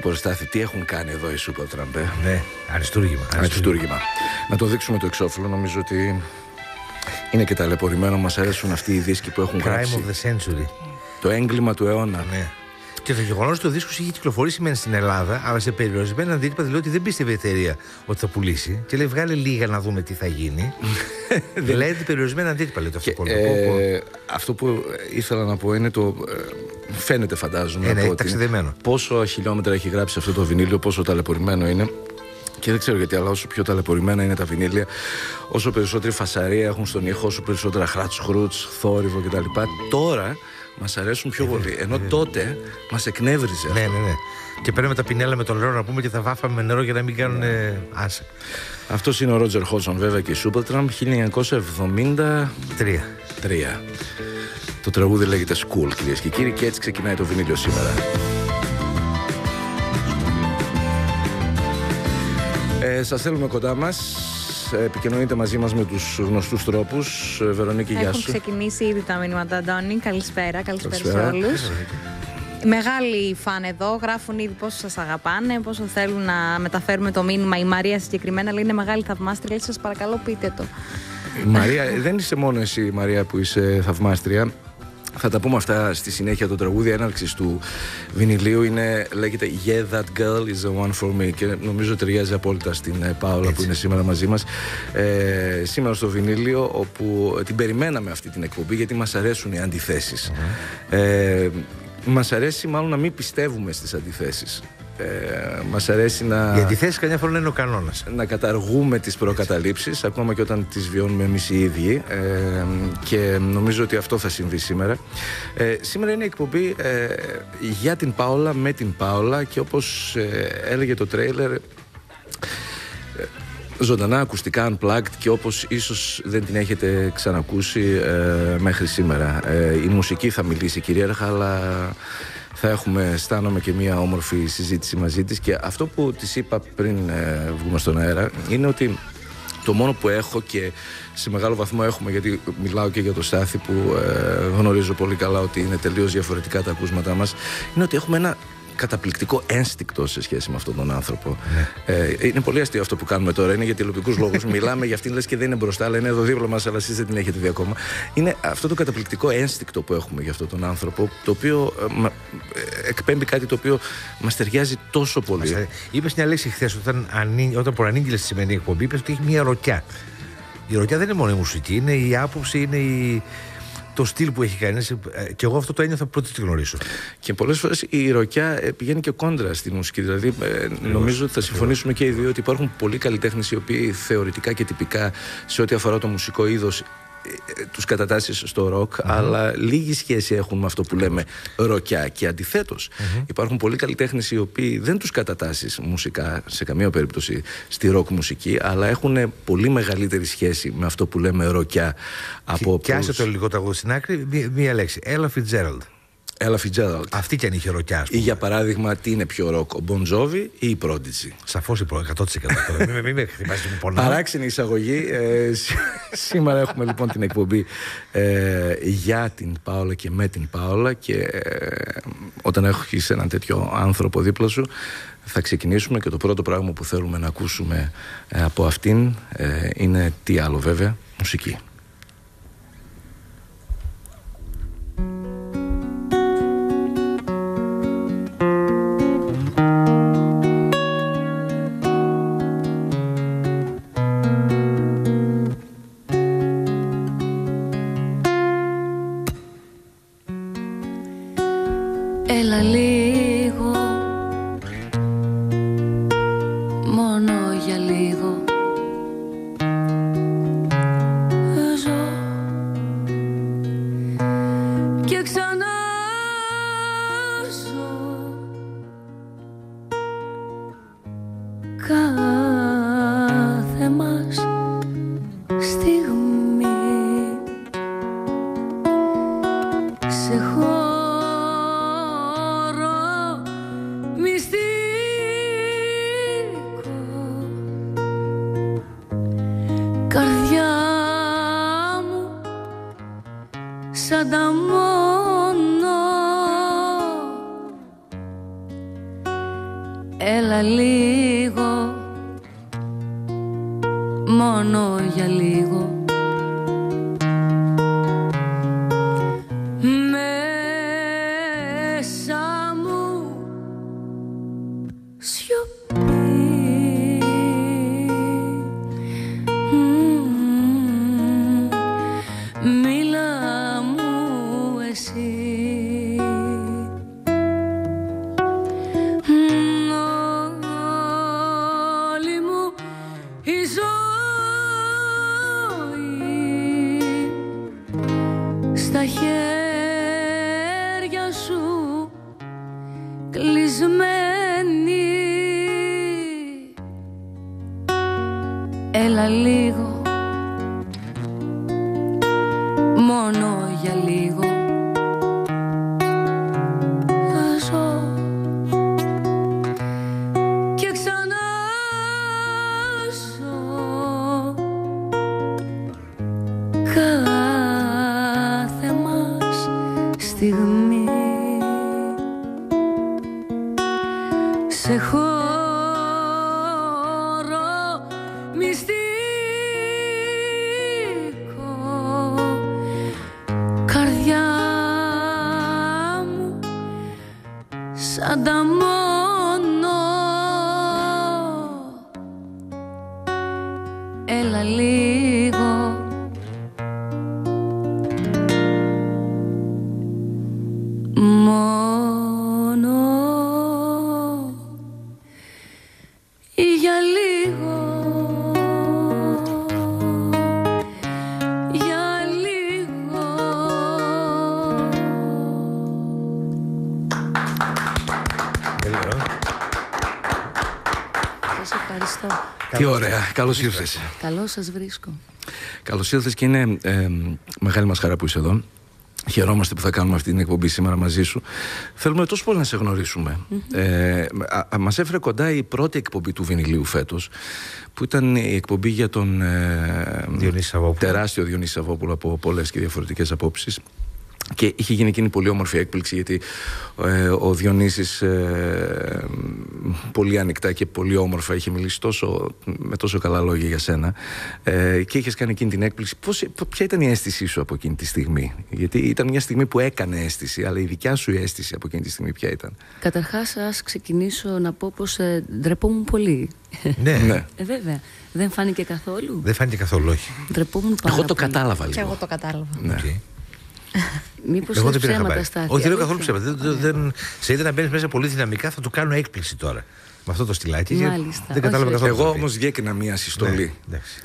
Προστάθη, τι έχουν κάνει εδώ οι Σούπερ Τραμπέ. Ναι, αριστούργημα. Να το δείξουμε το εξώφυλλο, νομίζω ότι είναι και ταλαιπωρημένο. Μας αρέσουν αυτοί οι δίσκοι που έχουν γράψει. Crime of the century. Το έγκλημα του αιώνα. Ναι. Και το γεγονός ότι ο δίσκος είχε κυκλοφορήσει μεν στην Ελλάδα, αλλά σε περιορισμένα αντίτυπα, δηλαδή ότι δεν πίστευε η εταιρεία ότι θα πουλήσει. Και λέει, βγάλε λίγα να δούμε τι θα γίνει. Δηλαδή περιορισμένα αντίτυπα, λέει το αυτό. Αυτό που ήθελα να πω είναι το. Φαίνεται, φαντάζομαι. Είναι ταξιδεμένο. Πόσο χιλιόμετρα έχει γράψει αυτό το βινύλιο, πόσο ταλαιπωρημένο είναι. Και δεν ξέρω γιατί, αλλά όσο πιο ταλαιπωρημένα είναι τα βινύλια, όσο περισσότερη φασαρία έχουν στον ήχο, όσο περισσότερα χράτς-χρούτς, θόρυβο κτλ. Τώρα μας αρέσουν πιο πολύ. Ενώ τότε μας εκνεύριζε. Ναι. Και παίρνουμε τα πινέλα με το νερό να πούμε και θα βάφαμε με νερό για να μην κάνουν άσε. Αυτός είναι ο Ρότζερ Χότσον, βέβαια, και η Σούπερτραμπ 1973. Το τραγούδι λέγεται School, κυρίες και κύριοι, και έτσι ξεκινάει το βινύλιο σήμερα. Σας θέλουμε κοντά μας. Επικοινωνείτε μαζί μας με τους γνωστούς τρόπους. Βερονίκη, γεια σου. Έχουν ξεκινήσει ήδη τα μηνύματα, Αντώνη. Καλησπέρα σε όλους. Μεγάλη φαν εδώ, γράφουν ήδη πόσο σας αγαπάνε, πόσο θέλουν να μεταφέρουμε το μήνυμα. Η Μαρία συγκεκριμένα λέει είναι μεγάλη θαυμάστρια, σας παρακαλώ πείτε το. Μαρία, δεν είσαι μόνο εσύ, Μαρία, που είσαι θαυμάστρια. Θα τα πούμε αυτά στη συνέχεια. Το τραγούδι έναρξης του βινιλίου λέγεται Yeah, that girl is the one for me. Και νομίζω ταιριάζει απόλυτα στην Πάολα που είναι σήμερα μαζί μας. Σήμερα στο βινίλιο, όπου την περιμέναμε αυτή την εκπομπή, γιατί μας αρέσουν οι αντιθέσεις. Μας αρέσει μάλλον να μην πιστεύουμε στις αντιθέσεις. Μας αρέσει να. Οι αντιθέσεις καμιά φορά είναι ο κανόνας. Να καταργούμε τις προκαταλήψεις, ακόμα και όταν τις βιώνουμε εμείς οι ίδιοι. Και νομίζω ότι αυτό θα συμβεί σήμερα. Σήμερα είναι η εκπομπή για την Πάολα, με την Πάολα, και όπως έλεγε το τρέιλερ. Ζωντανά, ακουστικά, unplugged, και όπως ίσως δεν την έχετε ξανακούσει μέχρι σήμερα. Η μουσική θα μιλήσει κυρίαρχα, αλλά θα έχουμε, αισθάνομαι, και μία όμορφη συζήτηση μαζί της. Και αυτό που της είπα πριν βγούμε στον αέρα είναι ότι το μόνο που έχω, και σε μεγάλο βαθμό έχουμε, γιατί μιλάω και για το Στάθη που γνωρίζω πολύ καλά ότι είναι τελείως διαφορετικά τα ακούσματά μας, είναι ότι έχουμε ένα καταπληκτικό ένστικτο σε σχέση με αυτόν τον άνθρωπο. Είναι πολύ αστείο αυτό που κάνουμε τώρα. Είναι για τηλεοπτικούς λόγους. Μιλάμε για αυτήν, λες και δεν είναι μπροστά, αλλά είναι εδώ δίπλα μας. Αλλά εσείς δεν την έχετε δει ακόμα. Είναι αυτό το καταπληκτικό ένστικτο που έχουμε για αυτόν τον άνθρωπο, το οποίο εκπέμπει κάτι το οποίο μας ταιριάζει τόσο πολύ. Είπες μια λέξη χθες όταν προανήγγειλες τη σημερινή εκπομπή. Είπες ότι έχει μια ροκιά. Η ροκιά δεν είναι μόνο η μουσική, είναι η άποψη, είναι η. Το στυλ που έχει κάνει, και εγώ αυτό το ένιωθα πρώτη τη γνωρίσω. Και πολλές φορές η ροκιά πηγαίνει και κόντρα στη μουσική. Δηλαδή, νομίζω ότι θα συμφωνήσουμε και οι δύο ότι υπάρχουν πολλοί καλλιτέχνες οι οποίοι θεωρητικά και τυπικά σε ό,τι αφορά το μουσικό είδος τους κατατάσσεις στο ροκ, αλλά λίγη σχέση έχουν με αυτό που λέμε ροκιά. Και αντιθέτως, υπάρχουν πολλοί καλλιτέχνες οι οποίοι δεν τους κατατάσσεις μουσικά σε καμία περίπτωση στη ροκ μουσική, αλλά έχουν πολύ μεγαλύτερη σχέση με αυτό που λέμε ροκιά. Και άσε το ελληνικό τραγούδι στην άκρη, μία λέξη. Ella Fitzgerald. Αυτή και αν είχε ροκιά, ας πούμε. Ή για παράδειγμα, τι είναι πιο ροκ, ο Bon Jovi ή η Prodigy? Σαφώς η Prodigy, 100%. Μην με χτυπάσεις με πολλά. Παράξενη εισαγωγή. Σήμερα έχουμε λοιπόν την εκπομπή για την Πάολα και με την Πάολα. Και όταν έχεις έναν τέτοιο άνθρωπο δίπλα σου, θα ξεκινήσουμε. Και το πρώτο πράγμα που θέλουμε να ακούσουμε από αυτήν είναι, τι άλλο βέβαια, μουσική. Μυστή Έλα λίγο, μόνο για λίγο. Καλώς ήρθες. Καλώς σας βρίσκω. Καλώς ήρθες και είναι μεγάλη μας χαρά που είσαι εδώ. Χαιρόμαστε που θα κάνουμε αυτή την εκπομπή σήμερα μαζί σου. Θέλουμε τόσο πολύ να σε γνωρίσουμε. Μας έφερε κοντά η πρώτη εκπομπή του Βινυλίου φέτος, που ήταν η εκπομπή για τον τεράστιο Διονύση Σαβόπουλο από πολλές και διαφορετικές απόψεις. Και είχε γίνει εκείνη πολύ όμορφη έκπληξη, γιατί ο Διονύσης πολύ ανοιχτά και πολύ όμορφα είχε μιλήσει με τόσο καλά λόγια για σένα, και είχες κάνει εκείνη την έκπληξη. Ποια ήταν η αίσθησή σου από εκείνη τη στιγμή? Γιατί ήταν μια στιγμή που έκανε αίσθηση, αλλά η δικιά σου αίσθηση από εκείνη τη στιγμή ποια ήταν? Καταρχάς, ας ξεκινήσω να πω πως ντρεπόμουν πολύ. Ναι. Βέβαια. Δεν φάνηκε καθόλου. Δεν φάνηκε καθόλου, όχι. Ντρεπόμουν πάρα πολύ. Εγώ το κατάλαβα λίγο. Και εγώ το κατάλαβα. Ναι. Okay. Μήπως είναι ψέματα στάθη? Όχι, δεν λέω καθόλου ψέματα. Σε είδε να μπαίνεις μέσα πολύ δυναμικά, θα του κάνω έκπληξη τώρα. Με αυτό το στυλάκι. Μάλιστα. Δεν κατάλαβα καθόλου. Εγώ όμως διέκρινα μία συστολή.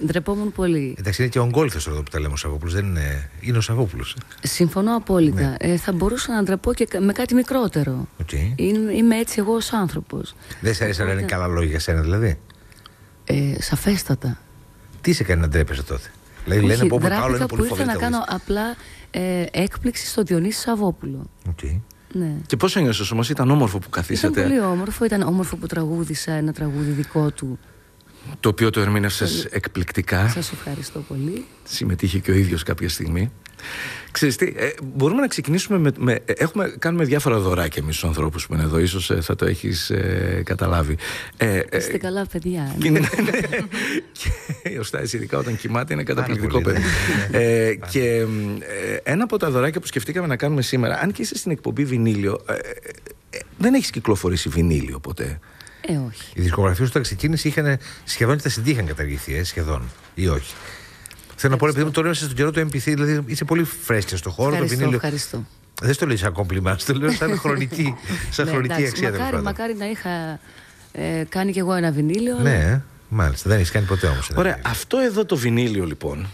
Ντρεπόμουν πολύ. Εντάξει, είναι και ογκόλυθος εδώ που τα λέμε ο Σαβόπουλος. Δεν είναι. Είναι ο Σαβόπουλος. Συμφωνώ απόλυτα. Θα μπορούσα να ντραπώ και με κάτι μικρότερο. Είμαι έτσι εγώ ως άνθρωπος. Δεν σε αρέσει να λένε καλά λόγια για σένα, δηλαδή? Σαφέστατα. Τι σε κάνει να ντρέπεσαι τότε? Δηλαδή λένε πω άλλο είναι πολύ φοβερό. Έκπληξη στο Διονύση Σαβόπουλο. Okay. Ναι. Και πώς ένιωσες όμως? Ήταν όμορφο που καθίσατε? Ήταν πολύ όμορφο, ήταν όμορφο που τραγούδισα ένα τραγούδι δικό του, το οποίο το ερμήνευσες εκπληκτικά. Σας ευχαριστώ πολύ. Συμμετείχε και ο ίδιος κάποια στιγμή. Ξέρεις τι, μπορούμε να ξεκινήσουμε κάνουμε διάφορα δωράκια εμείς στους ανθρώπους που είναι εδώ. Ίσως θα το έχεις καταλάβει. Είστε καλά παιδιά. Ναι. Και ο Στάις ειδικά όταν κοιμάται είναι καταπληκτικό παιδί. Και ένα από τα δωράκια που σκεφτήκαμε να κάνουμε σήμερα, αν και είσαι στην εκπομπή Βινύλιο, δεν έχεις κυκλοφορήσει Βινύλιο ποτέ? Όχι. Οι δισκογραφίες όταν ξεκίνησε είχαν σχεδόν και τα CD είχαν καταργηθεί, σχεδόν ή όχι. Θέλω να πω, επειδή μου το λέω στον καιρό του MP3, δηλαδή είσαι πολύ φρέσκια στον χώρο. Ευχαριστώ. Δεν στο λέω σαν κόμπλιμα, το λέω σαν χρονική αξία. Μακάρι να είχα κάνει κι εγώ ένα Βινύλιο. Ναι, μάλιστα. Δεν έχει κάνει ποτέ όμως. Ωραία. Αυτό εδώ το Βινύλιο λοιπόν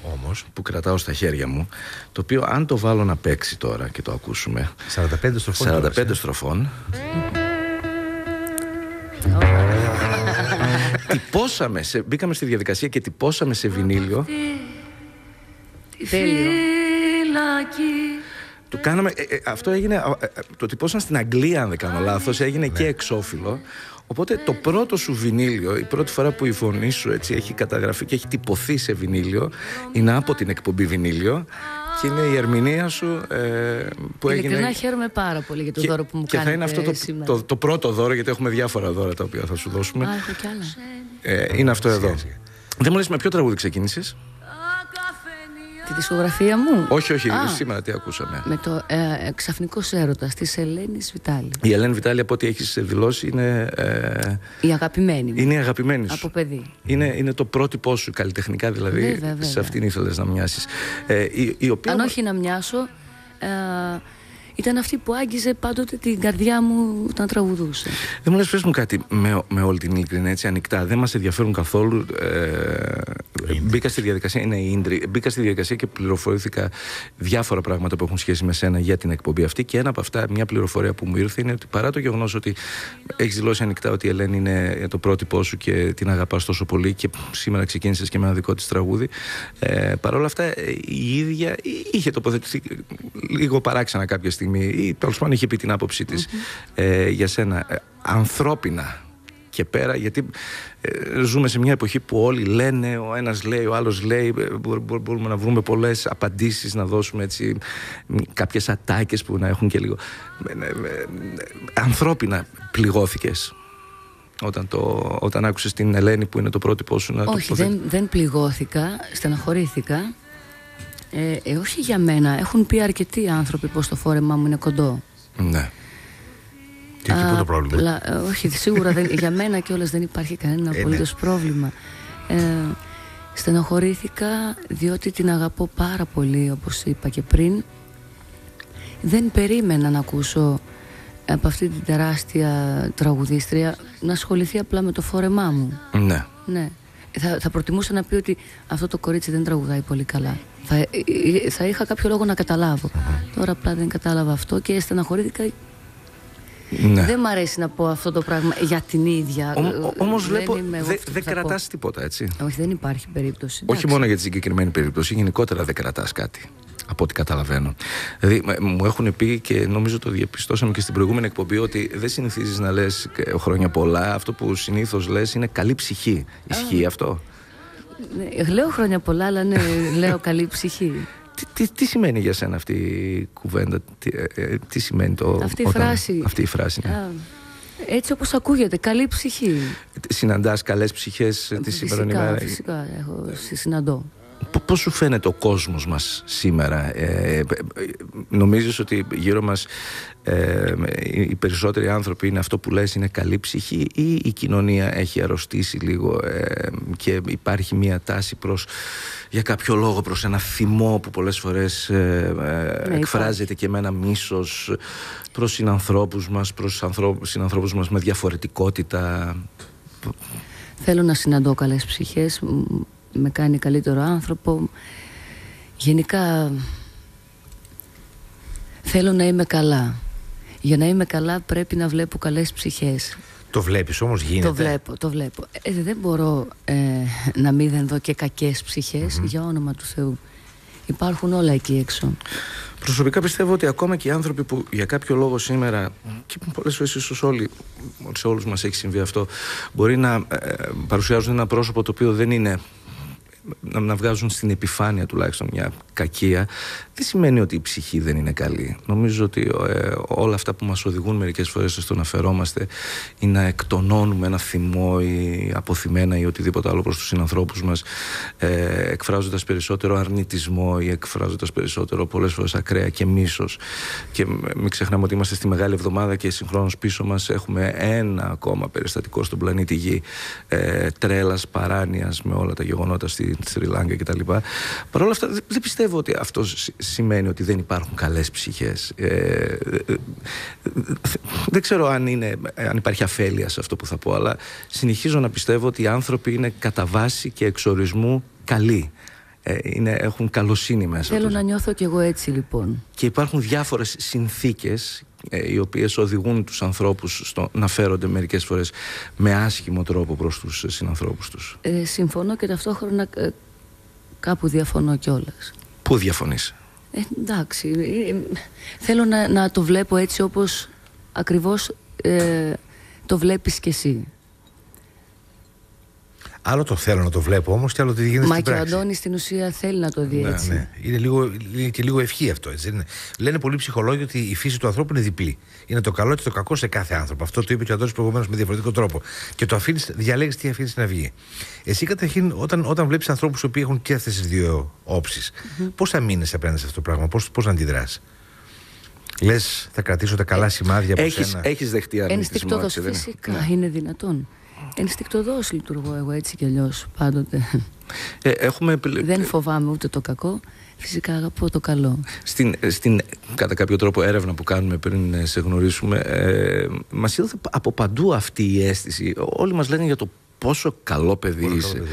που κρατάω στα χέρια μου, το οποίο αν το βάλω να παίξει τώρα και το ακούσουμε. 45 στροφών. 45 στροφών. Τυπώσαμε, μπήκαμε στη διαδικασία και τυπώσαμε σε Βινύλιο. Τέλειο. Το κάναμε, αυτό έγινε, το τυπώσαν στην Αγγλία αν δεν κάνω λάθος, έγινε και εξώφυλλο. Οπότε το πρώτο σου Βινύλιο, η πρώτη φορά που η φωνή σου έτσι έχει καταγραφεί και έχει τυπωθεί σε Βινύλιο, είναι από την εκπομπή Βινύλιο Και είναι η ερμηνεία σου που έγινε. Ειλικρινά χαίρομαι πάρα πολύ για το δώρο που μου κάνετε. Και θα είναι αυτό το πρώτο δώρο, γιατί έχουμε διάφορα δώρα τα οποία θα σου δώσουμε. Α, έχω κι άλλα. Είναι αυτό εδώ. Δεν μου λες με ποιο τραγούδι ξεκίνησες? Τη δισκογραφία μου. Όχι, όχι. Σήμερα τι ακούσαμε? Με το Ξαφνικός έρωτας της Ελένης Βιτάλη. Η Ελένη Βιτάλη, από ό,τι έχεις δηλώσει, είναι. Η αγαπημένη μου. Είναι η αγαπημένη σου. Από παιδί. Είναι το πρότυπό σου καλλιτεχνικά, δηλαδή. Βέβαια, βέβαια. Σε αυτήν ήθελες να μοιάσεις. Οποία... Αν όχι να μοιάσω. Ήταν αυτή που άγγιζε πάντοτε την καρδιά μου όταν τραγουδούσε. Δεν μου λες, πες μου κάτι με όλη την ειλικρινή, έτσι ανοιχτά. Δεν μας ενδιαφέρουν καθόλου. Μπήκα στη διαδικασία, είναι η Ίντρη. Μπήκα στη διαδικασία και πληροφορήθηκα διάφορα πράγματα που έχουν σχέση με σένα για την εκπομπή αυτή. Και ένα από αυτά, μια πληροφορία που μου ήρθε, είναι ότι παρά το γεγονός ότι έχεις δηλώσει ανοιχτά ότι η Ελένη είναι το πρότυπό σου και την αγαπάς τόσο πολύ, και σήμερα ξεκίνησες και με ένα δικό της τραγούδι. Παρόλα αυτά, η ίδια είχε τοποθετηθεί λίγο παράξενα κάποια στιγμή. Ή τέλος πάντων είχε πει την άποψή της για σένα, ανθρώπινα και πέρα, γιατί ζούμε σε μια εποχή που όλοι λένε, ο ένας λέει, ο άλλος λέει, μπορούμε να βρούμε πολλές απαντήσεις, να δώσουμε έτσι κάποιες ατάκες που να έχουν και λίγο ανθρώπινα. Πληγώθηκες όταν άκουσες την Ελένη που είναι το πρότυπό σου? Όχι, δεν πληγώθηκα, στεναχωρήθηκα. Όχι για μένα. Έχουν πει αρκετοί άνθρωποι πως το φόρεμά μου είναι κοντό. Ναι. Και εκεί πού το πρόβλημα? Όχι, σίγουρα δεν, για μένα κιόλας δεν υπάρχει κανένα απολύτως πρόβλημα. Στενοχωρήθηκα διότι την αγαπώ πάρα πολύ, όπως είπα και πριν. Δεν περίμενα να ακούσω από αυτή την τεράστια τραγουδίστρια να ασχοληθεί απλά με το φόρεμά μου. Ναι. Ναι. Θα προτιμούσα να πει ότι αυτό το κορίτσι δεν τραγουδάει πολύ καλά. Θα είχα κάποιο λόγο να καταλάβω. Τώρα απλά δεν κατάλαβα αυτό και στεναχωρήθηκα. Ναι. Δεν μ' αρέσει να πω αυτό το πράγμα για την ίδια. Όμως βλέπω δεν κρατάς τίποτα, έτσι. Όχι, δεν υπάρχει περίπτωση. Όχι, εντάξει, μόνο για τη συγκεκριμένη περίπτωση, γενικότερα δεν κρατάς κάτι, από ό,τι καταλαβαίνω. Δηλαδή, μου έχουν πει και νομίζω το διαπιστώσαμε και στην προηγούμενη εκπομπή, ότι δεν συνηθίζεις να λες χρόνια πολλά. Αυτό που συνήθως λες είναι καλή ψυχή. Ισχύει αυτό? Λέω χρόνια πολλά, αλλά ναι, λέω καλή ψυχή. Τι σημαίνει για σένα αυτή η κουβέντα? Τι σημαίνει αυτή η φράση? Έτσι όπως ακούγεται, καλή ψυχή. Συναντάς καλές ψυχές τη σημερινή μέρα? Φυσικά, συναντώ. Πώς σου φαίνεται ο κόσμος μας σήμερα? Νομίζεις ότι γύρω μας οι περισσότεροι άνθρωποι είναι αυτό που λες, είναι καλή ψυχή, ή η κοινωνία έχει αρρωστήσει λίγο και υπάρχει μια τάση για κάποιο λόγο προς ένα θυμό που πολλές φορές εκφράζεται και με ένα μίσος προς συνανθρώπους μας, με διαφορετικότητα? Θέλω να συναντώ καλές ψυχές, με κάνει καλύτερο άνθρωπο. Γενικά θέλω να είμαι καλά. Για να είμαι καλά πρέπει να βλέπω καλές ψυχές. Το βλέπεις όμως? Γίνεται? Το βλέπω. Δεν μπορώ να μην δω και κακές ψυχές. Για όνομα του Θεού, υπάρχουν όλα εκεί έξω. Προσωπικά πιστεύω ότι ακόμα και οι άνθρωποι που για κάποιο λόγο σήμερα, και πολλές φορές ίσως όλοι, σε όλους μας έχει συμβεί αυτό, μπορεί να παρουσιάζουν ένα πρόσωπο το οποίο δεν είναι, να βγάζουν στην επιφάνεια τουλάχιστον μια κακία, δεν σημαίνει ότι η ψυχή δεν είναι καλή. Νομίζω ότι όλα αυτά που μας οδηγούν μερικές φορές στο να φερόμαστε ή να εκτονώνουμε ένα θυμό ή αποθυμένα ή οτιδήποτε άλλο προς τους συνανθρώπους μας, εκφράζοντας περισσότερο αρνητισμό ή εκφράζοντας περισσότερο πολλές φορές ακραία και μίσος. Και μην ξεχνάμε ότι είμαστε στη Μεγάλη Εβδομάδα και συγχρόνως πίσω μας έχουμε ένα ακόμα περιστατικό στον πλανήτη Γη τρέλας, παράνοιας, με όλα τα γεγονότα στη Σρι Λάγκα κτλ. Παρ' όλα αυτά, δεν πιστεύω ότι αυτό σημαίνει ότι δεν υπάρχουν καλές ψυχές. Δεν ξέρω αν υπάρχει αφέλεια σε αυτό που θα πω, αλλά συνεχίζω να πιστεύω ότι οι άνθρωποι είναι κατά βάση και εξορισμού καλοί. Έχουν καλοσύνη μέσα. Θέλω να νιώθω κι εγώ έτσι, λοιπόν. Και υπάρχουν διάφορες συνθήκες οι οποίες οδηγούν τους ανθρώπους στο να φέρονται μερικές φορές με άσχημο τρόπο προς τους συνανθρώπους τους. Συμφωνώ και ταυτόχρονα κάπου διαφωνώ κιόλας. Πού διαφωνείς? Εντάξει, θέλω να το βλέπω έτσι όπως ακριβώς το βλέπεις κι εσύ. Άλλο το θέλω να το βλέπω όμως και άλλο τι γίνεται στην πράξη. Μα και ο Αντώνης στην ουσία θέλει να το δει έτσι. Ναι. Είναι λίγο ευχή αυτό, έτσι. Είναι. Λένε πολλοί ψυχολόγοι ότι η φύση του ανθρώπου είναι διπλή. Είναι το καλό και το κακό σε κάθε άνθρωπο. Αυτό το είπε και ο Αντώνης προηγουμένως με διαφορετικό τρόπο. Και το διαλέγεις τι αφήνεις να βγει. Εσύ καταρχήν, όταν βλέπεις ανθρώπους που έχουν και αυτές τις δύο όψεις, πώς θα μείνεις απέναντι σε αυτό το πράγμα, πώς να αντιδράσεις? Λες, θα κρατήσω τα καλά σημάδια από σένα? Έχεις δεχτεί αρνητισμό? Φυσικά, είναι δυνατόν. Ενστικτοδός λειτουργώ εγώ έτσι κι αλλιώς πάντοτε. Δεν φοβάμαι ούτε το κακό. Φυσικά αγαπώ το καλό. Στην κατά κάποιο τρόπο έρευνα που κάνουμε πριν σε γνωρίσουμε, μας ήρθε από παντού αυτή η αίσθηση. Όλοι μας λένε για το πόσο καλό παιδί είσαι.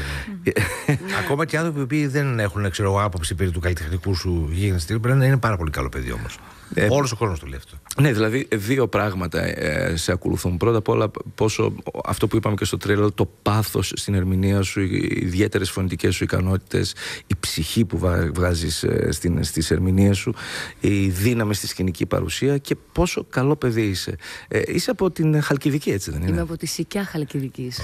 Ακόμα και άνθρωποι που δεν έχουν άποψη περί του καλλιτεχνικού σου γίγνεσθε στυλ, πρέπει να είναι πάρα πολύ καλό παιδί όμως. Όλος ο κόσμος το λέει αυτό. Ναι, δηλαδή δύο πράγματα σε ακολουθούν. Πρώτα απ' όλα, πόσο αυτό που είπαμε και στο τρέλο, το πάθος στην ερμηνεία σου, οι ιδιαίτερες φωνητικές σου ικανότητες, η ψυχή που βγάζεις στις ερμηνείες σου, η δύναμη στη σκηνική παρουσία και πόσο καλό παιδί είσαι. Είσαι από την Χαλκιδική, έτσι δεν είναι? Είμαι από τη Σικιά Χαλκιδικής.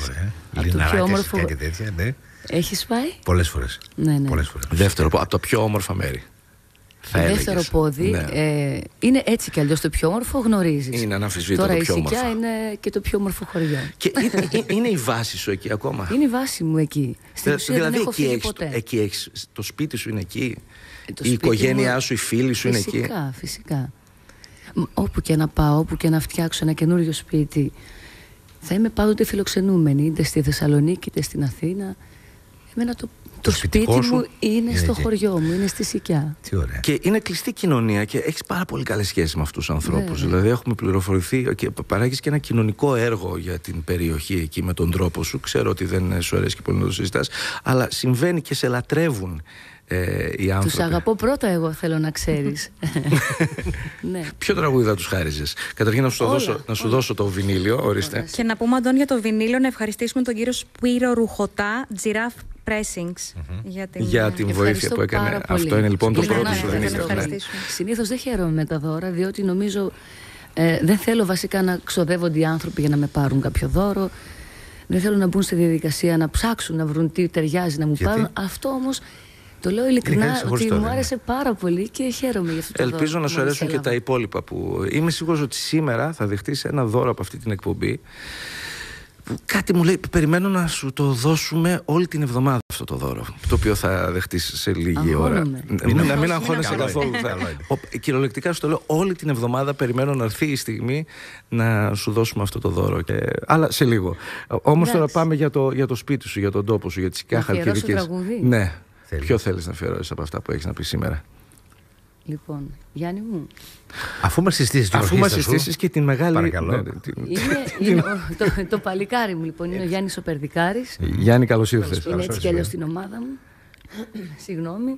Λιναράκια, όμορφο... Σικιά και τέτοια, ναι. Έχεις πάει? Πολλές φορές. Ναι, ναι. Πολλές φορές. Δεύτερο, από τα πιο όμορφα μέρη. Δεύτερο πόδι, ναι. Είναι έτσι κι αλλιώς το πιο όμορφο, γνωρίζεις. Είναι αναμφισβήτητο το πιο όμορφο. Τώρα η Σικιά είναι και το πιο όμορφο χωριό. Και είναι η βάση σου εκεί ακόμα? Είναι η βάση μου εκεί. Στην ουσία δηλαδή δεν έχω φύγει ποτέ. Εκεί έχεις, το σπίτι σου είναι εκεί, η οικογένειά σου, οι φίλοι σου φυσικά, είναι εκεί. Φυσικά, φυσικά. Όπου και να πάω, όπου και να φτιάξω ένα καινούριο σπίτι, θα είμαι πάντοτε φιλοξενούμενη, είτε στη Θεσσαλονίκη, είτε στην Αθήνα. Εμένα το σπίτι μου είναι στο χωριό μου, είναι στη Σικιά. Τι ωραία. Και είναι κλειστή κοινωνία και έχεις πάρα πολύ καλές σχέσεις με αυτούς τους ανθρώπους. Δηλαδή, έχουμε πληροφορηθεί και παράγεις και ένα κοινωνικό έργο για την περιοχή εκεί με τον τρόπο σου. Ξέρω ότι δεν σου αρέσει και πολύ να το συζητάς, αλλά συμβαίνει και σε λατρεύουν οι άνθρωποι. Τους αγαπώ πρώτα, εγώ θέλω να ξέρεις. Ναι. Ποιο τραγούδι θα τους χάριζες? Καταρχήν να σου δώσω το βινύλιο, ορίστε. Και να πούμε, Αντών, για το βινύλιο να ευχαριστήσουμε τον κύριο Σπύρο Ρουχωτά, Giraffe Pressings, για την βοήθεια που έκανε. Αυτό είναι λοιπόν το πρώτο σου βινύλιο. Συνήθως δεν χαίρομαι με τα δώρα, διότι νομίζω δεν θέλω βασικά να ξοδεύονται οι άνθρωποι για να με πάρουν κάποιο δώρο. Δεν θέλω να μπουν στη διαδικασία να ψάξουν να βρουν τι ταιριάζει να μου πάρουν. Αυτό όμως. Το λέω ειλικρινά ότι μου άρεσε πάρα πολύ και χαίρομαι γι' αυτό το δώρο. Ελπίζω να σου αρέσουν και τα υπόλοιπα που... Είμαι σίγουρος ότι σήμερα θα δεχτείς ένα δώρο από αυτή την εκπομπή. Κάτι μου λέει, περιμένω να σου το δώσουμε όλη την εβδομάδα αυτό το δώρο, το οποίο θα δεχτείς σε λίγη ώρα. Να μην αγχώνεσαι καθόλου. Κυριολεκτικά σου το λέω, όλη την εβδομάδα περιμένω να έρθει η στιγμή να σου δώσουμε αυτό το δώρο. Αλλά σε λίγο. Όμως τώρα πάμε για το σπίτι σου, για τον τόπο σου, για τις Σικιά Χαλκιδικής. Ναι. Ποιο θέλεις να αφιερώσεις από αυτά που έχεις να πεις σήμερα? Λοιπόν, Γιάννη μου, αφού μας συστήσεις και την μεγάλη... Παρακαλώ. Ναι, το παλικάρι μου λοιπόν είναι ο Γιάννης ο Περδικάρης. Γιάννη, καλώς ήρθες. Είναι έτσι κι αλλιώς στην ομάδα μου. Συγγνώμη.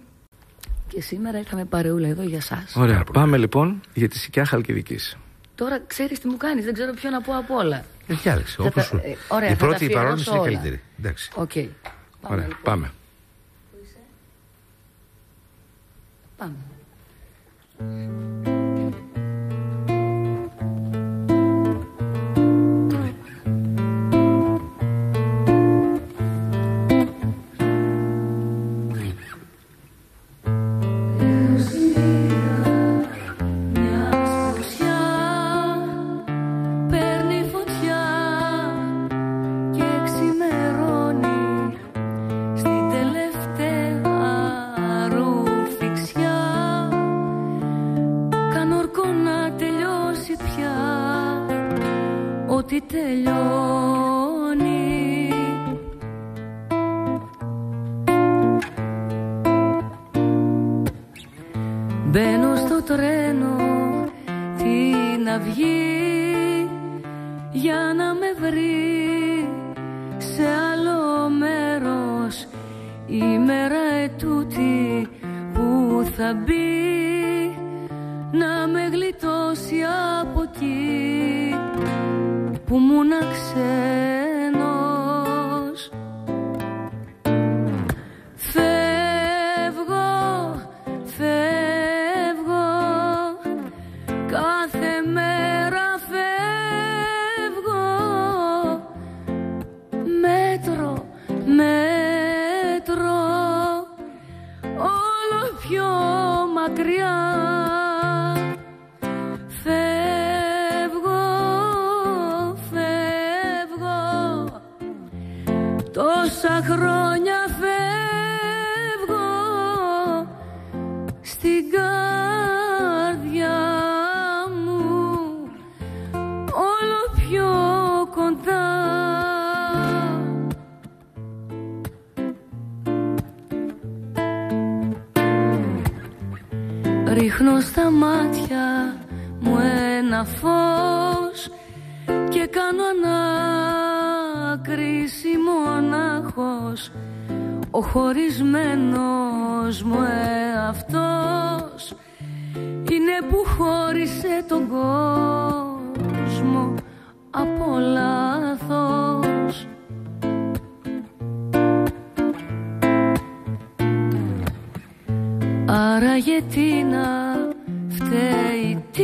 Και σήμερα ήρθαμε παρεούλα εδώ για σας. Ωραία, πάμε λοιπόν για τη Σικιά Χαλκιδικής. Τώρα ξέρεις τι μου κάνεις, δεν ξέρω ποιο να πω απ' όλα. Η πρώτη, η παρόνηση είναι καλύτερη. Ωραία, πάμε. Με μακριά. Φεύγω, φεύγω, τόσα χρόνια φεύγω στην καρδιά μου όλο πιο κοντά. Ρίχνω στα μάτια μου ένα φως και κάνω ανάκριση μονάχος. Ο χωρισμένος μου εαυτός είναι που χώρισε τον κόσμο από λάθος. Άρα γιατί να φταίει, τι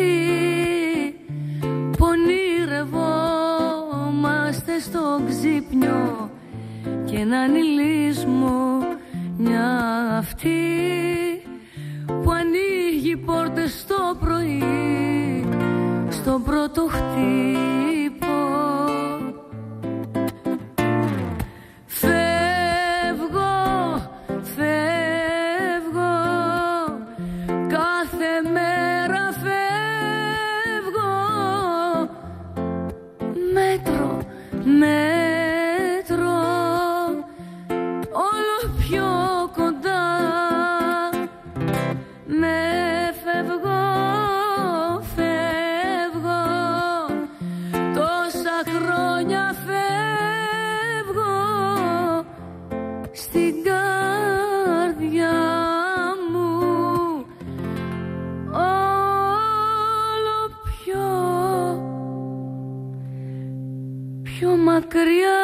πονηρευόμαστε στο ξύπνιο και έναν ηλισμό μια αυτή που ανοίγει πόρτες το πρωί στο πρώτο χτύπο. Μέτρο, όλο πιο κοντά. Με φεύγω, φεύγω, τόσα χρόνια φεύγω στην καρδιά μου όλο πιο μακριά.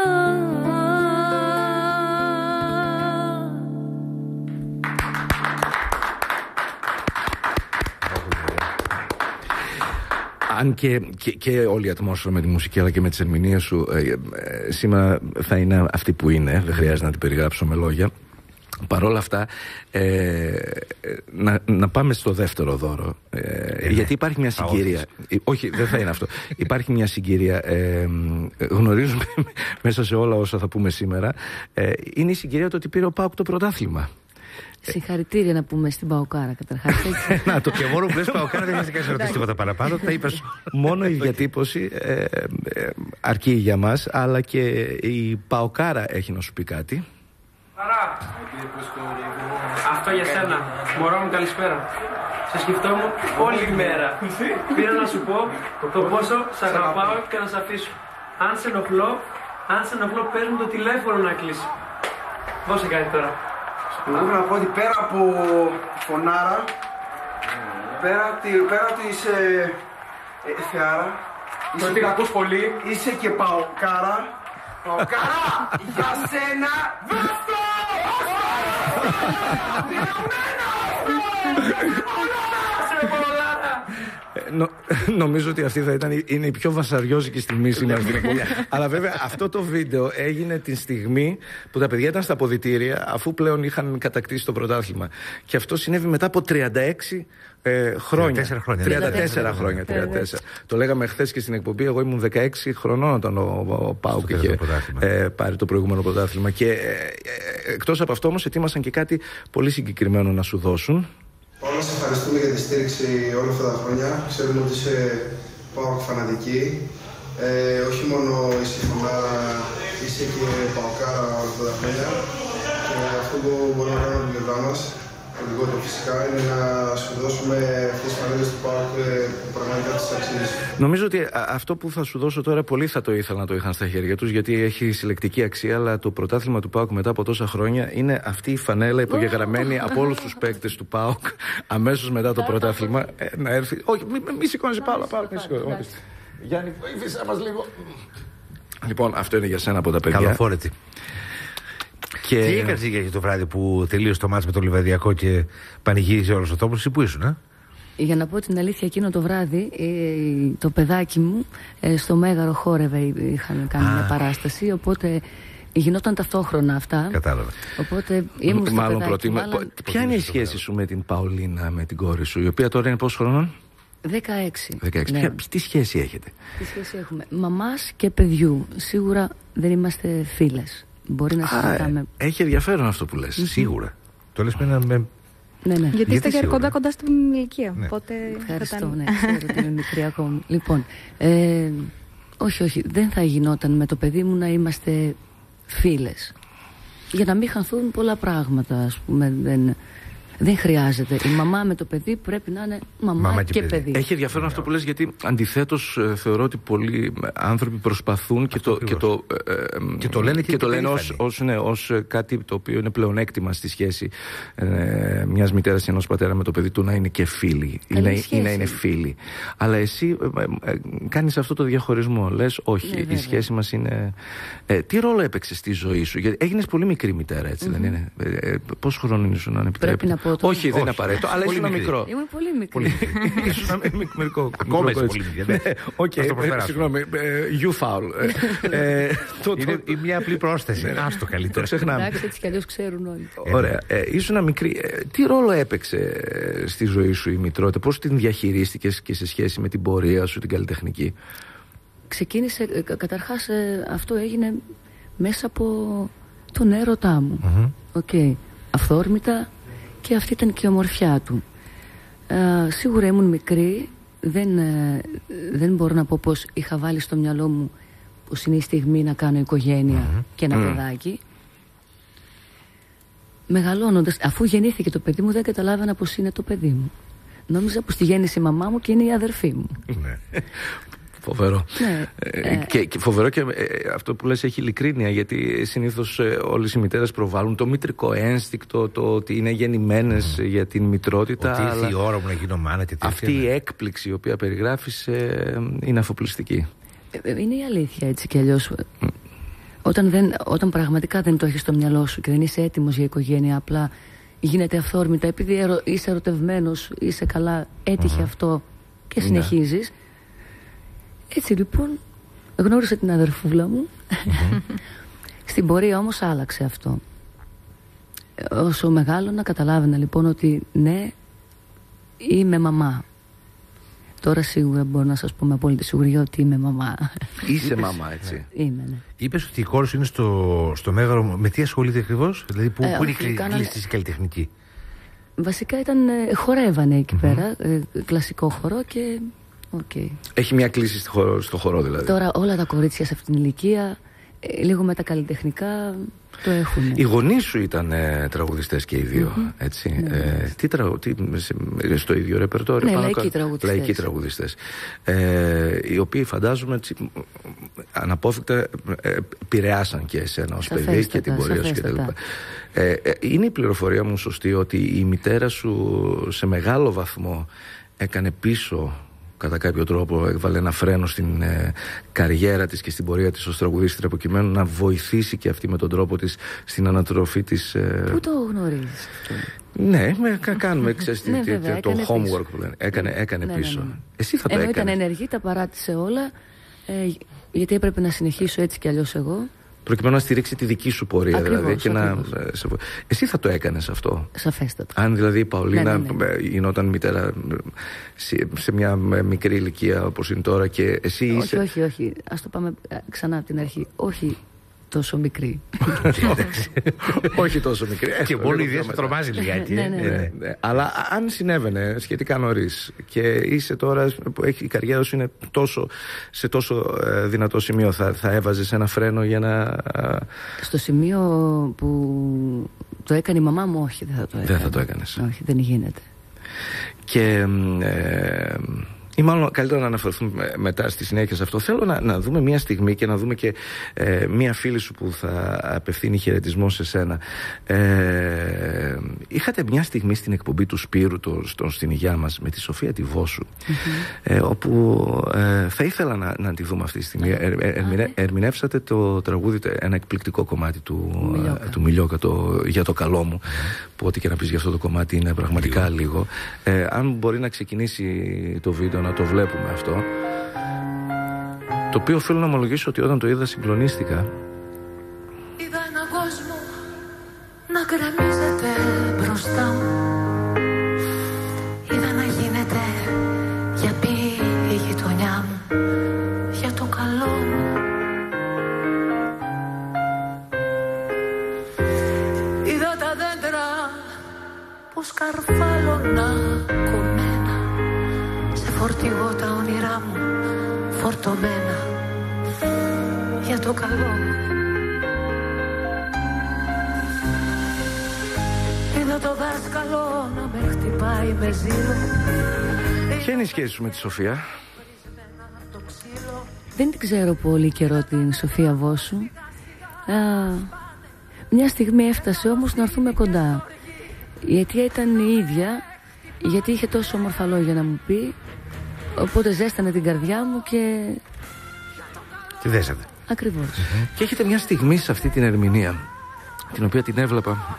Αν και όλη η ατμόσφαιρα με τη μουσική αλλά και με τις ερμηνείες σου σήμερα θα είναι αυτή που είναι, δεν χρειάζεται να την περιγράψω με λόγια. Παρ' όλα αυτά, να πάμε στο δεύτερο δώρο. Γιατί υπάρχει μια συγκυρία. Όχι, δεν θα είναι αυτό. Υπάρχει μια συγκυρία. Γνωρίζουμε μέσα σε όλα όσα θα πούμε σήμερα. Είναι η συγκυρία το ότι πήρε ο ΠΑΟΚ το πρωτάθλημα. Συγχαρητήρια να πούμε στην Παοκάρα καταρχάς. Να το και μόνο που λες Παοκάρα δεν χρειάζεται να ρωτήσεις τίποτα παραπάνω. Τα είπες. Μόνο η διατύπωση αρκεί για μας, αλλά και η Παοκάρα έχει να σου πει κάτι. Χαρά! Αυτό για σένα. Μωρό μου, καλησπέρα. Σε σκεφτόμουν όλη μέρα. Πήρα να σου πω το πόσο σ' αγαπάω και να σ' αφήσω. Αν σε ενοχλώ, παίρνω το τηλέφωνο να κλείσει. Δώσε κάτι τώρα. Εγώ πρέπει να πω ότι πέρα από φωνάρα, πέρα από τη θεάρα, είσαι πειρακούς πολύ, είσαι και Παοκάρα. Παοκάρα, για σένα, δες το! Νομίζω ότι αυτή θα ήταν η πιο βασαριόζικη στιγμή σήμερα. Αλλά βέβαια αυτό το βίντεο έγινε την στιγμή που τα παιδιά ήταν στα αποδυτήρια, αφού πλέον είχαν κατακτήσει το πρωτάθλημα. Και αυτό συνέβη μετά από 36 χρόνια. 34 χρόνια. Το λέγαμε χθες και στην εκπομπή. Εγώ ήμουν 16 χρονών όταν ο ΠΑΟΚ είχε πάρει το προηγούμενο πρωτάθλημα. Και εκτός από αυτό όμως ετοίμασαν και κάτι πολύ συγκεκριμένο να σου δώσουν. Όλα σας ευχαριστούμε για τη στήριξη όλα αυτά τα χρόνια. Ξέρουμε ότι είσαι ΠΑΟΚ φανατική. Όχι μόνο είσαι φανάρα, είσαι και Παοκάρα όλα αυτά τα χρόνια. Και αυτό που μπορούμε να κάνουμε από την πλευρά μας, το λιγότερο φυσικά, είναι να σου δώσουμε αυτές τις φανέλες του ΠΑΟΚ που πραγματικά τις αξίζει. Νομίζω ότι αυτό που θα σου δώσω τώρα πολλοί θα το ήθελαν να το είχαν στα χέρια τους, γιατί έχει συλλεκτική αξία. Αλλά το πρωτάθλημα του ΠΑΟΚ μετά από τόσα χρόνια είναι αυτή η φανέλα υπογεγραμμένη από όλους τους παίκτες του ΠΑΟΚ αμέσως μετά το πρωτάθλημα. Να έρθει. Όχι, μη σηκώνεσαι Παύλα, μη σηκώνεσαι. Γιάννη, βοήθησέ μας λίγο. Λοιπόν, αυτό είναι για σένα από τα παιδιά. Καλοφόρετη. Και... τι έκανε για το βράδυ που τελείωσε το μάτς με τον Λιβαδιακό και πανηγύρισε όλος ο τόπος, ή που ήσουν, α? Για να πω την αλήθεια, εκείνο το βράδυ το παιδάκι μου στο Μέγαρο χόρευε, είχαν κάνει μια παράσταση, οπότε γινόταν ταυτόχρονα αυτά. Κατάλαβα. Οπότε ήμουν στο παιδάκι, μάλλον... Ποια είναι η σχέση σου με την Παολίνα, με την κόρη σου, η οποία τώρα είναι πόσο χρονών? 16. Ναι. Τι σχέση έχετε? Τι σχέση έχουμε? Μαμάς και παιδιού. Σίγουρα δεν είμαστε φίλες. Μπορεί να συζητάμε. Έχει ενδιαφέρον αυτό που λες. Mm-hmm. Σίγουρα. Το λες πριν με... Ναι. Γιατί είστε και κοντά στην ηλικία. Ναι. Οπότε... Ευχαριστώ. Ναι, ξέρω ότι είμαι μικρή ακόμα. Λοιπόν, όχι. Δεν θα γινόταν με το παιδί μου να είμαστε φίλες. Για να μην χαθούν πολλά πράγματα, ας πούμε. Δεν χρειάζεται. Η μαμά με το παιδί πρέπει να είναι μαμά και παιδί. Έχει ενδιαφέρον αυτό που λες, γιατί αντιθέτως θεωρώ ότι πολλοί άνθρωποι προσπαθούν και το λένε, ως κάτι το οποίο είναι πλεονέκτημα στη σχέση μιας μητέρας και ενός πατέρα με το παιδί του, να είναι και φίλοι ή να είναι φίλοι. Αλλά εσύ κάνεις αυτό το διαχωρισμό. Λες όχι, η σχέση μας είναι... Τι ρόλο έπαιξε στη ζωή σου? Γιατί έγινες πολύ μικρή μητέρα, έτσι δεν είναι? Πόσο χρόνο ήσουν, αν επιτρέπετε? Όχι, δεν είναι απαραίτητο, αλλά ήσουν μικρό. Ήμουν πολύ μικρή. Ήσουν μικρό. Ακόμα είσαι πολύ μικρή. Οκ, συγγνώμη. You foul. Είναι μια απλή πρόσθεση. Άστο καλύτερα. Εντάξει, έτσι κι αλλιώς ξέρουν όλοι. Ωραία. Ήσουν μικρή. Τι ρόλο έπαιξε στη ζωή σου η μητρότητα? Πώς την διαχειρίστηκες και σε σχέση με την πορεία σου, την καλλιτεχνική? Ξεκίνησε, καταρχάς αυτό έγινε μέσα από τον έρωτά μου. Αυθόρμητα. Και αυτή ήταν και η ομορφιά του. Σίγουρα ήμουν μικρή. Δεν μπορώ να πω πως είχα βάλει στο μυαλό μου πως είναι η στιγμή να κάνω οικογένεια και ένα παιδάκι. Μεγαλώνοντας, αφού γεννήθηκε το παιδί μου, δεν καταλάβανα πως είναι το παιδί μου. Νόμιζα πως τη γέννησε η μαμά μου και είναι η αδερφή μου. Φοβερό. Ναι. Και φοβερό και αυτό που λες έχει ειλικρίνεια, γιατί συνήθως όλες οι μητέρες προβάλλουν το μητρικό ένστικτο, το ότι είναι γεννημένες για την μητρότητα. Ότι ήρθε η ώρα μου να γίνω μάνα. Αυτή η έκπληξη η οποία περιγράφεις είναι αφοπλιστική. Είναι η αλήθεια, έτσι κι αλλιώς. Όταν πραγματικά δεν το έχεις στο μυαλό σου και δεν είσαι έτοιμος για οικογένεια, απλά γίνεται αυθόρμητα επειδή είσαι ερωτευμένος, είσαι καλά, έτυχε αυτό και συνεχίζεις. Έτσι λοιπόν, γνώρισα την αδερφούλα μου. Στην πορεία όμως άλλαξε αυτό. Όσο μεγάλωνα, καταλάβαινα λοιπόν ότι ναι, είμαι μαμά. Τώρα σίγουρα μπορώ να σας πω με απόλυτη σιγουριά ότι είμαι μαμά. Είσαι μαμά, έτσι? Είμαι, ναι. Είπες ότι η κόρη σου είναι στο Μέγαρο. Με τι ασχολείται ακριβώς? Δηλαδή, πού είναι η κλίση στη καλλιτεχνική? Βασικά χορεύανε εκεί πέρα, κλασικό χορό και... Okay. Έχει μια κλίση στο χορό δηλαδή. Τώρα όλα τα κορίτσια σε αυτήν την ηλικία λίγο με τα καλλιτεχνικά το έχουν. Οι γονείς σου ήταν τραγουδιστές και οι δύο, έτσι? Ναι. Στο ίδιο ρεπερτόριο? Ναι, λαϊκοί τραγουδιστές. Οι οποίοι φαντάζομαι αναπόφευκτα επηρεάσαν και εσένα ως παιδί και την πορεία σου κτλ. Είναι η πληροφορία μου σωστή ότι η μητέρα σου σε μεγάλο βαθμό έκανε πίσω, κατά κάποιο τρόπο έβαλε ένα φρένο στην καριέρα της και στην πορεία της ως τραγουδίστρια, προκειμένου να βοηθήσει και αυτή με τον τρόπο της στην ανατροφή της. Πού το γνωρίζεις αυτό? Ναι, κάνουμε το homework που λένε. Έκανε πίσω. Εσύ θα το έκανες? Ήταν ενεργή, τα παράτησε όλα, γιατί έπρεπε να συνεχίσω έτσι κι αλλιώς εγώ. Προκειμένου να στηρίξει τη δική σου πορεία, δηλαδή. Και εσύ θα το έκανες αυτό? Σαφέστατα. Αν δηλαδή η Παολίνα γινόταν μητέρα σε μια μικρή ηλικία όπως είναι τώρα και εσύ είσαι. Όχι. Ας το πάμε ξανά από την αρχή. Όχι τόσο μικρή. Όχι τόσο μικρή. Και μόνο η ιδέα σου τρομάζει λιγάκι. Αλλά αν συνέβαινε σχετικά νωρίς και είσαι τώρα που η καριέρα σου είναι σε τόσο δυνατό σημείο, θα έβαζες ένα φρένο για να... Στο σημείο που το έκανε η μαμά μου, όχι, δεν θα το έκανα. Δεν θα το έκανες. Όχι, δεν γίνεται. Και... ή μάλλον καλύτερα να αναφερθούμε μετά στη συνέχεια σε αυτό. Θέλω να δούμε μια στιγμή και να δούμε και μια φίλη σου που θα απευθύνει χαιρετισμό σε σένα. Είχατε μια στιγμή στην εκπομπή του Σπύρου στην Υγειά μας με τη Σοφία τη Βόσου, όπου θα ήθελα να τη δούμε αυτή τη στιγμή. Ερμηνεύσατε το τραγούδι, ένα εκπληκτικό κομμάτι του Μιλιόκα, για το καλό μου, που ό,τι και να πεις για αυτό το κομμάτι είναι πραγματικά λίγο. Αν μπορεί να ξεκινήσει το βίντεο, να το βλέπουμε αυτό, το οποίο οφείλω να ομολογήσω ότι όταν το είδα συγκλονίστηκα. έναν κόσμο να γκρεμίζεται μπροστά μου. Είδα να γίνεται για πήγη γειτονιά μου, για το καλό μου. Είδα τα δέντρα πως καρφάλωνα κομμένα, σε φορτηγό τα όνειρά μου φορτωμένα, για το καλό μου. Ποια είναι η σχέση σου με τη Σοφία? Δεν την ξέρω πολύ καιρό την Σοφία Βόσου. Μια στιγμή έφτασε όμως να έρθουμε κοντά. Η αιτία ήταν η ίδια, γιατί είχε τόσο όμορφα λόγια να μου πει. Οπότε ζέστανε την καρδιά μου και... τη δέσατε. Ακριβώς. Και έχετε μια στιγμή σε αυτή την ερμηνεία, την οποία την έβλεπα...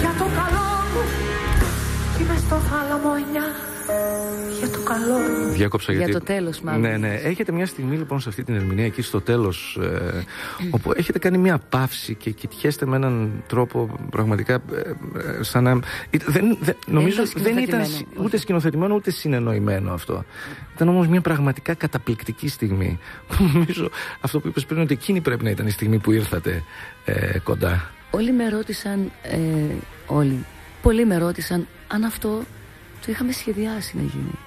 για το καλό μου. Είμαι στο θάλαμο 9. Για το καλό μου. Διάκοψα γιατί... για το τέλος μάλλον. Ναι, ναι. Έχετε μια στιγμή λοιπόν σε αυτή την ερμηνεία, εκεί στο τέλος, όπου έχετε κάνει μια παύση και κοιτιέστε με έναν τρόπο πραγματικά σαν να... νομίζω δεν ήταν ούτε σκηνοθετημένο ούτε συνεννοημένο αυτό. Ήταν όμως μια πραγματικά καταπληκτική στιγμή. Νομίζω αυτό που είπες πριν, ότι εκείνη πρέπει να ήταν η στιγμή που ήρθατε κοντά. Όλοι με ρώτησαν, πολλοί με ρώτησαν αν αυτό το είχαμε σχεδιάσει να γίνει.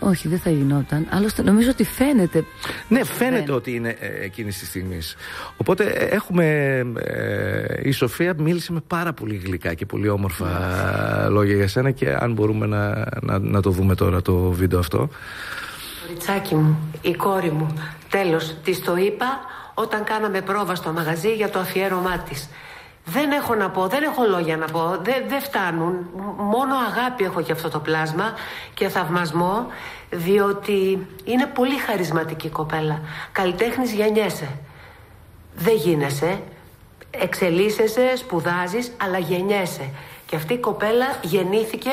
Όχι, δεν θα γινόταν. Άλλωστε νομίζω ότι φαίνεται. Ναι, φαίνεται ότι είναι εκείνης της στιγμής. Οπότε έχουμε... η Σοφία μίλησε με πάρα πολύ γλυκά και πολύ όμορφα λόγια για σένα, και αν μπορούμε να το δούμε τώρα το βίντεο αυτό. Κοριτσάκι μου, η κόρη μου, τέλος, της το είπα... όταν κάναμε πρόβα στο μαγαζί για το αφιέρωμά της. Δεν έχω να πω, δεν έχω λόγια να πω, δεν φτάνουν. Μόνο αγάπη έχω για αυτό το πλάσμα και θαυμασμό, διότι είναι πολύ χαρισματική κοπέλα. Καλλιτέχνης γεννιέσαι. Δεν γίνεσαι, εξελίσσεσαι, σπουδάζεις, αλλά γεννιέσαι. Και αυτή η κοπέλα γεννήθηκε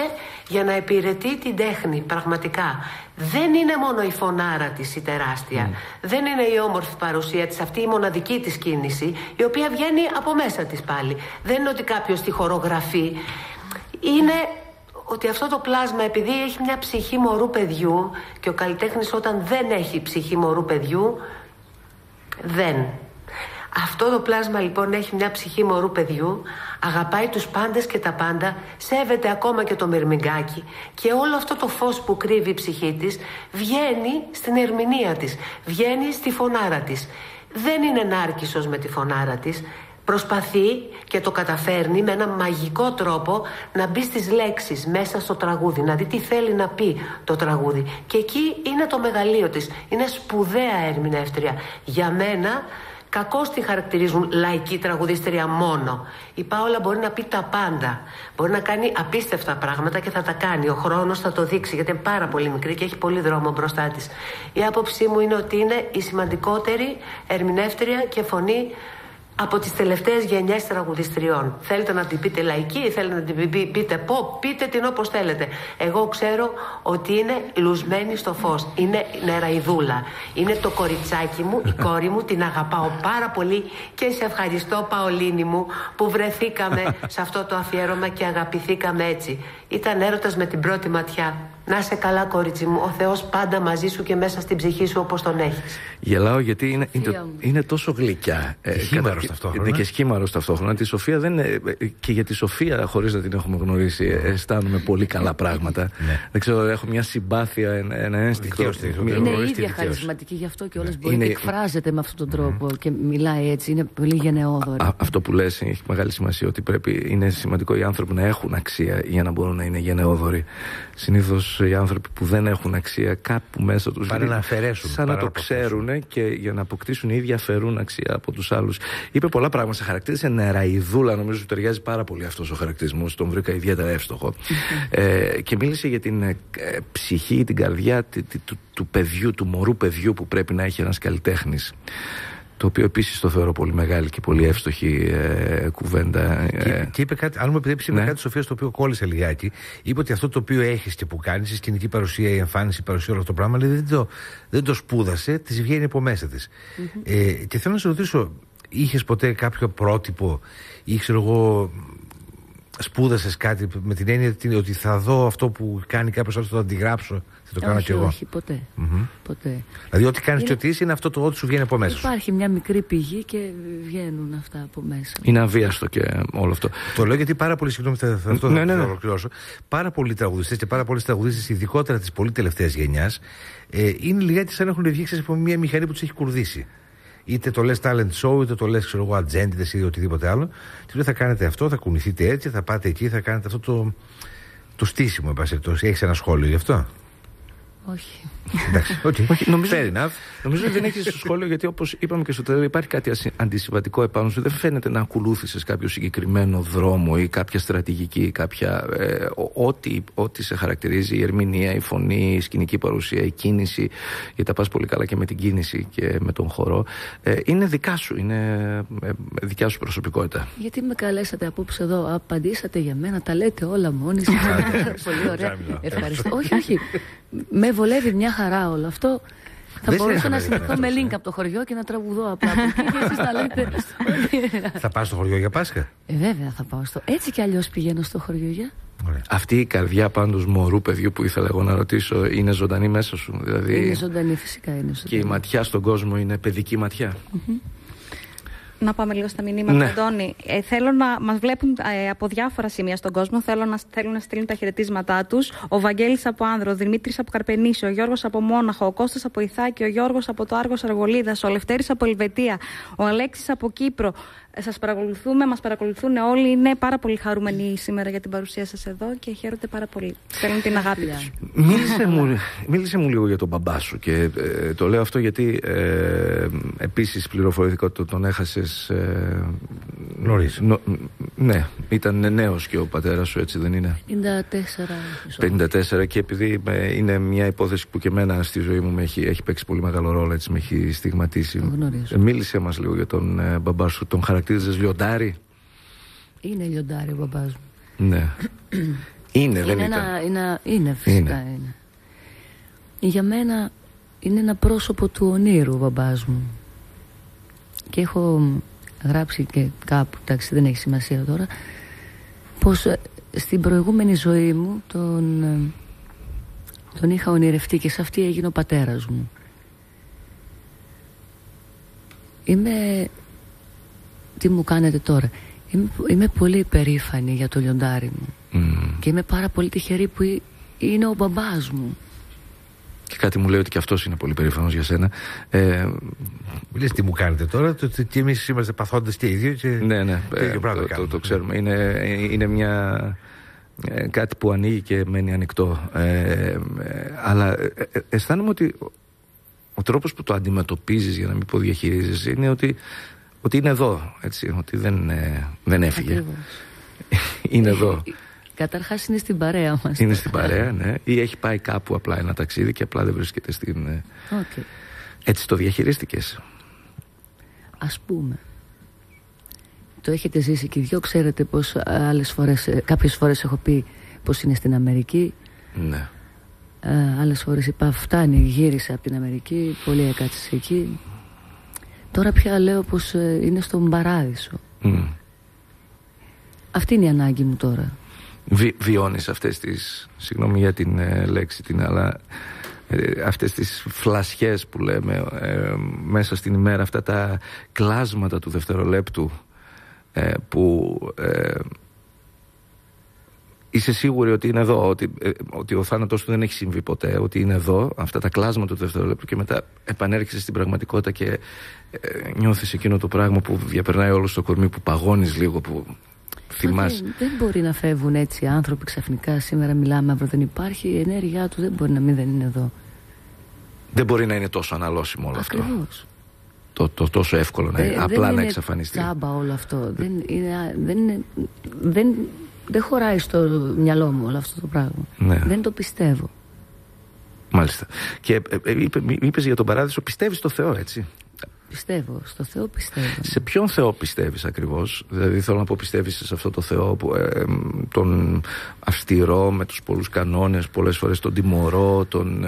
για να υπηρετεί την τέχνη, πραγματικά. Δεν είναι μόνο η φωνάρα της η τεράστια, δεν είναι η όμορφη παρουσία της, αυτή η μοναδική της κίνηση, η οποία βγαίνει από μέσα της πάλι. Δεν είναι ότι κάποιος τη χορογραφεί, είναι ότι αυτό το πλάσμα, επειδή έχει μια ψυχή μωρού παιδιού, και ο καλλιτέχνης όταν δεν έχει ψυχή μωρού παιδιού, δεν... Αυτό το πλάσμα λοιπόν έχει μια ψυχή μωρού παιδιού, αγαπάει τους πάντες και τα πάντα, σέβεται ακόμα και το μυρμηγκάκι, και όλο αυτό το φως που κρύβει η ψυχή της βγαίνει στην ερμηνεία της, βγαίνει στη φωνάρα της. Δεν είναι νάρκισσος με τη φωνάρα της, προσπαθεί και το καταφέρνει με ένα μαγικό τρόπο να μπει στις λέξεις μέσα στο τραγούδι, να δει τι θέλει να πει το τραγούδι. Και εκεί είναι το μεγαλείο της, είναι σπουδαία ερμηνεύτρια. Για μένα... κακώς τη χαρακτηρίζουν λαϊκή τραγουδίστρια μόνο. Η Πάολα μπορεί να πει τα πάντα. Μπορεί να κάνει απίστευτα πράγματα και θα τα κάνει. Ο χρόνος θα το δείξει, γιατί είναι πάρα πολύ μικρή και έχει πολύ δρόμο μπροστά της. Η άποψή μου είναι ότι είναι η σημαντικότερη ερμηνεύτρια και φωνή από τις τελευταίες γενιές τραγουδιστριών. Θέλετε να την πείτε λαϊκή, θέλετε να την πείτε pop, πείτε την όπως θέλετε. Εγώ ξέρω ότι είναι λουσμένη στο φως, είναι νεραϊδούλα. Είναι το κοριτσάκι μου, η κόρη μου, την αγαπάω πάρα πολύ και σε ευχαριστώ, Παολίνη μου, που βρεθήκαμε σε αυτό το αφιέρωμα και αγαπηθήκαμε έτσι. Ήταν έρωτας με την πρώτη ματιά. Να είσαι καλά, κορίτσι μου. Ο Θεός πάντα μαζί σου και μέσα στην ψυχή σου, όπως τον έχεις. Γελάω γιατί είναι τόσο γλυκιά. Σχήμαρος ταυτόχρονα. Είναι και σχήμαρος ταυτόχρονα. Τη Σοφία δεν είναι, και για τη Σοφία, χωρίς να την έχουμε γνωρίσει, αισθάνομαι πολύ καλά πράγματα. Δεν ξέρω, έχω μια συμπάθεια, ένα ένστικτο. Είναι η ίδια χαρισματική, γι' αυτό και όλες μπορεί να εκφράζεται με αυτόν τον τρόπο και μιλάει έτσι. Είναι πολύ γενναιόδωρη. Αυτό που λες έχει μεγάλη σημασία, ότι είναι σημαντικό οι άνθρωποι να έχουν αξία για να μπορούν να είναι γενναιόδωροι. Συνήθως οι άνθρωποι που δεν έχουν αξία κάπου μέσα τους πάνε να αφαιρέσουν, σαν να το ξέρουν, και για να αποκτήσουν οι ίδιοι αφαιρούν αξία από τους άλλους. Είπε πολλά πράγματα, χαρακτήρισε νεραϊδούλα, νομίζω ότι ταιριάζει πάρα πολύ αυτός ο χαρακτηρισμός, τον βρήκα ιδιαίτερα εύστοχο. Και μίλησε για την ψυχή, την καρδιά του παιδιού, του μωρού παιδιού που πρέπει να έχει ένας καλλιτέχνης. το οποίο επίσης το θεωρώ πολύ μεγάλη και πολύ εύστοχη κουβέντα. Και είπε κάτι, αν μου επιτρέψει, ναι, κάτι Σοφία, στο οποίο κόλλησε λιγάκι. Είπε ότι αυτό το οποίο έχεις και που κάνεις, η σκηνική παρουσία, η εμφάνιση, η παρουσία, όλο αυτό το πράγμα, δηλαδή δεν το σπούδασε, της βγαίνει από μέσα της. Mm-hmm. Και θέλω να σε ρωτήσω, είχες ποτέ κάποιο πρότυπο ή ξέρω εγώ, σπούδασες κάτι με την έννοια ότι θα δω αυτό που κάνει κάποιος άλλος, θα το αντιγράψω, θα το κάνω κι εγώ? Όχι, ποτέ. Mm-hmm. Ποτέ. Δηλαδή, ό,τι κάνεις και ό,τι είσαι, είναι αυτό το ό,τι σου βγαίνει από μέσα. Υπάρχει μια μικρή πηγή και βγαίνουν αυτά από μέσα. Είναι αβίαστο και όλο αυτό. Το λέω γιατί πάρα πολλοί, συγγνώμη, θα ολοκληρώσω. Πάρα πολλοί τραγουδιστές και πάρα πολλές τραγουδίστες, ειδικότερα της πολύ τελευταίας γενιάς, είναι λιγάκι σαν να έχουν βγει από μια μηχανή που τους έχει κουρδίσει. Είτε το λες talent show, είτε το λες ατζέντες ή οτιδήποτε άλλο. Τι λέει, θα κάνετε αυτό, θα κουνηθείτε έτσι, θα πάτε εκεί, θα κάνετε αυτό το στήσιμο. Έχεις ένα σχόλιο γι' αυτό? Όχι. Εντάξει, okay. Όχι, νομίζω ότι δεν έχεις στο σχόλιο, γιατί όπως είπαμε και στο τέλος, υπάρχει κάτι αντισυμβατικό επάνω σου. Δεν φαίνεται να ακολούθησες κάποιο συγκεκριμένο δρόμο ή κάποια στρατηγική ή κάποια. Ό,τι σε χαρακτηρίζει, η ερμηνεία, η φωνή, η σκηνική παρουσία, η κίνηση. Γιατί τα πας πολύ καλά και με την κίνηση και με τον χορό. Είναι δικά σου, είναι δικιά σου προσωπικότητα. Γιατί με καλέσατε απόψε εδώ, απαντήσατε για μένα, τα λέτε όλα μόνοι σας. Πολύ ωραία. Ευχαριστώ. Όχι. Με βολεύει μια χαρά όλο αυτό. Θα μπορούσα να συνεχθώ με link από το χωριό και να τραγουδώ απλά. Θα πάω στο χωριό για Πάσχα? Βέβαια θα πάω στο. Έτσι κι αλλιώς πηγαίνω στο χωριό για. Αυτή η καρδιά πάντως μωρού παιδιού που ήθελα εγώ να ρωτήσω, είναι ζωντανή μέσα σου? Δηλαδή... Είναι ζωντανή, φυσικά είναι ζωντανή. Και η ματιά στον κόσμο είναι παιδική ματιά. Να πάμε λίγο στα μηνύματα, ναι. Αντώνη. Θέλω να μας βλέπουν από διάφορα σημεία στον κόσμο. Θέλουν να στείλουν τα χαιρετίσματά τους. Ο Βαγγέλης από Άνδρο, ο Δημήτρης από Καρπενήσι, ο Γιώργος από Μόναχο, ο Κώστας από Ιθάκη, ο Γιώργος από το Άργος Αργολίδας, ο Λευτέρης από Ελβετία, ο Αλέξης από Κύπρο. Σας παρακολουθούμε, μας παρακολουθούν όλοι. Είναι πάρα πολύ χαρούμενοι σήμερα για την παρουσία σας εδώ και χαίρονται πάρα πολύ. Θέλουν την αγάπη τους. Μίλησε μου λίγο για τον μπαμπά σου και το λέω αυτό γιατί επίσης πληροφορήθηκα ότι τον έχασες νωρίς. Ναι, ήταν νέος και ο πατέρας σου, έτσι δεν είναι? 54. Και επειδή είναι μια υπόθεση που και εμένα στη ζωή μου έχει παίξει πολύ μεγάλο ρόλο, έτσι με έχει στιγματίσει. Μίλησε μας λίγο για τον μπαμπά σου. Τον χαρακτήριζες λιοντάρι? Είναι λιοντάρι ο μπαμπάς μου. Ναι. Είναι, φυσικά είναι. Για μένα είναι ένα πρόσωπο του ονείρου ο μπαμπάς μου. Και έχω γράψει και κάπου, εντάξει δεν έχει σημασία τώρα, πως στην προηγούμενη ζωή μου τον είχα ονειρευτεί και σε αυτή έγινε ο πατέρας μου. Τι μου κάνετε τώρα? Είμαι πολύ υπερήφανη για το λιοντάρι μου. Και είμαι πάρα πολύ τυχερή που είναι ο μπαμπάς μου. Και κάτι μου λέει ότι και αυτός είναι πολύ περήφανος για σένα. Λες τι μου κάνετε τώρα, και εμείς είμαστε παθόντες και οι δύο. Και... Ναι, το ξέρουμε. Είναι μια... κάτι που ανοίγει και μένει ανοιχτό. Αλλά αισθάνομαι ότι ο τρόπος που το αντιμετωπίζεις, για να μην πω διαχειρίζεις, είναι ότι είναι εδώ, έτσι, ότι δεν έφυγε. Ακριβώς. Είναι εδώ. Καταρχάς είναι στην παρέα μας. Είναι στην παρέα, ναι. Ή έχει πάει κάπου απλά ένα ταξίδι και απλά δεν βρίσκεται στην... Okay. Έτσι το διαχειρίστηκες? Ας πούμε. Το έχετε ζήσει και οι δυο, ξέρετε πως κάποιες φορές έχω πει πως είναι στην Αμερική. Ναι. Άλλες φορές είπα φτάνει, γύρισα από την Αμερική, πολύ έκατσες εκεί. Τώρα πια λέω πως είναι στον παράδεισο. Αυτή είναι η ανάγκη μου τώρα. Βιώνεις αυτές τις, συγγνώμη για την λέξη την, αλλά αυτές τις φλασιές που λέμε μέσα στην ημέρα, αυτά τα κλάσματα του δευτερολέπτου που είσαι σίγουρη ότι είναι εδώ, ότι ο θάνατός του δεν έχει συμβεί ποτέ, ότι είναι εδώ, αυτά τα κλάσματα του δευτερολέπτου, και μετά επανέρχεσαι στην πραγματικότητα και νιώθεις εκείνο το πράγμα που διαπερνάει όλο στο κορμί, που παγώνεις λίγο, που θυμάσαι. Δεν μπορεί να φεύγουν έτσι άνθρωποι ξαφνικά. Σήμερα μιλάμε, αύριο δεν υπάρχει. Η ενέργειά του δεν μπορεί να μην είναι εδώ. Δεν μπορεί να είναι τόσο αναλώσιμο όλο αυτό. Ακριβώς. Τόσο εύκολο απλά να εξαφανιστεί. Δεν είναι τσάμπα όλο αυτό. Δεν χωράει στο μυαλό μου όλο αυτό το πράγμα. Ναι. Δεν το πιστεύω. Μάλιστα. Και είπες για τον παράδεισο, πιστεύεις στο Θεό, έτσι? πιστεύω, στο Θεό πιστεύω. Σε ποιον Θεό πιστεύεις ακριβώς? Δηλαδή θέλω να πω, πιστεύεις σε αυτό το Θεό που, τον αυστηρό με τους πολλούς κανόνες, πολλές φορές τον τιμωρό, τον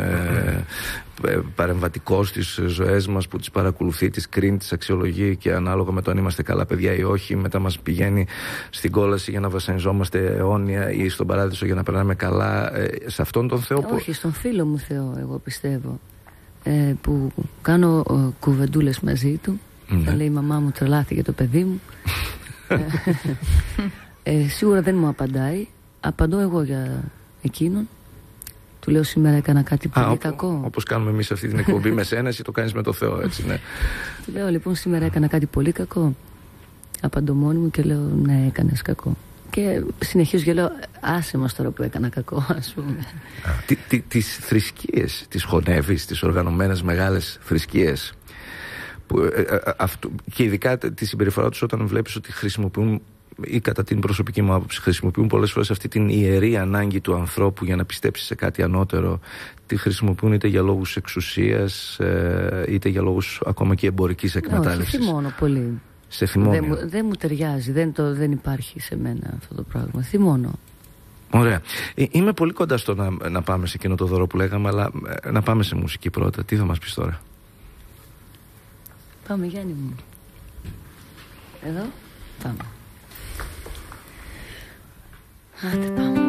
παρεμβατικό στις ζωές μας, που τις παρακολουθεί, τις κρίνει, τις αξιολογεί, και ανάλογα με το αν είμαστε καλά παιδιά ή όχι, μετά μας πηγαίνει στην κόλαση για να βασανιζόμαστε αιώνια ή στον παράδεισο για να περνάμε καλά. Σε αυτόν τον Θεό? Όχι, στον φίλο μου Θεό εγώ πιστεύω, που κάνω κουβεντούλες μαζί του. Θα λέει η μαμά μου τρελάθηκε το παιδί μου. Σίγουρα δεν μου απαντάει. Απαντώ εγώ για εκείνον. Του λέω σήμερα έκανα κάτι πολύ κακό. Όπως κάνουμε εμείς αυτή την εκπομπή με σένα, εσύ το κάνεις με το Θεό, έτσι, ναι. Του λέω λοιπόν σήμερα έκανα κάτι πολύ κακό. Απαντώ μόνη μου και λέω ναι, έκανες κακό. Και συνεχίζω και λέω άσε μας τώρα που έκανα κακό, ας πούμε. Τις θρησκείες τις χωνεύεις, τις οργανωμένες μεγάλες θρησκείες, και ειδικά τη συμπεριφορά τους, όταν βλέπεις ότι χρησιμοποιούν, ή κατά την προσωπική μου άποψη χρησιμοποιούν πολλές φορές αυτή την ιερή ανάγκη του ανθρώπου για να πιστέψει σε κάτι ανώτερο, τη χρησιμοποιούν είτε για λόγους εξουσίας, είτε για λόγους ακόμα και εμπορικής εκμετάλλευσης. Όχι μόνο πολύ. Σε θυμώνει. Δεν μου ταιριάζει, δεν υπάρχει σε μένα αυτό το πράγμα. Θυμώνω. Ωραία. Είμαι πολύ κοντά στο να πάμε σε εκείνο το δώρο που λέγαμε, αλλά να πάμε σε μουσική πρώτα. Τι θα μας πεις τώρα? Πάμε, Γιάννη μου. Εδώ, πάμε. Άντε, πάμε.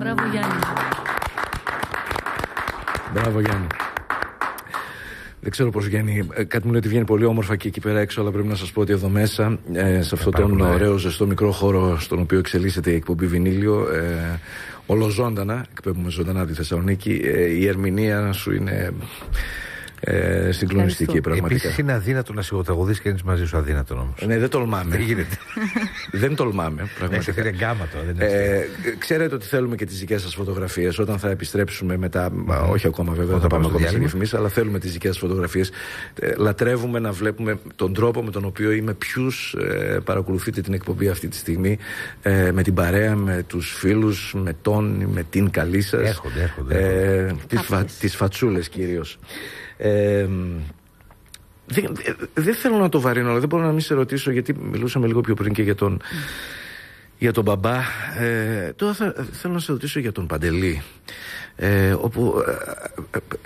Μπράβο Γιάννη. Μπράβο Γιάννη. Δεν ξέρω πώς Γιάννη, κάτι μου λέει ότι βγαίνει πολύ όμορφα και εκεί πέρα έξω, αλλά πρέπει να σας πω ότι εδώ μέσα, σε αυτόν τον ωραίο ζεστό μικρό χώρο στον οποίο εξελίσσεται η εκπομπή Βινύλιο, ολοζώντανα, εκπέμπουμε ζωντανά τη Θεσσαλονίκη, η ερμηνεία σου είναι... συγκλονιστική πραγματικά. Επίσης είναι αδύνατο να σιγοταγωδείς και είναι μαζί σου αδύνατο όμως. Ναι, δεν τολμάμε. Δεν τολμάμε. Πραγματικά. Είναι γκάματο. Ξέρετε ότι θέλουμε και τις δικές σας φωτογραφίες όταν θα επιστρέψουμε μετά. Όχι ακόμα βέβαια, θα πάμε ακόμα σε διαφημίσεις, αλλά θέλουμε τις δικές σας φωτογραφίες. Λατρεύουμε να βλέπουμε τον τρόπο με τον οποίο ή με ποιους παρακολουθείτε την εκπομπή αυτή τη στιγμή. Με την παρέα, με τους φίλους, με τον, με την καλή σας. Έρχονται. Τις φατσούλες κυρίως. Δεν θέλω να το βαρύνω, αλλά δεν μπορώ να μην σε ρωτήσω, γιατί μιλούσαμε λίγο πιο πριν και για τον μπαμπά. Τώρα θέλω να σε ρωτήσω για τον Παντελή, όπου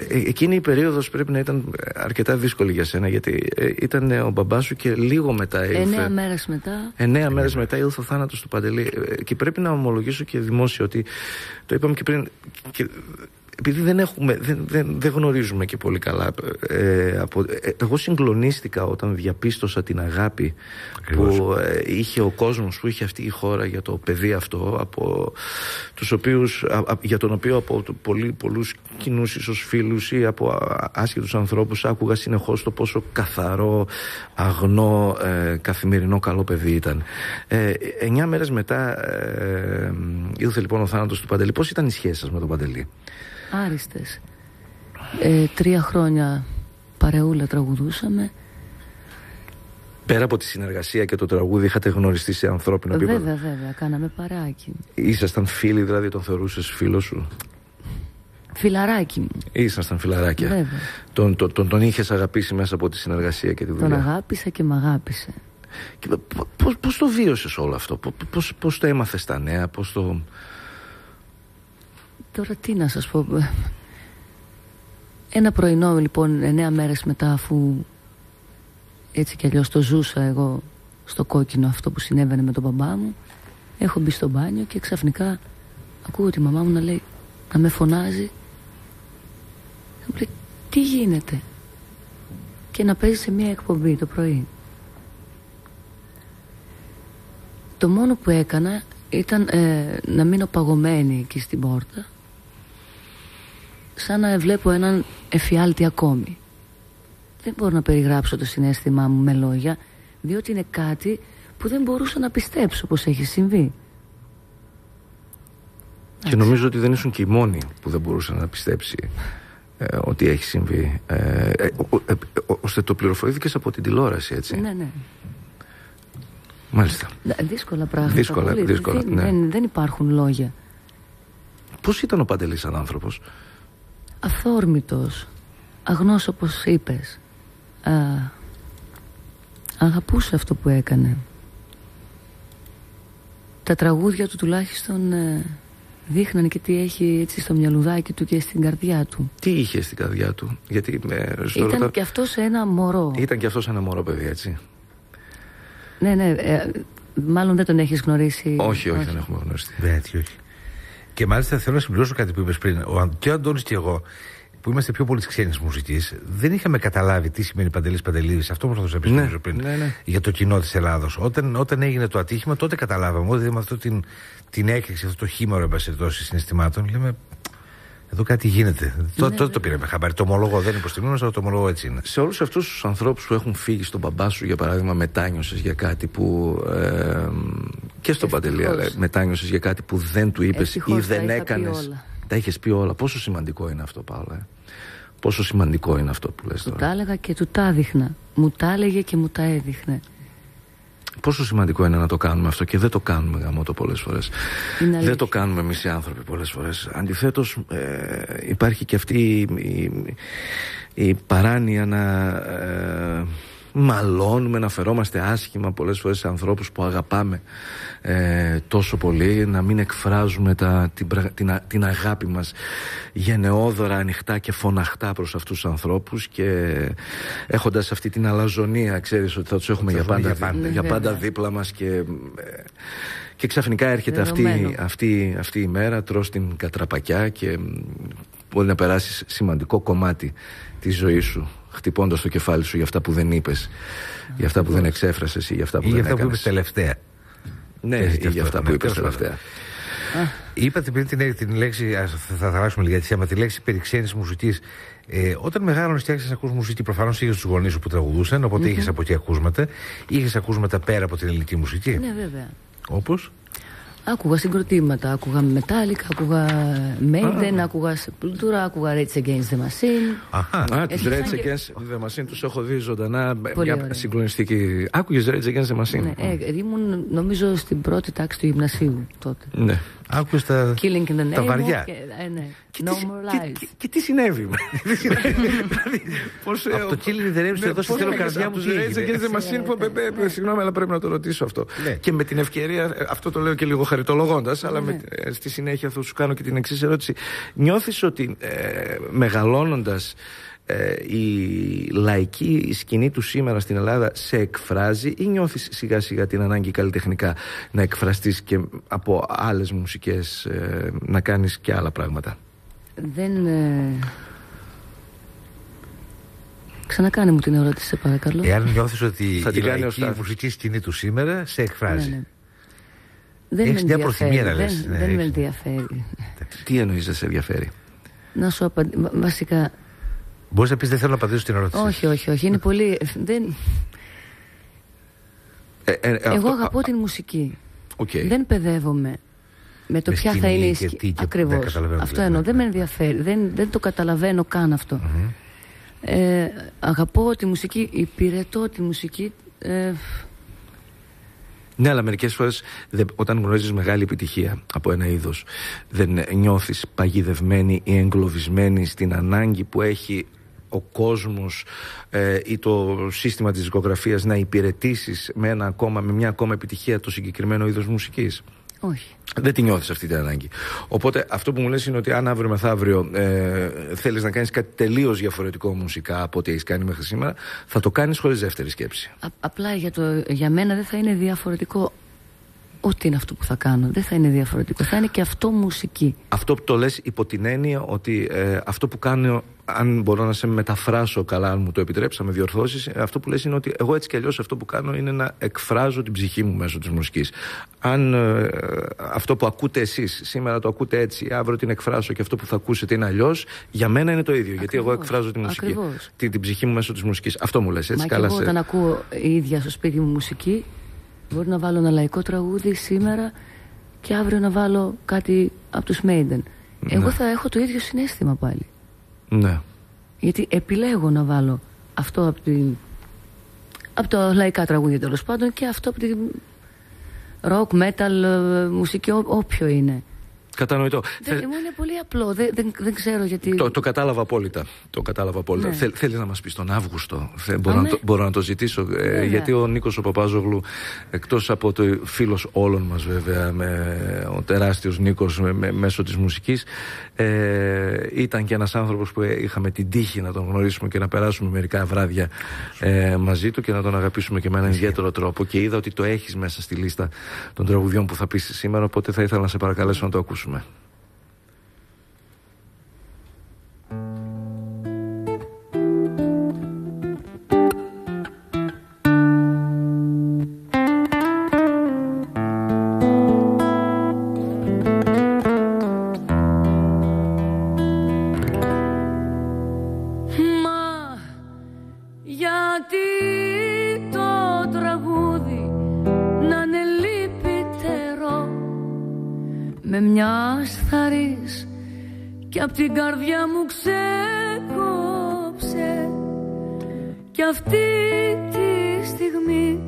εκείνη η περίοδος πρέπει να ήταν αρκετά δύσκολη για σένα, γιατί ήταν ο μπαμπάς σου και λίγο μετά ήλθε. 9 μέρες μετά ήλθε ο θάνατος του Παντελή. Και πρέπει να ομολογήσω και δημόσια ότι το είπαμε και πριν, και επειδή δεν γνωρίζουμε και πολύ καλά, εγώ συγκλονίστηκα όταν διαπίστωσα την αγάπη που είχε ο κόσμος, που είχε αυτή η χώρα για το παιδί αυτό, από τους οποίους, για τον οποίο από πολλούς κοινούς ίσως φίλους ή από άσχετους ανθρώπους άκουγα συνεχώς το πόσο καθαρό, αγνό, καθημερινό καλό παιδί ήταν. 9 μέρες μετά ήλθε λοιπόν ο θάνατος του Παντελή. Πώς ήταν η σχέση σας με τον Παντελή? Άριστες. 3 χρόνια παρεούλα τραγουδούσαμε. Πέρα από τη συνεργασία και το τραγούδι, είχατε γνωριστεί σε ανθρώπινο επίπεδο? Βέβαια, κάναμε παράκι. Ήσασταν φίλοι, δηλαδή τον θεωρούσες φίλο σου? Φιλαράκι μου. Ήσασταν φιλαράκια. Βέβαια. Τον είχες αγαπήσει μέσα από τη συνεργασία και τη δουλειά. Τον αγάπησα και μ' αγάπησε. Πώς το βίωσες όλο αυτό? Πώς το έμαθες τα νέα? Πώς το... Τώρα τι να σας πω. Ένα πρωινό λοιπόν, 9 μέρες μετά, αφού έτσι κι αλλιώς το ζούσα εγώ στο κόκκινο αυτό που συνέβαινε με τον μπαμπά μου, έχω μπει στο μπάνιο και ξαφνικά ακούω τη μαμά μου να λέει, να με φωνάζει, να μου λέει τι γίνεται, και να παίζει σε μια εκπομπή το πρωί. Το μόνο που έκανα ήταν να μείνω παγωμένη εκεί στην πόρτα, σαν να βλέπω έναν εφιάλτη ακόμη. Δεν μπορώ να περιγράψω το συναίσθημά μου με λόγια, διότι είναι κάτι που δεν μπορούσα να πιστέψω πως έχει συμβεί. Και νομίζω ότι δεν ήσουν και οι μόνοι που δεν μπορούσαν να πιστέψει ότι έχει συμβεί, ώστε το πληροφορήθηκες από την τηλεόραση, έτσι? Ναι. Μάλιστα. Δύσκολα πράγματα. Δύσκολα, ναι. Δεν υπάρχουν λόγια. Πώς ήταν ο Παντελής σαν άνθρωπος? Αθόρμητος, αγνός όπως είπες. Αγαπούσε αυτό που έκανε. Τα τραγούδια του τουλάχιστον δείχνανε και τι έχει έτσι στο μυαλουδάκι του και στην καρδιά του. Τι είχε στην καρδιά του? Γιατί ήταν και αυτός ένα μωρό. Ήταν και αυτός ένα μωρό παιδί, έτσι? Ναι, μάλλον δεν τον έχεις γνωρίσει. Όχι, δεν έχουμε γνωριστεί. Όχι. Και μάλιστα θέλω να συμπληρώσω κάτι που είπες πριν. Και ο Αντώνης και εγώ, που είμαστε πιο πολύ της ξένης μουσικής, δεν είχαμε καταλάβει τι σημαίνει Παντελής Παντελίδης. Αυτό όμως θα το επιστρέψω πριν. Ναι. Για το κοινό της Ελλάδος. Όταν έγινε το ατύχημα, τότε καταλάβαμε. Ότι με αυτή την έκρηξη, αυτό το χήμαρο εμπασχετώσει συναισθημάτων, λέμε, εδώ κάτι γίνεται. Τότε το πήραμε χαμπάρι. Το ομολογώ, δεν υποστηρίζουμε, αλλά το ομολογώ, έτσι είναι. Σε όλους αυτούς τους ανθρώπους που έχουν φύγει, στον μπαμπά σου για παράδειγμα, μετάνιωσες για κάτι που. Και στον Παντελή, αλλά μετάνιωσες για κάτι που δεν του είπες ή δεν έκανες? Τα είχες πει όλα. Πόσο σημαντικό είναι αυτό, Παόλα? Πόσο σημαντικό είναι αυτό που λες τώρα? Του τα έλεγα και του τα έδειχνα. Μου τα έλεγε και μου τα έδειχνε. Πόσο σημαντικό είναι να το κάνουμε αυτό και δεν το κάνουμε, γαμώτο, πολλές φορές. Δεν το κάνουμε εμείς οι άνθρωποι πολλές φορές. Αντιθέτως, υπάρχει και αυτή η παράνοια να μαλώνουμε, να φερόμαστε άσχημα πολλές φορές σε ανθρώπους που αγαπάμε τόσο πολύ, να μην εκφράζουμε την αγάπη μας γενναιόδωρα, ανοιχτά και φωναχτά προς αυτούς τους ανθρώπους, και έχοντας αυτή την αλαζονία, ξέρεις ότι θα τους έχουμε για πάντα δίπλα μας, και ξαφνικά έρχεται αυτή η μέρα, τρως την κατραπακιά και μπορεί να περάσεις σημαντικό κομμάτι της ζωής σου χτυπώντας το κεφάλι σου για αυτά που δεν είπες, για αυτά που δεν εξέφρασες, ή για αυτά που δεν έκανες, ή για αυτά που είπες τελευταία. Ναι, ή για αυτά που είπες τελευταία. Είπατε πριν την λέξη, θα αλλάξουμε λίγα τη θέμα, τη λέξη περί ξένης μουσικής. Όταν μεγάλωνες και άρχισες να ακούς μουσική, προφανώς είχες τους γονείς σου που τραγουδούσαν, οπότε είχες από εκεί ακούσματα. Είχες ακούσματα πέρα από την ελληνική μουσική. Ναι, βέβαια. Όπως? Άκουγα συγκροτήματα, άκουγα Metallica, άκουγα Maiden, άκουγα Sepultura, άκουγα Rage Against the Machine. Τους Rage Against the Machine τους έχω δει ζωντανά, μια συγκλονιστική. Άκουγες Rage Against the Machine? Ήμουν νομίζω στην πρώτη τάξη του γυμνασίου τότε. Ναι. Άκουσες τα βαριά. Και τι συνέβη? Από το Killing the Name στο εδώ στην καρδιά μου. Τους Rage Against the Machine, συγγνώμη, αλλά πρέπει να το ρωτήσω αυτό. Και με την ευκαιρία, αυτό το λέω και λίγο χαριτολογώντας, αλλά στη συνέχεια θα σου κάνω και την εξής ερώτηση. Νιώθεις ότι μεγαλώνοντας η λαϊκή σκηνή του σήμερα στην Ελλάδα σε εκφράζει, ή νιώθεις σιγά σιγά την ανάγκη καλλιτεχνικά να εκφραστείς και από άλλες μουσικές, να κάνεις και άλλα πράγματα? Δεν... Ξανακάνε μου την ερώτηση, σε παρακαλώ. Εάν νιώθεις ότι η λαϊκή μουσική σκηνή του σήμερα σε εκφράζει. Ναι, ναι. Έχεις μια προθυμία να λες. Δεν με ενδιαφέρει. Τι εννοείς δεν σε ενδιαφέρει? Να σου απαντήσω. Βασικά. Μπορείς να πεις δεν θέλω να απαντήσω στην ερώτηση. Όχι. Είναι πολύ. Εγώ αγαπώ την μουσική. Δεν παιδεύομαι με το ποια θα είναι η σκηνή. Ακριβώς. Αυτό εννοώ. Δεν με ενδιαφέρει. Δεν το καταλαβαίνω καν αυτό. Αγαπώ τη μουσική. Υπηρετώ τη μουσική. Ναι, αλλά μερικές φορές όταν γνωρίζεις μεγάλη επιτυχία από ένα είδος, δεν νιώθεις παγιδευμένη ή εγκλωβισμένη στην ανάγκη που έχει ο κόσμος ή το σύστημα της δισκογραφίας να υπηρετήσεις με μια ακόμα επιτυχία το συγκεκριμένο είδος μουσικής? Όχι. Δεν τη νιώθεις αυτή την ανάγκη. Οπότε αυτό που μου λες είναι ότι αν αύριο μεθαύριο θέλεις να κάνεις κάτι τελείως διαφορετικό μουσικά από ό,τι έχεις κάνει μέχρι σήμερα, θα το κάνεις χωρίς δεύτερη σκέψη. Απλά για μένα δεν θα είναι διαφορετικό ό,τι είναι αυτό που θα κάνω. Δεν θα είναι διαφορετικό. Θα είναι και αυτό μουσική. Αυτό που το λες υπό την έννοια ότι αυτό που κάνω, αν μπορώ να σε μεταφράσω καλά, αν μου το επιτρέψεις, να με διορθώσεις, αυτό που λες είναι ότι εγώ έτσι κι αλλιώς αυτό που κάνω είναι να εκφράζω την ψυχή μου μέσω της μουσικής. Αν αυτό που ακούτε εσείς σήμερα το ακούτε έτσι, αύριο την εκφράσω και αυτό που θα ακούσετε είναι αλλιώς, για μένα είναι το ίδιο. Ακριβώς. Γιατί εγώ εκφράζω τη μουσική, την ψυχή μου μέσω της μουσικής. Αυτό μου λες, έτσι? Μα καλά. Και εγώ όταν ακούω η ίδια στο σπίτι μου μουσική, μπορώ να βάλω ένα λαϊκό τραγούδι σήμερα και αύριο να βάλω κάτι από τους Maiden. Εγώ θα έχω το ίδιο συναίσθημα πάλι. Ναι. Γιατί επιλέγω να βάλω αυτό από το λαϊκά τραγούδια, τέλος πάντων, και αυτό από την rock, metal, μουσική, όποιο είναι. Κατανοητό. Μου είναι πολύ απλό. Δεν ξέρω γιατί. Το κατάλαβα απόλυτα. Ναι. Θέλεις να μας πεις τον Αύγουστο. Μπορώ να το ζητήσω. Γιατί ο Νίκος ο Παπάζογλου, εκτός από το φίλος όλων μας, βέβαια, ο τεράστιος Νίκος μέσω της μουσικής, ήταν και ένας άνθρωπος που είχαμε την τύχη να τον γνωρίσουμε και να περάσουμε μερικά βράδια μαζί του και να τον αγαπήσουμε και με έναν ιδιαίτερο τρόπο. Και είδα ότι το έχεις μέσα στη λίστα των τραγουδιών που θα πεις σήμερα. Οπότε θα ήθελα να σε παρακαλέσω να το ακούσουμε. Μα γιατί το τραγούδι να είναι λυπητερό, με μια ασθαρής κι απ' την καρδιά μου ξεκόψε, κι αυτή τη στιγμή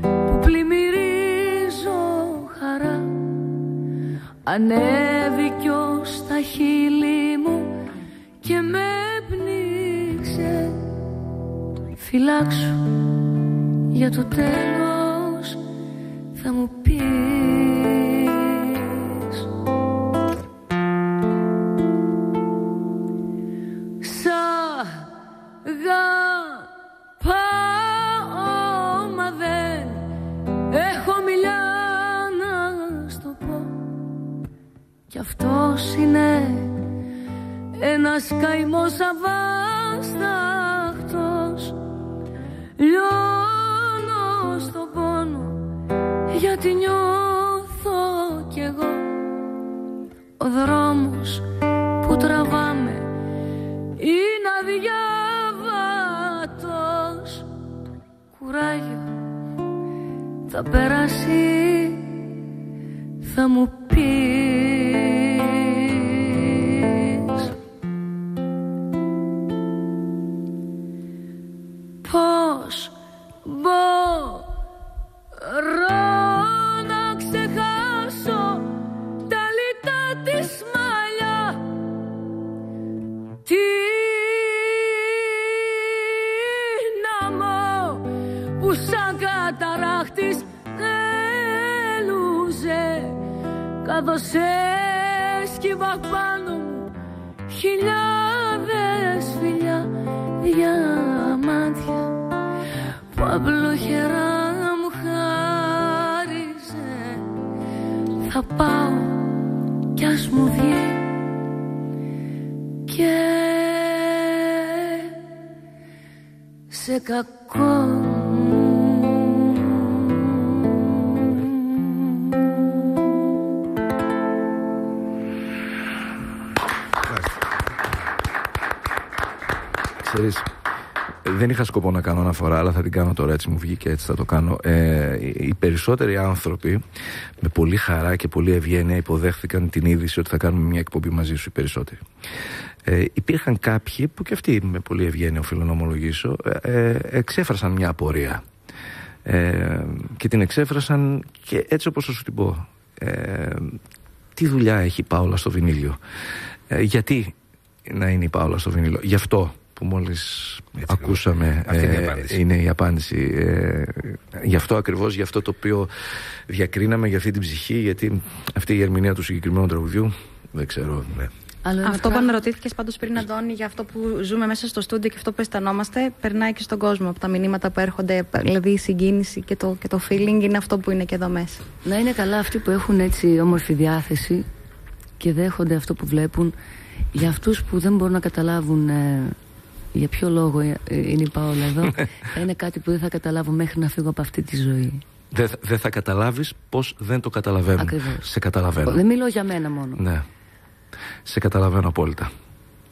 που πλημμυρίζω χαρά, ανέβηκε στα χείλη μου και με πνίξε. Φυλάξου για το τέλος θα μου πεις. Σ' αγαπάω, μα δεν έχω μιλιά να στο πω. Κι αυτός είναι ένας καημός αβάσταχτος. Λιώνω στον πόνο γιατί νιώθω κι εγώ. Ο δρόμος που τραβάμε είναι αδιάβατος. Κουράγιο, θα περάσει, θα μου πεις. Πώς μπορώ να ξεχάσω τα λιτά της μαλλιά, την αμό που σαν καταράχτης έλουζε, καθώς έσκυβα πάνω μου χιλιάδες φιλιά, διαμάντια που απλόχερα μου χάρισε. Θα πάω κι ας μου βγει και σε κακό. Δεν είχα σκοπό να κάνω αναφορά, αλλά θα την κάνω τώρα, έτσι μου βγήκε, έτσι θα το κάνω. Οι περισσότεροι άνθρωποι με πολύ χαρά και πολύ ευγένεια υποδέχθηκαν την είδηση ότι θα κάνουμε μια εκπομπή μαζί σου, οι περισσότεροι. Υπήρχαν κάποιοι που και αυτοί με πολύ ευγένεια, οφείλω να ομολογήσω, εξέφρασαν μια απορία. Και την εξέφρασαν και έτσι όπως θα σου την πω. Τι δουλειά έχει η Πάολα στο Βινύλιο? Γιατί να είναι η Πάολα στο Βινύλιο? Γι' αυτό που μόλις έτσι, ακούσαμε, είναι η απάντηση. Γι' αυτό ακριβώς, γι' αυτό το οποίο διακρίναμε, για αυτή την ψυχή, γιατί αυτή η ερμηνεία του συγκεκριμένου τραγουδιού δεν ξέρω. Ναι. Αλλά αυτό που αναρωτήθηκες πάντως πριν, Αντώνη, για αυτό που ζούμε μέσα στο στούντιο και αυτό που αισθανόμαστε, περνάει και στον κόσμο από τα μηνύματα που έρχονται. Δηλαδή η συγκίνηση και το feeling είναι αυτό που είναι και εδώ μέσα. Να είναι καλά αυτοί που έχουν έτσι όμορφη διάθεση και δέχονται αυτό που βλέπουν. Για αυτούς που δεν μπορούν να καταλάβουν για ποιο λόγο είναι η Παόλα εδώ, είναι κάτι που δεν θα καταλάβω μέχρι να φύγω από αυτή τη ζωή. Δεν θα καταλάβεις πως δεν το καταλαβαίνω. Ακριβώς. Σε καταλαβαίνω. Δεν μιλώ για μένα μόνο. Ναι. Σε καταλαβαίνω απόλυτα.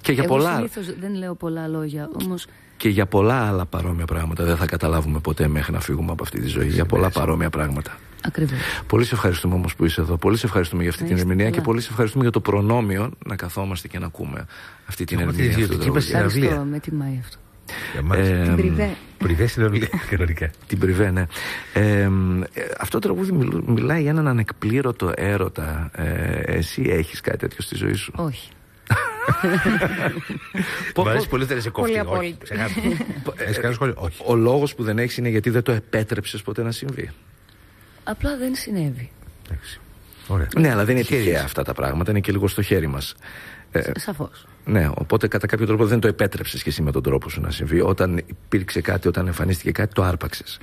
Και για εγώ πολλά... συνήθως δεν λέω πολλά λόγια, όμως... Και για πολλά άλλα παρόμοια πράγματα δεν θα καταλάβουμε ποτέ μέχρι να φύγουμε από αυτή τη ζωή. Για πολλά παρόμοια πράγματα. Ακριβώς. Πολύ σε ευχαριστούμε όμως που είσαι εδώ. Πολύ σε ευχαριστούμε για αυτή την ερμηνεία και πολύ σε ευχαριστούμε για το προνόμιο να καθόμαστε και να ακούμε αυτή την ερμηνεία. Ευχαριστώ, με τιμάει αυτό. Την Πριβέ. Πριβέ συνολικά, κανονικά. Την Πριβέ, ναι. Αυτό το τραγούδι μιλάει για έναν ανεκπλήρωτο έρωτα. Εσύ έχεις κάτι τέτοιο στη ζωή σου? Όχι. Μου αρέσει πολύ, δεν είσαι κόφτη. Ο λόγος που δεν έχεις είναι γιατί δεν το επέτρεψες ποτέ να συμβεί. Απλά δεν συνέβη. Ωραία. Ναι, αλλά δεν είναι τυχαία αυτά τα πράγματα, είναι και λίγο στο χέρι μας. Σαφώς. Ναι, οπότε κατά κάποιο τρόπο δεν το επέτρεψες και εσύ με τον τρόπο σου να συμβεί. Όταν υπήρξε κάτι, όταν εμφανίστηκε κάτι, το άρπαξες.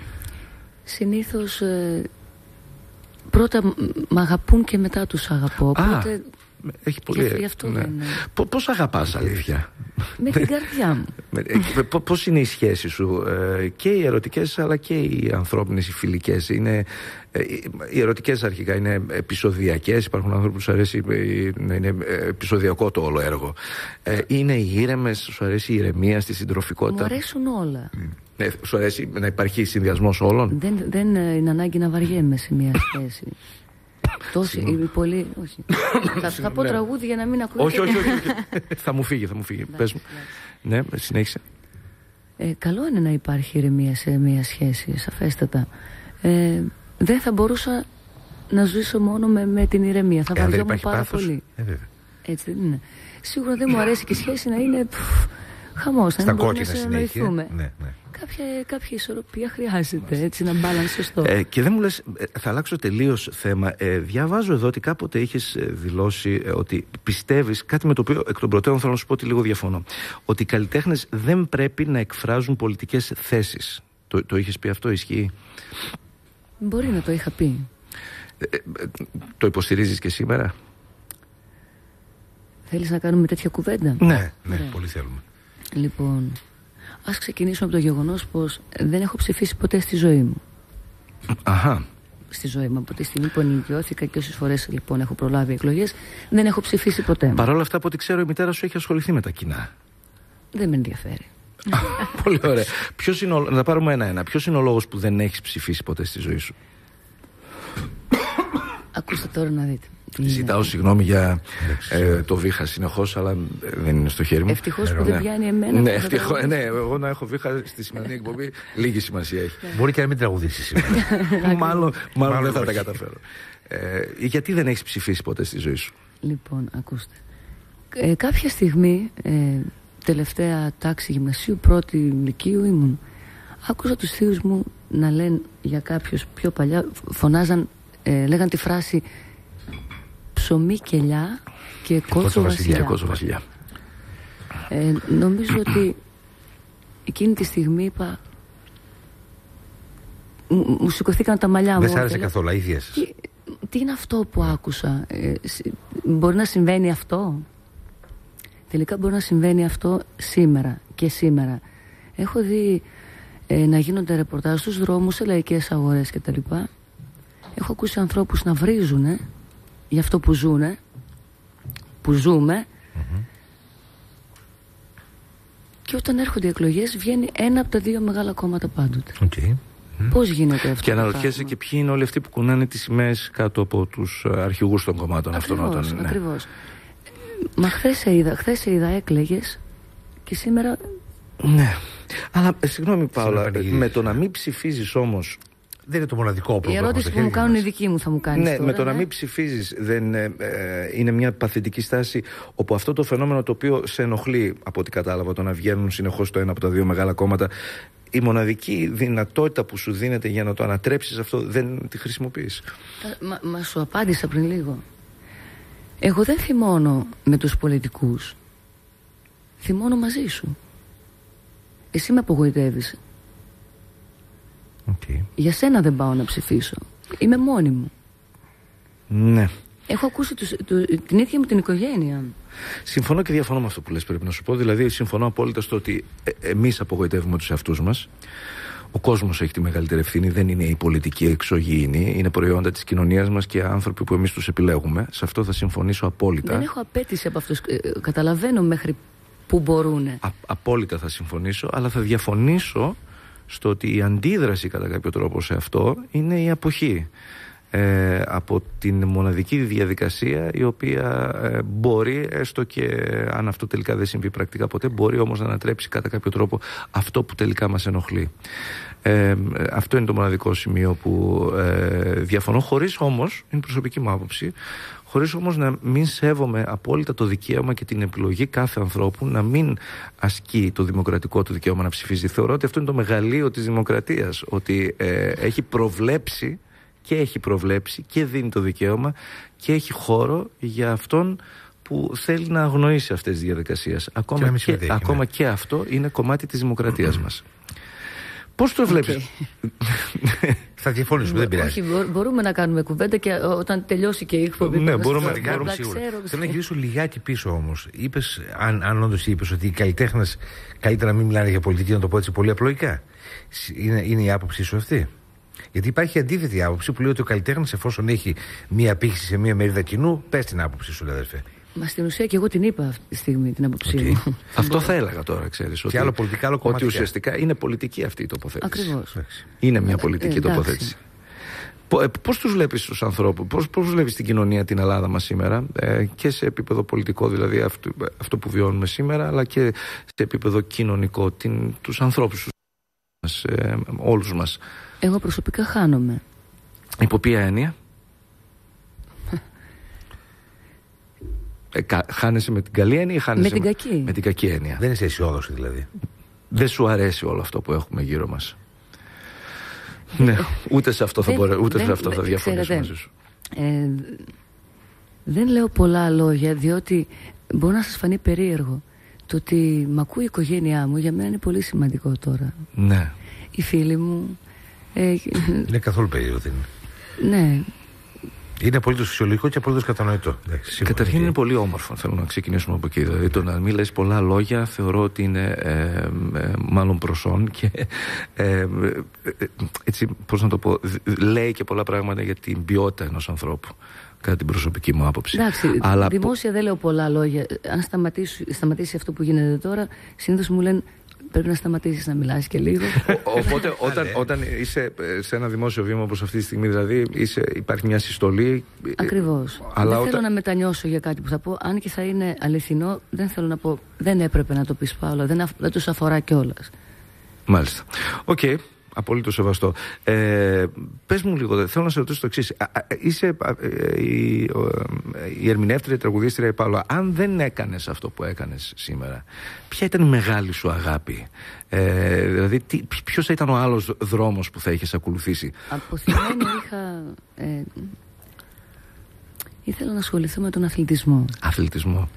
Συνήθως πρώτα μ' αγαπούν και μετά τους αγαπώ. Οπότε... Έχει πολύ... Ναι. Πώς αγαπάς αλήθεια? Με την καρδιά μου. Πώς είναι η σχέση σου, και οι ερωτικές αλλά και οι ανθρώπινες, οι φιλικές? Είναι... Οι ερωτικές αρχικά είναι επεισοδιακές. Υπάρχουν άνθρωποι που σου αρέσει να είναι επεισοδιακό το όλο έργο. Είναι οι ήρεμες, σου αρέσει η ηρεμία, στη συντροφικότητα? Μου αρέσουν όλα. Σου αρέσει να υπάρχει συνδυασμός όλων? Δεν είναι ανάγκη να βαριέμαι σε μια σχέση. Τόση πολύ. Όχι. Θα πω τραγούδι για να μην ακούγεται. Όχι. Θα μου φύγει. Πες μου. Ναι, συνέχισε. Καλό είναι να υπάρχει ηρεμία σε μια σχέση, σαφέστατα. Δεν θα μπορούσα να ζήσω μόνο με την ηρεμία. Θα βαριόμουν πάρα πολύ. Έτσι δεν είναι? Σίγουρα δεν μου αρέσει και η σχέση να είναι χαμός. Στα κόκκινα συνέχεια. κάποια ισορροπία χρειάζεται, έτσι, να μπάλανε σωστό. Και δεν μου λες, θα αλλάξω τελείως θέμα. Διαβάζω εδώ ότι κάποτε έχεις δηλώσει ότι πιστεύεις, κάτι με το οποίο εκ των προτέρων θέλω να σου πω ότι λίγο διαφωνώ, ότι οι καλλιτέχνες δεν πρέπει να εκφράζουν πολιτικές θέσεις. Το είχες πει αυτό, ισχύει? Μπορεί να το είχα πει. Το υποστηρίζεις και σήμερα? Θέλεις να κάνουμε τέτοια κουβέντα? Ναι, ναι, πολύ θέλουμε. Λοιπόν, ας ξεκινήσουμε από το γεγονός πως δεν έχω ψηφίσει ποτέ στη ζωή μου. Αχα. Στη ζωή μου, από τη στιγμή που ενηλικιώθηκα και όσες φορές λοιπόν έχω προλάβει εκλογές, δεν έχω ψηφίσει ποτέ. Παρ' όλα αυτά, από ό,τι ξέρω, η μητέρα σου έχει ασχοληθεί με τα κοινά. Δεν με ενδιαφέρει. Πολύ ωραία. Ποιος είναι να τα πάρουμε ένα-ένα. Ποιος είναι ο λόγος που δεν έχεις ψηφίσει ποτέ στη ζωή σου? Ακούστε τώρα να δείτε. Ζητάω συγγνώμη για το βήχα συνεχώς, αλλά δεν είναι στο χέρι μου. Ευτυχώς που δεν πιάνει εμένα. Ναι, ναι, εγώ να έχω βήχα στη σημερινή εκπομπή, λίγη σημασία έχει. Μπορεί και να μην τραγουδήσει σήμερα. Μάλλον δεν θα τα καταφέρω. Γιατί δεν έχεις ψηφίσει ποτέ στη ζωή σου? Λοιπόν, ακούστε. Κάποια στιγμή, τελευταία τάξη γυμνασίου, πρώτη λυκείου ήμουν, άκουσα τους θείους μου να λένε για κάποιους πιο παλιά, φωνάζαν, λέγαν τη φράση ψωμί κελιά και κότσο βασιλιά. Νομίζω ότι εκείνη τη στιγμή είπα, μου σηκωθήκαν τα μαλλιά μου. Δεν σ' άρεσε καθόλου, ίδια σας? Τι είναι αυτό που άκουσα? Μπορεί να συμβαίνει αυτό? Τελικά μπορεί να συμβαίνει αυτό σήμερα και σήμερα. Έχω δει να γίνονται ρεπορτάζ στους δρόμους, σε λαϊκές αγορές κτλ. Έχω ακούσει ανθρώπους να βρίζουν για αυτό που ζουνε, που ζούμε. Και όταν έρχονται οι εκλογές, βγαίνει ένα από τα δύο μεγάλα κόμματα πάντοτε. Πώς γίνεται αυτό? Και αναρωτιέσαι και ποιοι είναι όλοι αυτοί που κουνάνε τις σημαίες κάτω από τους αρχηγούς των κομμάτων αυτών. Ακριβώς. Μα χθες είδα έκλεγες και σήμερα. Ναι. Αλλά συγγνώμη, Παόλα, με το να μην ψηφίζεις όμως. Δεν είναι το μοναδικό πρόβλημα. Η ερώτηση που μου κάνουν οι δικοί μου θα μου κάνει. Ναι, τώρα, με το να μην ψηφίζεις δεν είναι μια παθητική στάση, όπου αυτό το φαινόμενο το οποίο σε ενοχλεί, από ό,τι κατάλαβα, το να βγαίνουν συνεχώς το ένα από τα δύο μεγάλα κόμματα, η μοναδική δυνατότητα που σου δίνεται για να το ανατρέψεις αυτό δεν τη χρησιμοποιείς. Μα σου απάντησα πριν λίγο. Εγώ δεν θυμώνω με τους πολιτικούς. Θυμώνω μαζί σου. Εσύ με απογοητεύεις. Για σένα δεν πάω να ψηφίσω. Είμαι μόνη μου. Ναι. Έχω ακούσει την ίδια μου την οικογένεια. Συμφωνώ και διαφωνώ με αυτό που λες, πρέπει να σου πω. Δηλαδή, συμφωνώ απόλυτα στο ότι εμείς απογοητεύουμε τους εαυτούς μας. Ο κόσμος έχει τη μεγαλύτερη ευθύνη, δεν είναι η πολιτική εξωγήινη. Είναι προϊόντα της κοινωνίας μας και άνθρωποι που εμείς τους επιλέγουμε. Σε αυτό θα συμφωνήσω απόλυτα. Δεν έχω απέτηση από αυτούς. Καταλαβαίνω μέχρι που μπορούν. Απόλυτα θα συμφωνήσω, αλλά θα διαφωνήσω στο ότι η αντίδραση κατά κάποιο τρόπο σε αυτό είναι η αποχή από την μοναδική διαδικασία, η οποία μπορεί, έστω και αν αυτό τελικά δεν συμβεί πρακτικά ποτέ, μπορεί όμως να ανατρέψει κατά κάποιο τρόπο αυτό που τελικά μας ενοχλεί. Αυτό είναι το μοναδικό σημείο που διαφωνώ, χωρίς όμως, είναι προσωπική μου άποψη, χωρίς όμως να μην σέβομαι απόλυτα το δικαίωμα και την επιλογή κάθε ανθρώπου να μην ασκεί το δημοκρατικό του δικαίωμα να ψηφίζει. Θεωρώ ότι αυτό είναι το μεγαλείο της δημοκρατίας, ότι έχει προβλέψει και δίνει το δικαίωμα και έχει χώρο για αυτόν που θέλει να αγνοήσει αυτές τις διαδικασίες. Ακόμα και αυτό είναι κομμάτι της δημοκρατίας μας. Πώς το βλέπεις? Θα διαφωνήσουμε, δεν πειράζει. Μπορούμε να κάνουμε κουβέντα και όταν τελειώσει και η εκπομπή. Ναι, μπορούμε να κάνουμε σίγουρα. Θέλω να γυρίσω λιγάκι πίσω όμως. Είπες, αν όντως είπες, ότι οι καλλιτέχνες καλύτερα να μην μιλάνε για πολιτική, να το πω έτσι πολύ απλοϊκά. Είναι η άποψή σου αυτή? Γιατί υπάρχει αντίθετη άποψη που λέει ότι ο καλλιτέχνης, εφόσον έχει μία πήχηση σε μία μερίδα κοινού, πες την άποψη σου, αδερφέ. Μα στην ουσία και εγώ την είπα αυτή τη στιγμή, την άποψή μου. Αυτό θα έλεγα τώρα, ξέρεις. Και άλλο πολιτικά, άλλο κομμάτια. Ότι ουσιαστικά είναι πολιτική αυτή η τοποθέτηση. Ακριβώς. Είναι μια πολιτική τοποθέτηση. Πώς τους βλέπεις τους ανθρώπους, πώς βλέπεις την κοινωνία, την Ελλάδα μας σήμερα, και σε επίπεδο πολιτικό, δηλαδή αυτό που βιώνουμε σήμερα, αλλά και σε επίπεδο κοινωνικό, τους ανθρώπους, όλους μας? Εγώ προσωπικά χάνομαι. Υπό ποια έννοια? Χάνεσαι με την καλή έννοια ή χάνεσαι με την κακή έννοια? Δεν είσαι αισιόδοξη δηλαδή? δεν σου αρέσει όλο αυτό που έχουμε γύρω μας. Ναι, ούτε σε αυτό θα διαφωνήσω μαζί σου. Δεν λέω πολλά λόγια, διότι μπορεί να σας φανεί περίεργο. Το ότι μ' ακούει η οικογένειά μου για μένα είναι πολύ σημαντικό τώρα. Ναι. Οι φίλοι μου. Είναι καθόλου περίεργο. Ναι. Είναι απολύτως φυσιολογικό και απολύτως κατανοητό. Καταρχήν είναι πολύ όμορφο. Θέλω να ξεκινήσουμε από εκεί. Δηλαδή, το να μην λες πολλά λόγια θεωρώ ότι είναι μάλλον προσόν και έτσι, πώς να το πω, λέει και πολλά πράγματα για την ποιότητα ενός ανθρώπου. Κατά την προσωπική μου άποψη. Εντάξει, αλλά δημόσια δεν λέω πολλά λόγια. Αν σταματήσει αυτό που γίνεται τώρα, συνήθως μου λένε πρέπει να σταματήσεις να μιλάς και λίγο. Οπότε όταν είσαι σε ένα δημόσιο βήμα όπως αυτή τη στιγμή, δηλαδή υπάρχει μια συστολή. Ακριβώς. Αλλά δεν θέλω να μετανιώσω για κάτι που θα πω, αν και θα είναι αληθινό, δεν θέλω να πω δεν έπρεπε να το πεις Παόλα, δεν τους αφορά κιόλας. Μάλιστα. Οκ. Okay. Απολύτως σεβαστό. Πες μου λίγο, θέλω να σε ρωτήσω το εξής. Είσαι η ερμηνεύτρια, η τραγουδίστρια, η Παόλα. Αν δεν έκανες αυτό που έκανες σήμερα, ποια ήταν η μεγάλη σου αγάπη? Δηλαδή, ποιος θα ήταν ο άλλος δρόμος που θα είχες ακολουθήσει? Αποθυμένη είχα... ήθελα να ασχοληθώ με τον αθλητισμό. Αθλητισμό.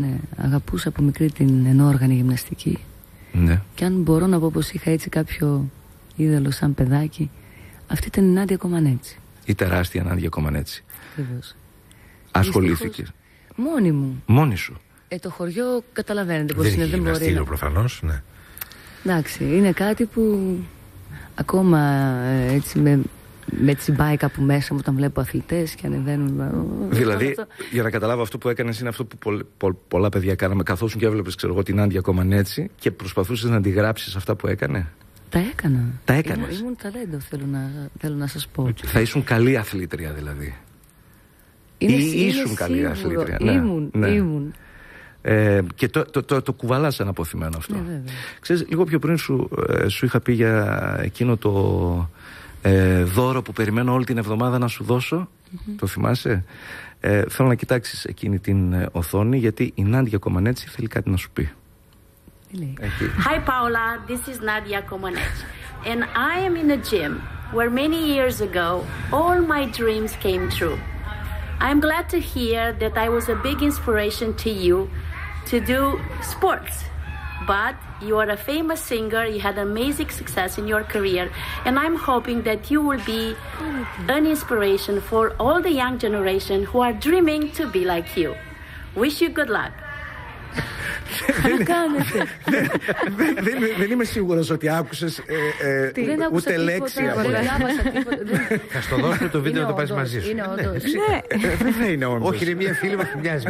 Ναι, αγαπούσα από μικρή την ενόργανη γυμναστική. Ναι. Και αν μπορώ να πω πως είχα έτσι κάποιο... είδαλο σαν παιδάκι, αυτή ήταν η Νάντια Κομανέτσι. Η τεράστια Νάντια Κομανέτσι. Ακριβώς. Ασχολήθηκε. Μόνη μου. Μόνη σου. Το χωριό καταλαβαίνετε πως είναι. Δεν μπορεί να... προφανώς, ναι. Εντάξει, είναι κάτι που ακόμα έτσι με τσιμπάει κάπου μέσα μου όταν βλέπω αθλητές και ανεβαίνουν. Δηλαδή, για να καταλάβω, αυτό που έκανες είναι αυτό που πολλά παιδιά κάναμε. Καθόσουν και έβλεπες, ξέρω εγώ, την Νάντια Κομανέτσι και προσπαθούσες να αντιγράψεις αυτά που έκανε. Τα έκανα. Τα έκανες. Ήμουν ταλέντο, θέλω να σας πω. Okay. Θα ήσουν καλή αθλήτρια, δηλαδή. Ήσουν καλή αθλήτρια. Ήμουν. Και το κουβαλάς αναποθυμένο αυτό. Ναι, ξέρεις, λίγο πιο πριν σου είχα πει για εκείνο το δώρο που περιμένω όλη την εβδομάδα να σου δώσω. Mm-hmm. Το θυμάσαι? Θέλω να κοιτάξεις εκείνη την οθόνη, γιατί η Νάντια Κομανέτσι θέλει κάτι να σου πει. Hi Paola, this is Nadia Comaneci, and I am in a gym where many years ago all my dreams came true. I'm glad to hear that I was a big inspiration to you to do sports, but you are a famous singer, you had amazing success in your career, and I'm hoping that you will be an inspiration for all the young generation who are dreaming to be like you. Wish you good luck. Δεν είμαι σίγουρος ότι άκουσες ούτε λέξη. Θα στο δώσουμε το βίντεο να το πάρεις μαζί σου. Δεν θα είναι όντως. Όχι, είναι μια φίλη μας που μοιάζει.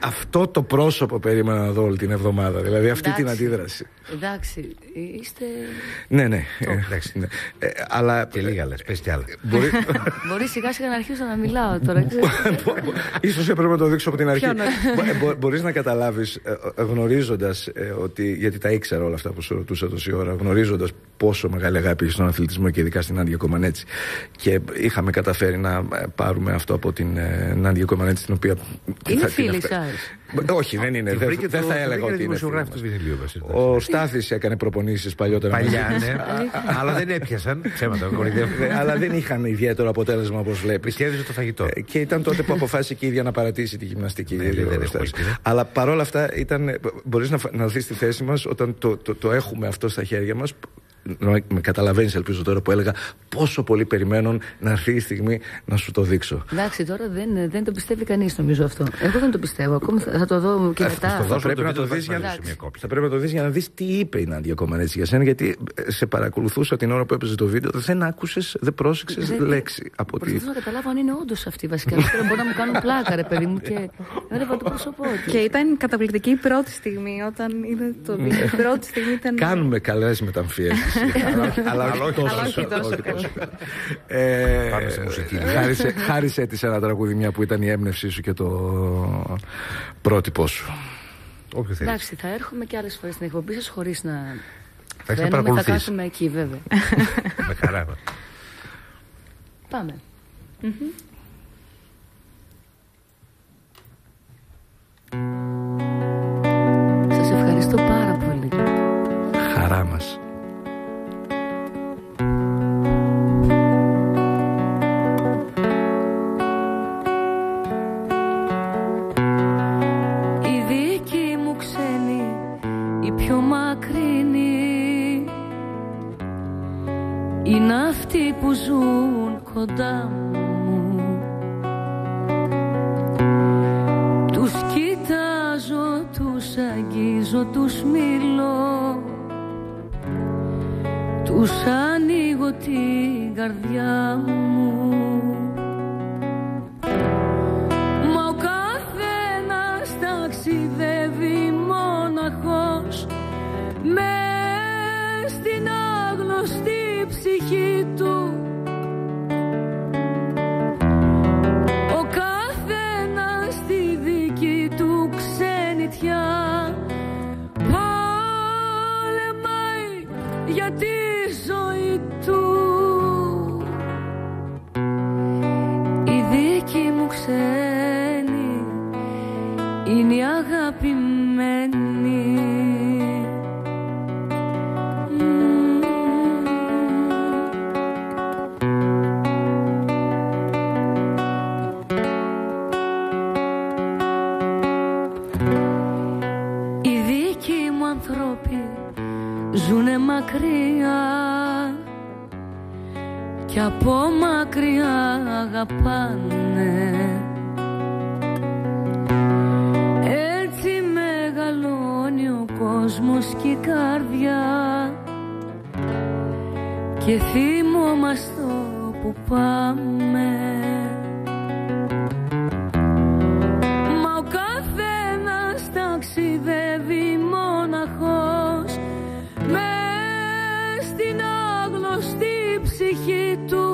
Αυτό το πρόσωπο περίμενα να δω όλη την εβδομάδα. Δηλαδή αυτή την αντίδραση. Εντάξει, είστε... Ναι, ναι. Και λίγα λες, πες κι άλλα. Μπορεί σιγά σιγά να αρχίσω να μιλάω τώρα. Ίσως έπρεπε να το δείξω από την αρχή. Μπορείς να καταλάβεις, γνωρίζοντας ότι, γιατί τα ήξερα όλα αυτά που σου ρωτούσα τόση ώρα, γνωρίζοντας πόσο μεγάλη αγάπη είχε στον αθλητισμό και ειδικά στην Νάντια Κομανέτσι, και είχαμε καταφέρει να πάρουμε αυτό από την Νάντια Κομανέτσι, την οποία... Είναι φίλη σας? Όχι, δεν είναι. Δεν θα έλεγα ότι είναι. Ο Στάθης έκανε προπονήσεις παλιότερα. Παλιά, ναι. Αλλά δεν έπιασαν. Ψέματα, αλλά δεν είχαν ιδιαίτερο αποτέλεσμα, όπως βλέπεις. Κέρδιζε το φαγητό. Και ήταν τότε που αποφάσισε και η ίδια να παρατήσει τη γυμναστική. Αλλά παρόλα αυτά, μπορείς να δεις τη θέση μας όταν το έχουμε αυτό στα χέρια μας. Με καταλαβαίνεις, ελπίζω τώρα που έλεγα, πόσο πολύ περιμένουν να έρθει η στιγμή να σου το δείξω. Εντάξει, τώρα δεν το πιστεύει κανείς, νομίζω αυτό. Εγώ δεν το πιστεύω. Ακόμη θα το δω και μετά. Θα πρέπει να το δεις για να δεις τι είπε η Νάντια Κομανέτσι για σένα, γιατί σε παρακολουθούσα την ώρα που έπαιζε το βίντεο, δεν άκουσες, δεν πρόσεξες λέξη. Προσπαθώ να καταλάβω αν είναι όντως αυτή βασικά. Μπορεί να μου κάνουν πλάκα, ρε παιδί μου, και δεν έβαλα το πρόσωπό της. Και ήταν καταπληκτική η πρώτη στιγμή όταν είδα το βίντεο. Κάνουμε καλές μεταμφιέσεις. Αλλά όχι τόσο καλά. Πάμε σε μουσική. Χάρισε της ένα τραγούδι, μια που ήταν η έμπνευσή σου και το πρότυπό σου. Εντάξει, θα έρχομαι και άλλες φορές στην εκπομπή σας χωρίς να φαίνομαι, θα κάθομαι εκεί βέβαια. Με χαρά. Πάμε. Πάμε. που ζουν κοντά μου. Τους κοιτάζω, τους αγγίζω, τους μιλώ, τους ανοίγω την καρδιά μου. Μα ο καθένας ταξιδεύει μοναχός μες στην άγνωστη ψυχή του. Ο καθένας στη δική του ξενιτιά πολεμάει για τη ζωή του. Η δική μου ξένη είναι η αγαπημένη. Ζουνε μακριά κι από μακριά αγαπάνε. Έτσι μεγαλώνει ο κόσμος και η καρδιά και θυμόμαστε όπου πάμε. Μα ο καθένας ταξιδεύει μοναχός μες στην άγνωστη ψυχή του.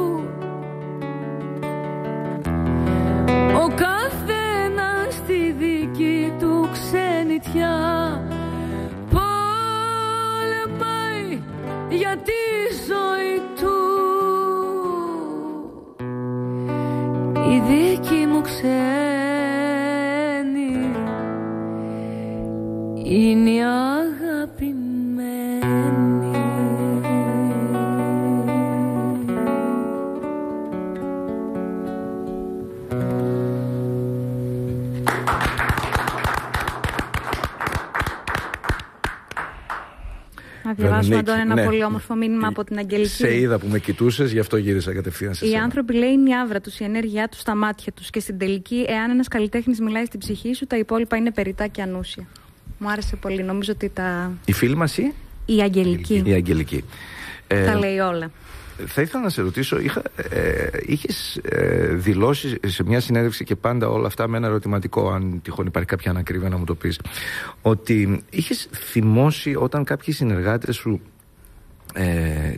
Ο καθένας στη δική του ξενιτιά πολεμάει για τη ζωή του. Η δική μου ξένη είναι η αγάπη μου. Να διαβάσουμε τώρα ένα πολύ όμορφο μήνυμα από την Αγγελική. Σε είδα που με κοιτούσες, γι' αυτό γύρισα κατευθείαν σε εσένα. Οι άνθρωποι, λέει, είναι η άβρα τους, η ενέργειά τους, τα μάτια τους. Και στην τελική, εάν ένας καλλιτέχνης μιλάει στην ψυχή σου, τα υπόλοιπα είναι περιτά και ανούσια. Μου άρεσε πολύ. Νομίζω ότι τα. Η φίλη μας ή? Η Αγγελική. Η Αγγελική. Τα λέει όλα. Θα ήθελα να σε ρωτήσω, είχες δηλώσει σε μια συνέντευξη και πάντα όλα αυτά με ένα ερωτηματικό, αν τυχόν υπάρχει κάποια ανακρίβεια να μου το πεις, ότι είχες θυμώσει όταν κάποιοι συνεργάτες σου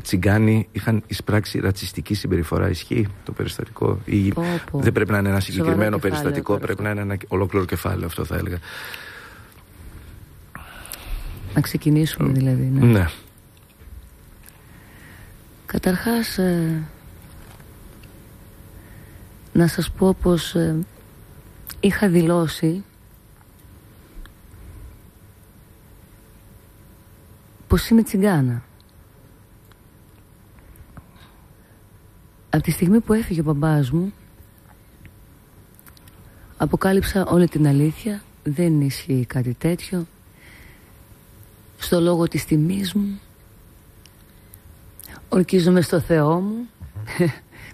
τσιγκάνοι είχαν εισπράξει ρατσιστική συμπεριφορά. Ισχύει το περιστατικό? Ή δεν πρέπει να είναι ένα συγκεκριμένο περιστατικό, πρέπει να είναι ένα ολόκληρο κεφάλαιο αυτό, θα έλεγα. Να ξεκινήσουμε δηλαδή. Ναι. Ναι. Καταρχάς, να σας πω πως είχα δηλώσει πως είμαι τσιγκάνα. Από τη στιγμή που έφυγε ο μπαμπάς μου, αποκάλυψα όλη την αλήθεια. Δεν ισχύει κάτι τέτοιο. Στο λόγο της τιμής μου, ορκίζομαι στο Θεό μου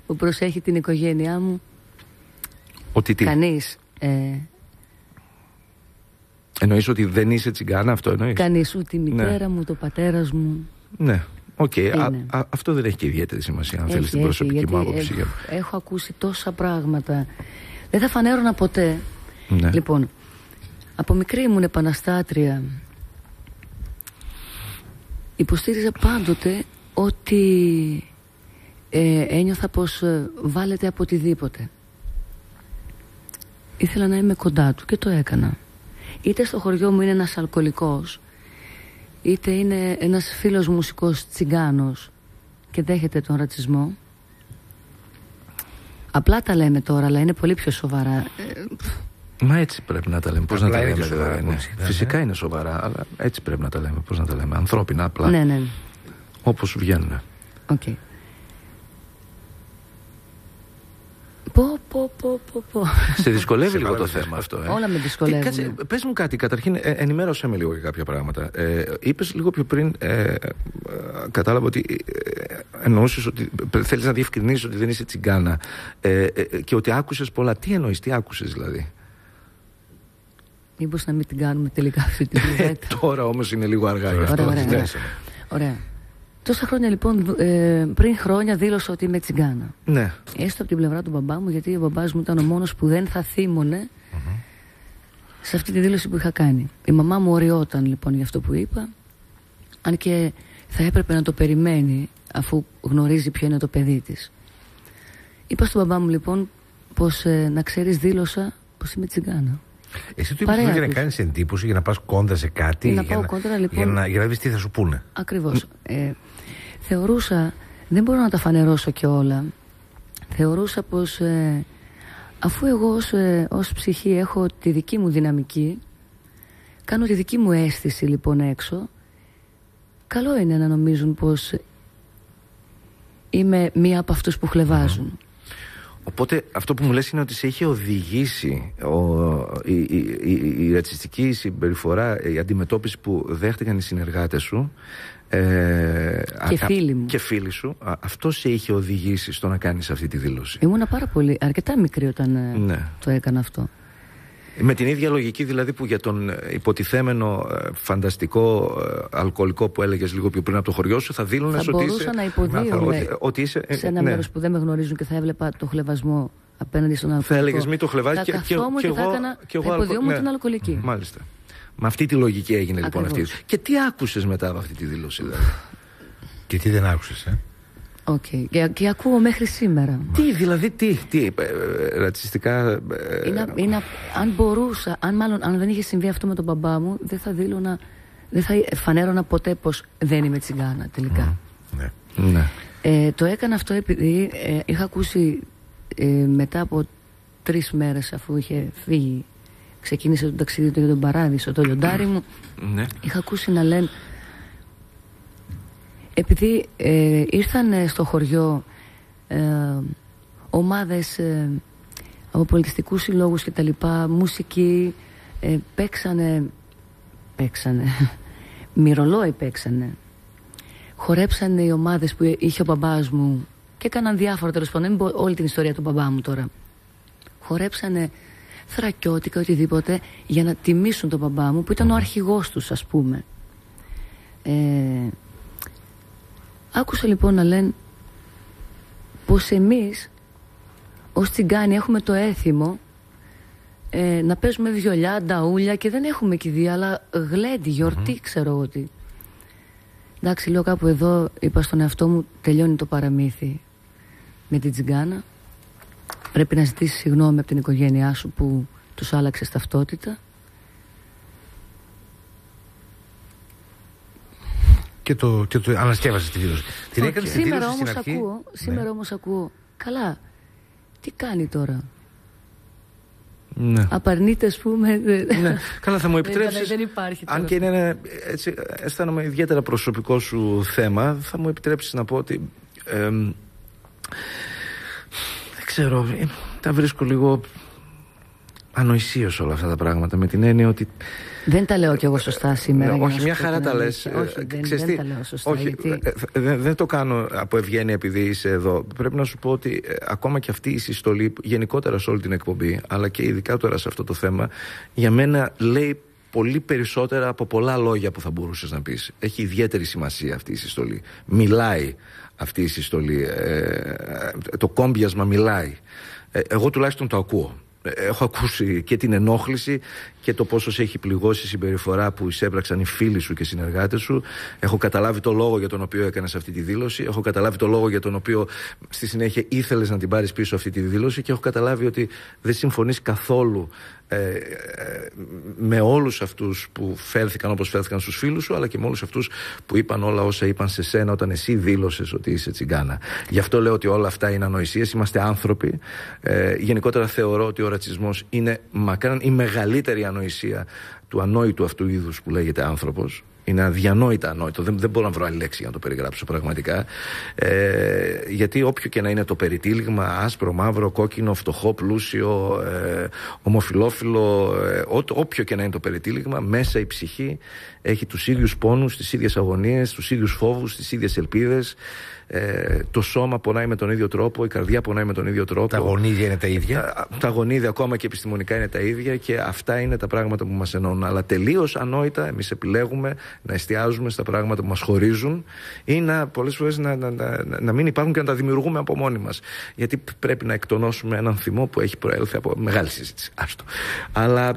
που προσέχει την οικογένειά μου. Ότι τι? Κανείς. Εννοείς ότι δεν είσαι τσιγκάνα, αυτό εννοείς? Κανείς, ούτε η μητέρα μου, το πατέρας μου. Ναι, οκ. Αυτό δεν έχει και ιδιαίτερη σημασία, αν θέλεις την προσωπική μου άποψη. Έχω ακούσει τόσα πράγματα. Δεν θα φανέρωνα ποτέ. Ναι. Λοιπόν, από μικρή ήμουν επαναστάτρια. Υποστήριζα πάντοτε ότι ένιωθα πως βάλετε από οτιδήποτε. Ήθελα να είμαι κοντά του και το έκανα. Είτε στο χωριό μου είναι ένας αλκοολικός, είτε είναι ένας φίλος μουσικός τσιγκάνος και δέχεται τον ρατσισμό. Απλά τα λέμε τώρα, αλλά είναι πολύ πιο σοβαρά. Μα έτσι πρέπει να τα λέμε. Πώς να τα λέμε, δηλαδή. Ναι. Φυσικά είναι σοβαρά, αλλά έτσι πρέπει να τα λέμε. Πώς να τα λέμε, ανθρώπινα απλά. Ναι, ναι. Όπως βγαίνουν. Okay. Πω. Σε δυσκολεύει λίγο το θέμα αυτό. Όλα με δυσκολεύουν. Κάτσε, πες μου κάτι, καταρχήν ενημέρωσέ με λίγο για κάποια πράγματα. Είπες λίγο πιο πριν, κατάλαβα ότι εννοούσες ότι θέλεις να διευκρινίσεις ότι δεν είσαι τσιγκάνα και ότι άκουσες πολλά. Τι εννοείς, τι άκουσες δηλαδή? Μήπως να μην την κάνουμε τελικά αυτή τη κουβέντα? Τώρα όμως είναι λίγο αργά για αυτό. Ωραία. Τόσα χρόνια λοιπόν, πριν χρόνια δήλωσα ότι είμαι τσιγκάνα. Ναι. Έστω από την πλευρά του μπαμπά μου, γιατί ο μπαμπάς μου ήταν ο μόνος που δεν θα θύμωνε σε αυτή τη δήλωση που είχα κάνει. Η μαμά μου οριόταν λοιπόν για αυτό που είπα, αν και θα έπρεπε να το περιμένει αφού γνωρίζει ποιο είναι το παιδί της. Είπα στον μπαμπά μου λοιπόν πως να ξέρεις δήλωσα πως είμαι τσιγκάνα. Εσύ του είπες για να κάνεις εντύπωση, για να πας κόντρα σε κάτι, για να δεις τι θα σου πούνε. Ακριβώς. Θεωρούσα, δεν μπορώ να τα φανερώσω και όλα. Θεωρούσα πως αφού εγώ ως ψυχή έχω τη δική μου δυναμική, κάνω τη δική μου αίσθηση λοιπόν έξω, καλό είναι να νομίζουν πως είμαι μία από αυτούς που χλευάζουν. Οπότε αυτό που μου λες είναι ότι σε είχε οδηγήσει η ρατσιστική συμπεριφορά, η αντιμετώπιση που δέχτηκαν οι συνεργάτες σου και φίλοι σου, αυτό σε είχε οδηγήσει στο να κάνεις αυτή τη δήλωση? Ήμουνα πάρα πολύ, αρκετά μικρή όταν το έκανα αυτό. Με την ίδια λογική δηλαδή που για τον υποτιθέμενο φανταστικό αλκοολικό που έλεγες λίγο πιο πριν από το χωριό σου, θα δήλωνες ότι είσαι... Θα μπορούσα να υποδίωμαι σε ένα μέρος που δεν με γνωρίζουν και θα έβλεπα το χλεβασμό απέναντι στον αλκοολικό. Θα έλεγες μη το χλεβάζει και εγώ υποδίωμαι την αλκοολική. Μάλιστα. Με αυτή τη λογική έγινε λοιπόν αυτή. Και τι άκουσες μετά από αυτή τη δήλωση δηλαδή? Και τι δεν άκουσες? Και ακούω μέχρι σήμερα. Τι, ρατσιστικά... Αν μπορούσα, αν δεν είχε συμβεί αυτό με τον μπαμπά μου, δεν θα φανέρωνα ποτέ πως δεν είμαι τσιγκάνα τελικά. Το έκανα αυτό επειδή είχα ακούσει μετά από 3 μέρες αφού είχε φύγει, ξεκίνησε το ταξίδι του για τον Παράδεισο, το λιοντάρι μου, είχα ακούσει να λένε... Επειδή ήρθαν στο χωριό ομάδες από πολιτιστικούς συλλόγους και τα λοιπά, μουσική, παίξανε, μυρολόι παίξανε, χορέψανε οι ομάδες που είχε ο μπαμπάς μου και έκαναν διάφορα, τέλος πάντων, μην πω όλη την ιστορία του μπαμπά μου τώρα. Χορέψανε θρακιώτικα, οτιδήποτε, για να τιμήσουν τον μπαμπά μου που ήταν ο αρχηγός τους, ας πούμε. Άκουσα λοιπόν να λένε πως εμείς ως τσιγκάνοι έχουμε το έθιμο να παίζουμε βιολιά, νταούλια και δεν έχουμε κηδεία, αλλά γλέντι, γιορτή, ξέρω εγώ τι. Εντάξει, λέω κάπου εδώ, είπα στον εαυτό μου, τελειώνει το παραμύθι με την τσιγκάνα. Πρέπει να ζητήσεις συγγνώμη από την οικογένειά σου που τους άλλαξες ταυτότητα. Και το ανασκεύασε τη δήλωση. Την έκανε τη δήλωση στην αρχή. Σήμερα όμως ακούω. Καλά. Τι κάνει τώρα? Απαρνείται, ας πούμε. Καλά, θα μου επιτρέψεις. Δεν υπάρχει. Αν και είναι, έτσι, αισθάνομαι ιδιαίτερα προσωπικό σου θέμα, θα μου επιτρέψεις να πω ότι. Δεν ξέρω. Τα βρίσκω λίγο ανοησίως όλα αυτά τα πράγματα, με την έννοια ότι. Δεν τα λέω κι εγώ σωστά σήμερα. Όχι, μια χαρά τα λες. Δεν τα λέω σωστά. Όχι, δεν το κάνω από ευγένεια επειδή είσαι εδώ. Πρέπει να σου πω ότι ακόμα και αυτή η συστολή, γενικότερα σε όλη την εκπομπή, αλλά και ειδικά τώρα σε αυτό το θέμα, για μένα λέει πολύ περισσότερα από πολλά λόγια που θα μπορούσες να πεις. Έχει ιδιαίτερη σημασία αυτή η συστολή. Μιλάει αυτή η συστολή. Το κόμπιασμα μιλάει. Εγώ τουλάχιστον το ακούω. Έχω ακούσει και την ενόχληση και το πόσο σε έχει πληγώσει η συμπεριφορά που εισέπραξαν οι φίλοι σου και οι συνεργάτες σου. Έχω καταλάβει το λόγο για τον οποίο έκανες αυτή τη δήλωση. Έχω καταλάβει το λόγο για τον οποίο στη συνέχεια ήθελες να την πάρεις πίσω αυτή τη δήλωση. Και έχω καταλάβει ότι δεν συμφωνείς καθόλου με όλους αυτούς που φέρθηκαν όπως φέρθηκαν στους φίλους σου, αλλά και με όλους αυτούς που είπαν όλα όσα είπαν σε σένα όταν εσύ δήλωσες ότι είσαι τσιγκάνα. Γι' αυτό λέω ότι όλα αυτά είναι ανοησίες. Είμαστε άνθρωποι. Γενικότερα θεωρώ ότι ο ρατσισμός είναι μακράν η μεγαλύτερη ανοησία του ανόητου αυτού είδους που λέγεται άνθρωπος. Είναι αδιανόητα ανόητο. Δεν μπορώ να βρω άλλη λέξη για να το περιγράψω πραγματικά. Γιατί όποιο και να είναι το περιτύλιγμα, άσπρο, μαύρο, κόκκινο, φτωχό, πλούσιο, ομοφυλόφιλο, όποιο και να είναι το περιτύλιγμα, μέσα η ψυχή έχει τους ίδιους πόνους, τις ίδιες αγωνίες, τους ίδιους φόβους, τις ίδιες ελπίδες. Το σώμα πονάει με τον ίδιο τρόπο, η καρδιά πονάει με τον ίδιο τρόπο. Τα γονίδια είναι τα ίδια. Τα γονίδια, ακόμα και επιστημονικά, είναι τα ίδια, και αυτά είναι τα πράγματα που μας ενώνουν. Αλλά τελείως ανόητα εμείς επιλέγουμε να εστιάζουμε στα πράγματα που μας χωρίζουν ή να, πολλές φορές να μην υπάρχουν και να τα δημιουργούμε από μόνοι μας. Γιατί πρέπει να εκτονώσουμε έναν θυμό που έχει προέλθει από μεγάλη συζήτηση. Άστο. Αλλά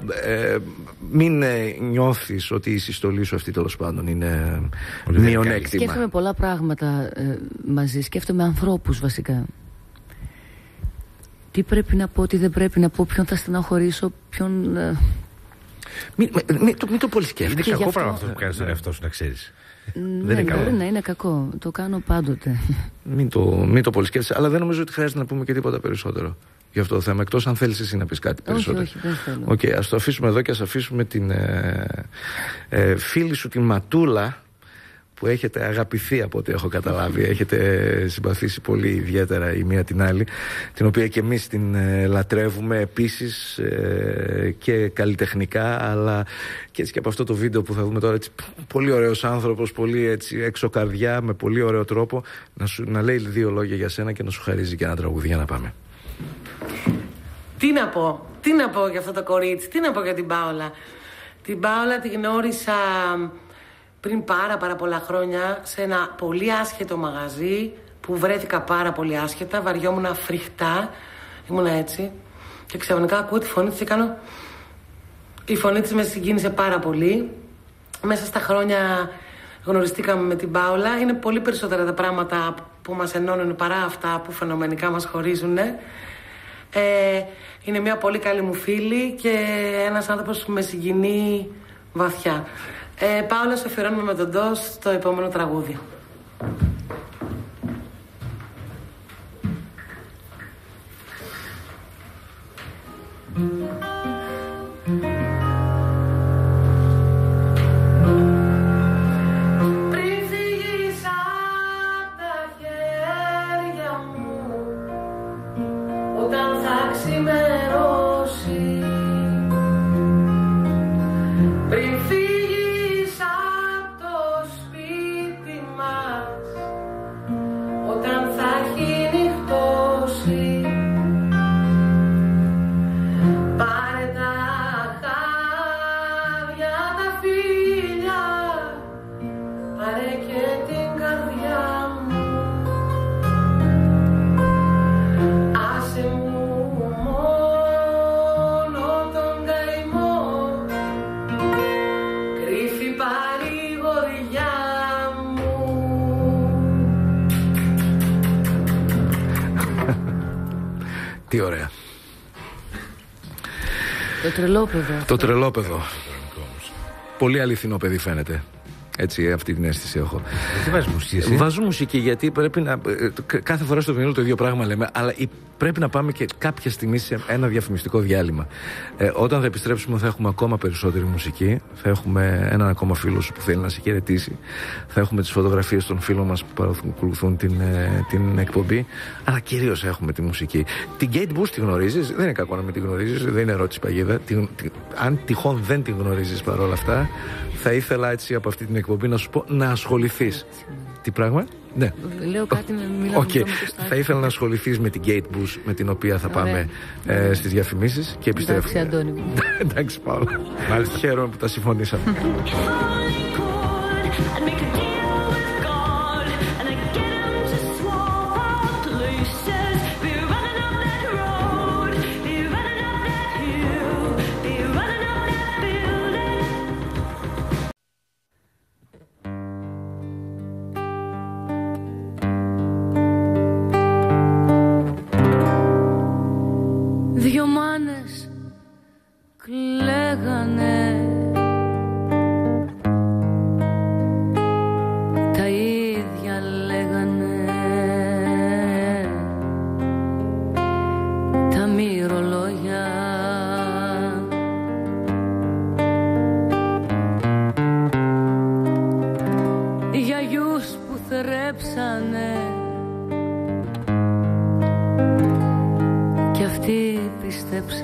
μην νιώθεις ότι η συστολή σου αυτή, τέλος πάντων, είναι μειονέκτημα. Σκέφτομαι πολλά πράγματα μαζί. Σκέφτομαι ανθρώπους βασικά. Τι πρέπει να πω, τι δεν πρέπει να πω, ποιον θα στεναχωρήσω, ποιον. Μην το πολύ σκέφτεσαι. Είναι κακό πράγμα αυτό που κάνεις στον εαυτό σου, να ξέρεις. Δεν είναι καλό. Ναι, είναι κακό. Το κάνω πάντοτε. Μην το πολύ σκέφτεσαι, αλλά δεν νομίζω ότι χρειάζεται να πούμε και τίποτα περισσότερο γι' αυτό το θέμα. Εκτός αν θέλεις εσύ να πεις κάτι περισσότερο. Όχι, δεν θέλω. Οκ, ας το αφήσουμε εδώ και ας αφήσουμε την φίλη σου, την Ματούλα, που έχετε αγαπηθεί από ό,τι έχω καταλάβει. Έχετε συμπαθήσει πολύ ιδιαίτερα η μία την άλλη, την οποία και εμείς την λατρεύουμε επίσης, και καλλιτεχνικά, αλλά και έτσι και από αυτό το βίντεο που θα δούμε τώρα, έτσι, πολύ ωραίος άνθρωπος, πολύ έτσι έξω καρδιά, με πολύ ωραίο τρόπο να λέει δύο λόγια για σένα και να σου χαρίζει και ένα τραγούδι. Για να πάμε. Τι να πω για αυτό το κορίτσι, τι να πω για την Πάολα. Την Πάολα τη γνώρισα πριν πάρα πολλά χρόνια σε ένα πολύ άσχετο μαγαζί που βρέθηκα πάρα πολύ άσχετα, βαριόμουνα φρικτά, ήμουνα έτσι, και ξαφνικά ακούω τη φωνή της και κάνω... Η φωνή της με συγκίνησε πάρα πολύ. Μέσα στα χρόνια γνωριστήκαμε με την Πάολα. Είναι πολύ περισσότερα τα πράγματα που μας ενώνουν παρά αυτά που φαινομενικά μας χωρίζουν. Είναι μια πολύ καλή μου φίλη και ένας άνθρωπος που με συγκινεί βαθιά. Πάολα, σε αφιερώνουμε με τον Ντός στο επόμενο τραγούδι. Το τρελόπεδο. Πολύ αληθινό παιδί φαίνεται. Έτσι, αυτή την αίσθηση έχω. Τι βάζεις μουσική εσύ? Βάζω μουσική γιατί πρέπει να... Κάθε φορά στο Βινύλιο το ίδιο πράγμα λέμε, αλλά πρέπει να πάμε και κάποια στιγμή σε ένα διαφημιστικό διάλειμμα. Όταν θα επιστρέψουμε θα έχουμε ακόμα περισσότερη μουσική. Θα έχουμε έναν ακόμα φίλο σου που θέλει να σε χαιρετήσει. Θα έχουμε τις φωτογραφίες των φίλων μας που παρακολουθούν την εκπομπή. Αλλά κυρίως έχουμε τη μουσική. Την Kate Bush τη γνωρίζεις? Δεν είναι κακό να μην τη γνωρίζεις. Δεν είναι ερώτηση παγίδα. Αν τυχόν δεν τη γνωρίζεις παρόλα αυτά, θα ήθελα έτσι από αυτή την εκπομπή να σου πω να ασχοληθείς. Τι πράγμα? Ναι. Λέω κάτι okay. Θα ήθελα να ασχοληθείς με την Kate Bush, με την οποία θα πάμε στις διαφημίσεις και επιστρέφουμε. Εντάξει, Αντώνη μου. Εντάξει, Παόλα. Μάλιστα. Χαίρομαι που τα συμφωνήσαμε.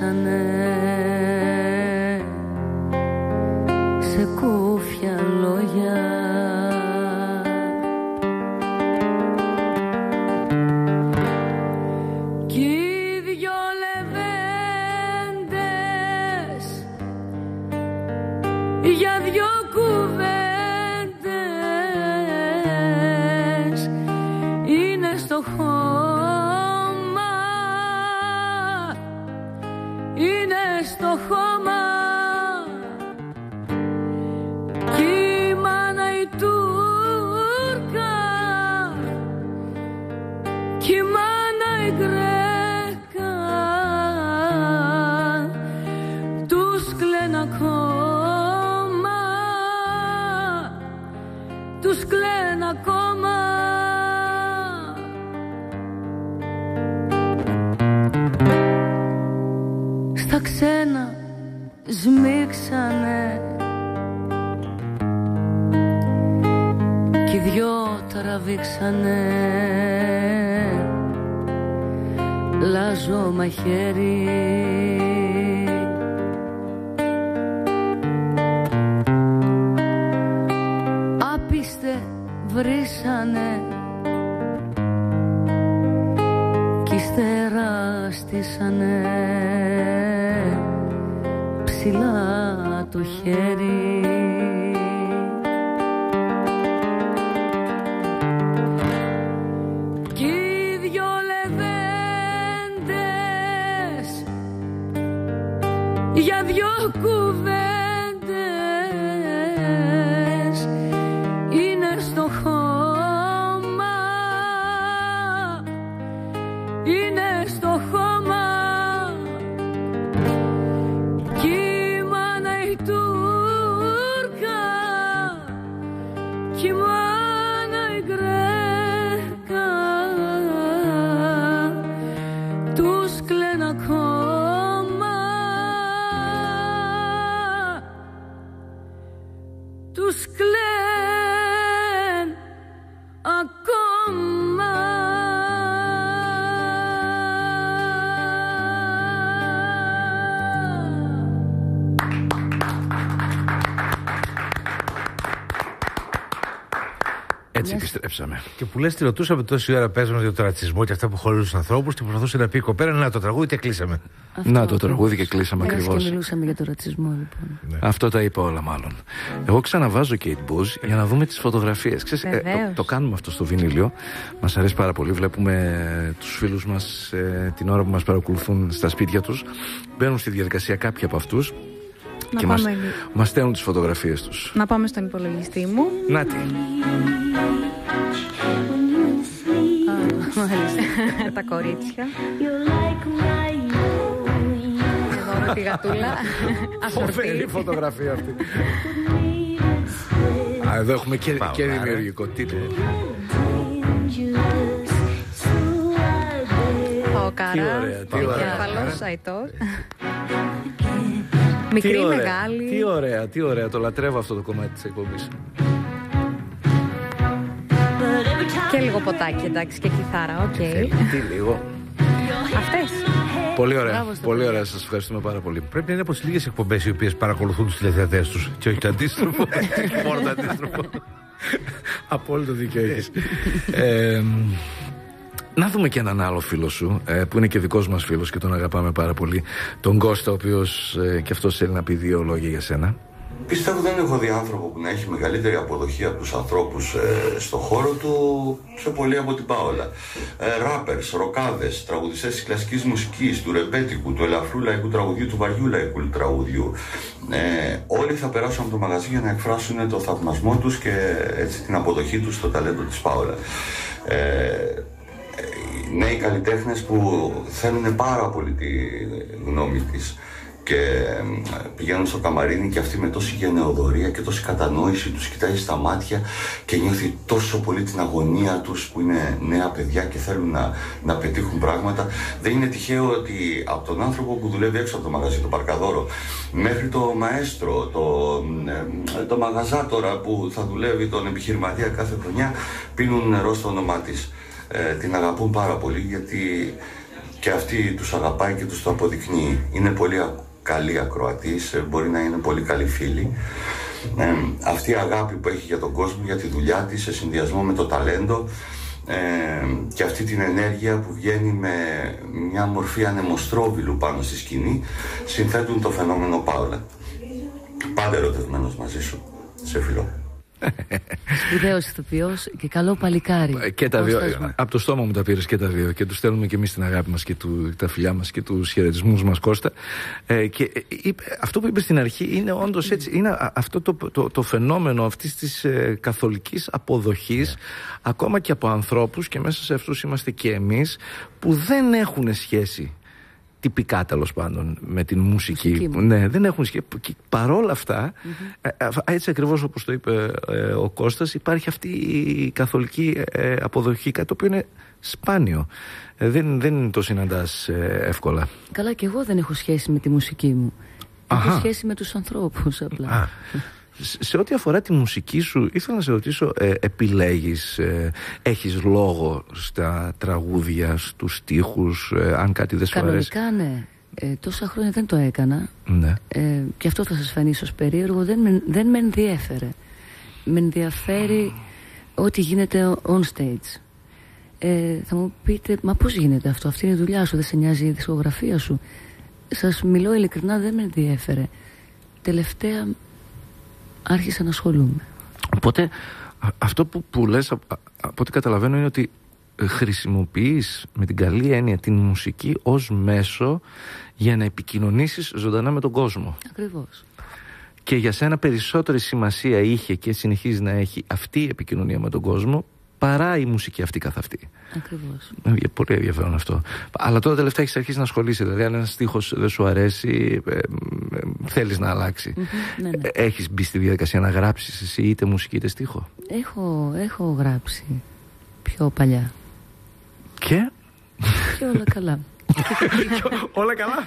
κλείσανε σε κούφια λόγια. Κι οι δυο λεβέντες για δυο κουβέντες είναι στο χώμα, είναι στο χώμα. Ξένα σμίξανε κι οι δυο τραβήξανε λάζο μαχαίρι. Άπιστε βρίσανε κι ύστερα στήσανε ψηλά το χέρι. Κι οι δυο λεβέντες για δυο κουβέντες είναι στο χώμα, είναι στο χώμα. Και που λες, τη ρωτούσαμε τόση ώρα, παίζοντας για τον ρατσισμό και αυτά που χωρίζουν τους ανθρώπους, και προσπαθούσε να πει η κοπέρα, να το τραγούδι και κλείσαμε. Αυτό, να το τραγούδι και κλείσαμε ακριβώς. Και μιλούσαμε για τον ρατσισμό, λοιπόν. Ναι. Αυτό τα είπα όλα, μάλλον. Εγώ ξαναβάζω Kate Bush για να δούμε τις φωτογραφίες. Ξέρεις, το κάνουμε αυτό στο Βινύλιο. Μας αρέσει πάρα πολύ. Βλέπουμε τους φίλους μας την ώρα που μας παρακολουθούν στα σπίτια τους. Μπαίνουν στη διαδικασία κάποιοι από αυτούς και μας στέλνουν τις φωτογραφίες τους. Να πάμε στον υπολογιστή μου. Να τι. Τα κορίτσια. Εδώ τη γατούλα. Φοβερή φωτογραφία αυτή. Εδώ έχουμε και δημιουργικό τίτλο. Παοκάρα. Κεφαλός αητός. Μικρή, μεγάλη. Τι ωραία, τι ωραία. Το λατρεύω αυτό το κομμάτι της εκπομπής. Και λίγο ποτάκι, εντάξει, και κιθάρα, οκ. Τι λίγο. Αυτές. Πολύ ωραία, πολύ ωραία, σας ευχαριστούμε πάρα πολύ. Πρέπει να είναι από τις λίγες εκπομπές οι οποίες παρακολουθούν τους τηλεθεατές τους και όχι το αντίστροφο. Μόνο το αντίστροφο. Απόλυτο δίκιο έχεις. Να δούμε και έναν άλλο φίλο σου, που είναι και δικός μας φίλος και τον αγαπάμε πάρα πολύ. Τον Κώστα, ο οποίος και αυτός θέλει να πει δύο λόγια για σένα. Πιστεύω δεν έχω δει άνθρωπο που να έχει μεγαλύτερη αποδοχή από τους ανθρώπους στο χώρο του, πιο πολύ από την Πάολα. Ράπερς, ροκάδες, τραγουδιστές της κλασικής μουσικής, του ρεμπέτικου, του ελαφρού λαϊκού τραγουδιού, του βαριού λαϊκού τραγουδιού. Όλοι θα περάσουν από το μαγαζί για να εκφράσουν το θαυμασμό τους και έτσι την αποδοχή τους στο ταλέντο της Πάολα. Νέοι καλλιτέχνες που θέλουν πάρα πολύ τη γνώμη της και πηγαίνουν στο καμαρίνι και αυτή με τόση γενναιοδωρία και τόση κατανόηση τους κοιτάει στα μάτια και νιώθει τόσο πολύ την αγωνία τους που είναι νέα παιδιά και θέλουν να πετύχουν πράγματα. Δεν είναι τυχαίο ότι από τον άνθρωπο που δουλεύει έξω από το μαγαζί, το παρκαδόρο, μέχρι το μαέστρο, το μαγαζάτορα που θα δουλεύει, τον επιχειρηματία κάθε χρονιά, πίνουν νερό στο όνομά της. Την αγαπούν πάρα πολύ γιατί και αυτή τους αγαπάει και τους το αποδεικνύει. Είναι πολύ καλή ακροατής, μπορεί να είναι πολύ καλή φίλη. Αυτή η αγάπη που έχει για τον κόσμο, για τη δουλειά της, σε συνδυασμό με το ταλέντο και αυτή την ενέργεια που βγαίνει με μια μορφή ανεμοστρόβιλου πάνω στη σκηνή, συνθέτουν το φαινόμενο Πάολα. Πάντα ερωτευμένος μαζί σου, σε φιλό. Σπουδαίος ηθοποιός και καλό παλικάρι. Και τα δύο. Από το στόμα μου τα πήρες και τα δύο. Και τους στέλνουμε και εμείς την αγάπη μας και τα φιλιά μας και τους χαιρετισμούς μας, Κώστα. Και αυτό που είπες στην αρχή είναι όντως έτσι. Είναι αυτό το φαινόμενο αυτής της καθολικής αποδοχής, ακόμα και από ανθρώπους, και μέσα σε αυτούς είμαστε και εμείς, που δεν έχουν σχέση. Τυπικά, τέλος πάντων, με την μουσική. Ναι, δεν έχουν σχέση. Παρόλα αυτά, έτσι ακριβώς όπως το είπε ο Κώστας, υπάρχει αυτή η καθολική αποδοχή, κάτι το οποίο είναι σπάνιο. Δεν το συναντάς εύκολα. Καλά, και εγώ δεν έχω σχέση με τη μουσική μου. Έχω σχέση με τους ανθρώπους απλά. Σε ό,τι αφορά τη μουσική σου, ήθελα να σε ρωτήσω, επιλέγεις, έχεις λόγο στα τραγούδια, στους στίχους, αν κάτι δεν σου αρέσει? Κανονικά ναι, τόσα χρόνια δεν το έκανα, ναι. Και αυτό θα σας φανεί ίσως περίεργο, δεν με ενδιέφερε. Με ενδιαφέρει ό,τι γίνεται on stage. Θα μου πείτε, μα πώς γίνεται αυτό, αυτή είναι η δουλειά σου, δεν σε νοιάζει η δισκογραφία σου? Σας μιλώ ειλικρινά, δεν με ενδιέφερε. Τελευταία άρχισα να ασχολούμαι. Οπότε αυτό που λες, από ό,τι καταλαβαίνω, είναι ότι χρησιμοποιείς με την καλή έννοια την μουσική ως μέσο για να επικοινωνήσεις ζωντανά με τον κόσμο. Ακριβώς. Και για σένα περισσότερη σημασία είχε και συνεχίζει να έχει αυτή η επικοινωνία με τον κόσμο παρά η μουσική αυτή καθ' αυτή. Ακριβώς. Πολύ ενδιαφέρον αυτό. Αλλά τώρα τελευταία έχεις αρχίσει να ασχολείσαι. Δηλαδή, αν ένας στίχος δεν σου αρέσει, θέλεις να αλλάξει. Ναι, ναι. Έχεις μπει στη διαδικασία να γράψεις εσύ είτε μουσική είτε στίχο? Έχω γράψει πιο παλιά. Και? Και όλα καλά. Όλα καλά.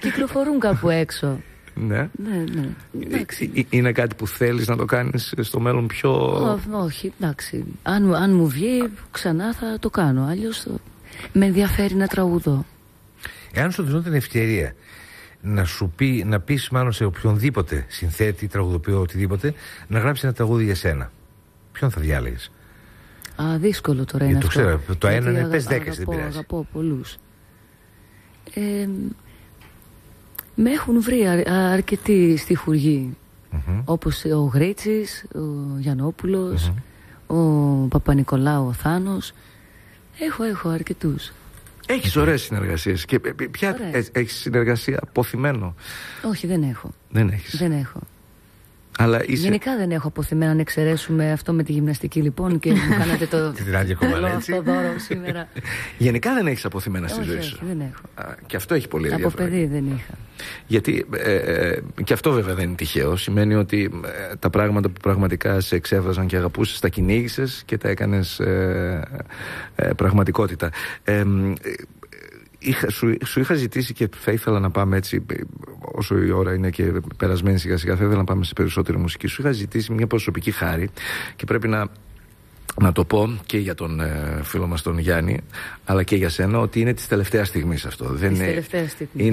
Κυκλοφορούν κάπου έξω. Ναι. Είναι κάτι που θέλεις να το κάνεις στο μέλλον πιο... Όχι, εντάξει. Αν μου βγει, ξανά θα το κάνω. Αλλιώς με ενδιαφέρει να τραγουδώ. Εάν σου δίνω την ευκαιρία να πεις μάλλον σε οποιονδήποτε συνθέτη, τραγουδοποιό, οτιδήποτε, να γράψει ένα τραγούδι για σένα, ποιον θα διάλεγες? Δύσκολο τώρα είναι αυτό. Το ξέρω. Το ένα είναι, πες 10, δεν πειράζει. Αγαπώ πολλούς. Με έχουν βρει αρκετοί στιχουργοί, όπως ο Γρίτσης, ο Γιαννόπουλος, ο Παπα-Νικολάου, ο Θάνος. Έχω αρκετούς. Έχεις ωραίες συνεργασίες. Και ποια έχεις συνεργασία αποθυμένο? Όχι, δεν έχω. Δεν έχεις? Δεν έχω. Αλλά είσαι... Γενικά δεν έχω αποθυμένα, αν εξαιρέσουμε αυτό με τη γυμναστική, λοιπόν, και μου κάνατε το δώρο σήμερα. Γενικά δεν έχεις αποθυμένα στη ζωή σου? Δεν έχω. Και αυτό έχει πολύ ενδιαφέρον. Από παιδί δεν είχα. Γιατί και αυτό βέβαια δεν είναι τυχαίο. Σημαίνει ότι τα πράγματα που πραγματικά σε εξέφραζαν και αγαπούσες, τα κυνήγησες και τα έκανες πραγματικότητα. Σου είχα ζητήσει, και θα ήθελα να πάμε έτσι, όσο η ώρα είναι και περασμένη σιγά σιγά, θα ήθελα να πάμε σε περισσότερη μουσική. Σου είχα ζητήσει μια προσωπική χάρη, και πρέπει να το πω και για τον φίλο μας τον Γιάννη, αλλά και για σένα, ότι είναι της τελευταίας στιγμής αυτό.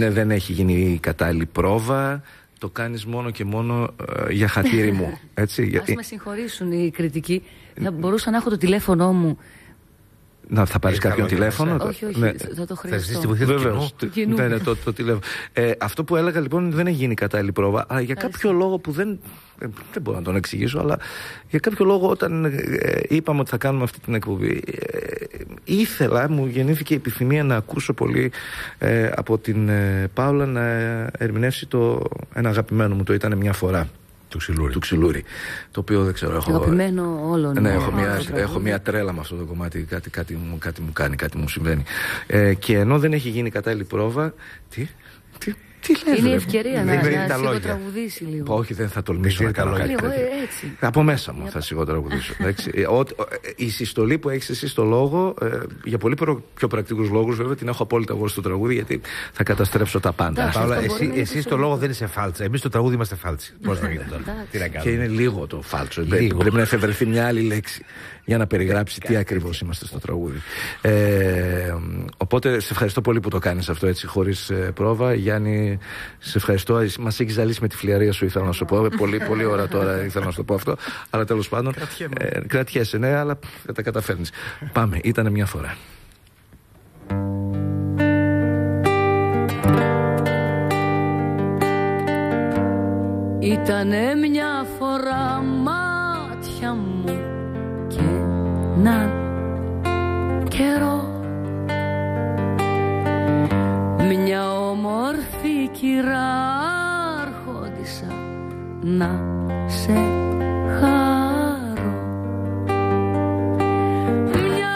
Δεν έχει γίνει η κατάλληλη πρόβα. Το κάνεις μόνο και μόνο για χατήρι μου. Έτσι, γιατί... Ας με συγχωρήσουν οι κριτικοί. Θα μπορούσα να έχω το τηλέφωνό μου. Θα πάρεις κάποιον τηλέφωνο? Όχι, ναι. Θα το χρειαστώ. Βεβαίως, ναι, το τηλέφωνο. Αυτό που έλεγα, λοιπόν, δεν έχει γίνει κατάλληλη πρόβα, αλλά για κάποιο λόγο που δεν μπορώ να τον εξηγήσω, αλλά για κάποιο λόγο, όταν είπαμε ότι θα κάνουμε αυτή την εκπομπή, μου γεννήθηκε η επιθυμία να ακούσω πολύ από την Πάολα να ερμηνεύσει ένα αγαπημένο μου, το ήταν μια φορά, του Ξηλούρι, το οποίο δεν ξέρω, έχω... Αγαπημένο όλων. Ναι, έχω μια τρέλα με αυτό το κομμάτι. Κάτι μου κάνει, κάτι μου συμβαίνει. Και ενώ δεν έχει γίνει κατάλληλη πρόβα. Τι Είναι η ευκαιρία να τραγουδήσει λίγο. Όχι, δεν θα τολμήσω να κάνω κάτι τέτοιο. Από μέσα μου θα σιγοτραγουδήσω. Η συστολή που έχεις εσύ στο λόγο, για πολύ πιο πρακτικούς λόγους βέβαια, την έχω απόλυτα εγώ στο τραγούδι, γιατί θα καταστρέψω τα πάντα. Εσύ στο λόγο δεν είσαι φάλτσα. Εμείς στο τραγούδι είμαστε φάλτσοι. Πώς να γίνει τώρα. Και είναι λίγο το φάλτσο. Πρέπει να εφευρεθεί μια άλλη λέξη για να περιγράψει τι ακριβώς είμαστε στο τραγούδι. Οπότε σε ευχαριστώ πολύ που το κάνεις αυτό έτσι χωρίς πρόβα. Γιάννη, σε ευχαριστώ. Μας έχεις ζαλίσει με τη φλιαρία σου, ήθελα να σου πω. Πολύ, πολύ ώρα τώρα ήθελα να σου το πω αυτό. Αλλά τέλος πάντων. Κρατιέσαι, ναι, αλλά τα καταφέρνεις. Πάμε, ήταν μια φορά. Ήτανε μια φορά, μάτια μου, και να καιρό, μια ομορφή κυράρχοντισσα να σε χαρώ. Μια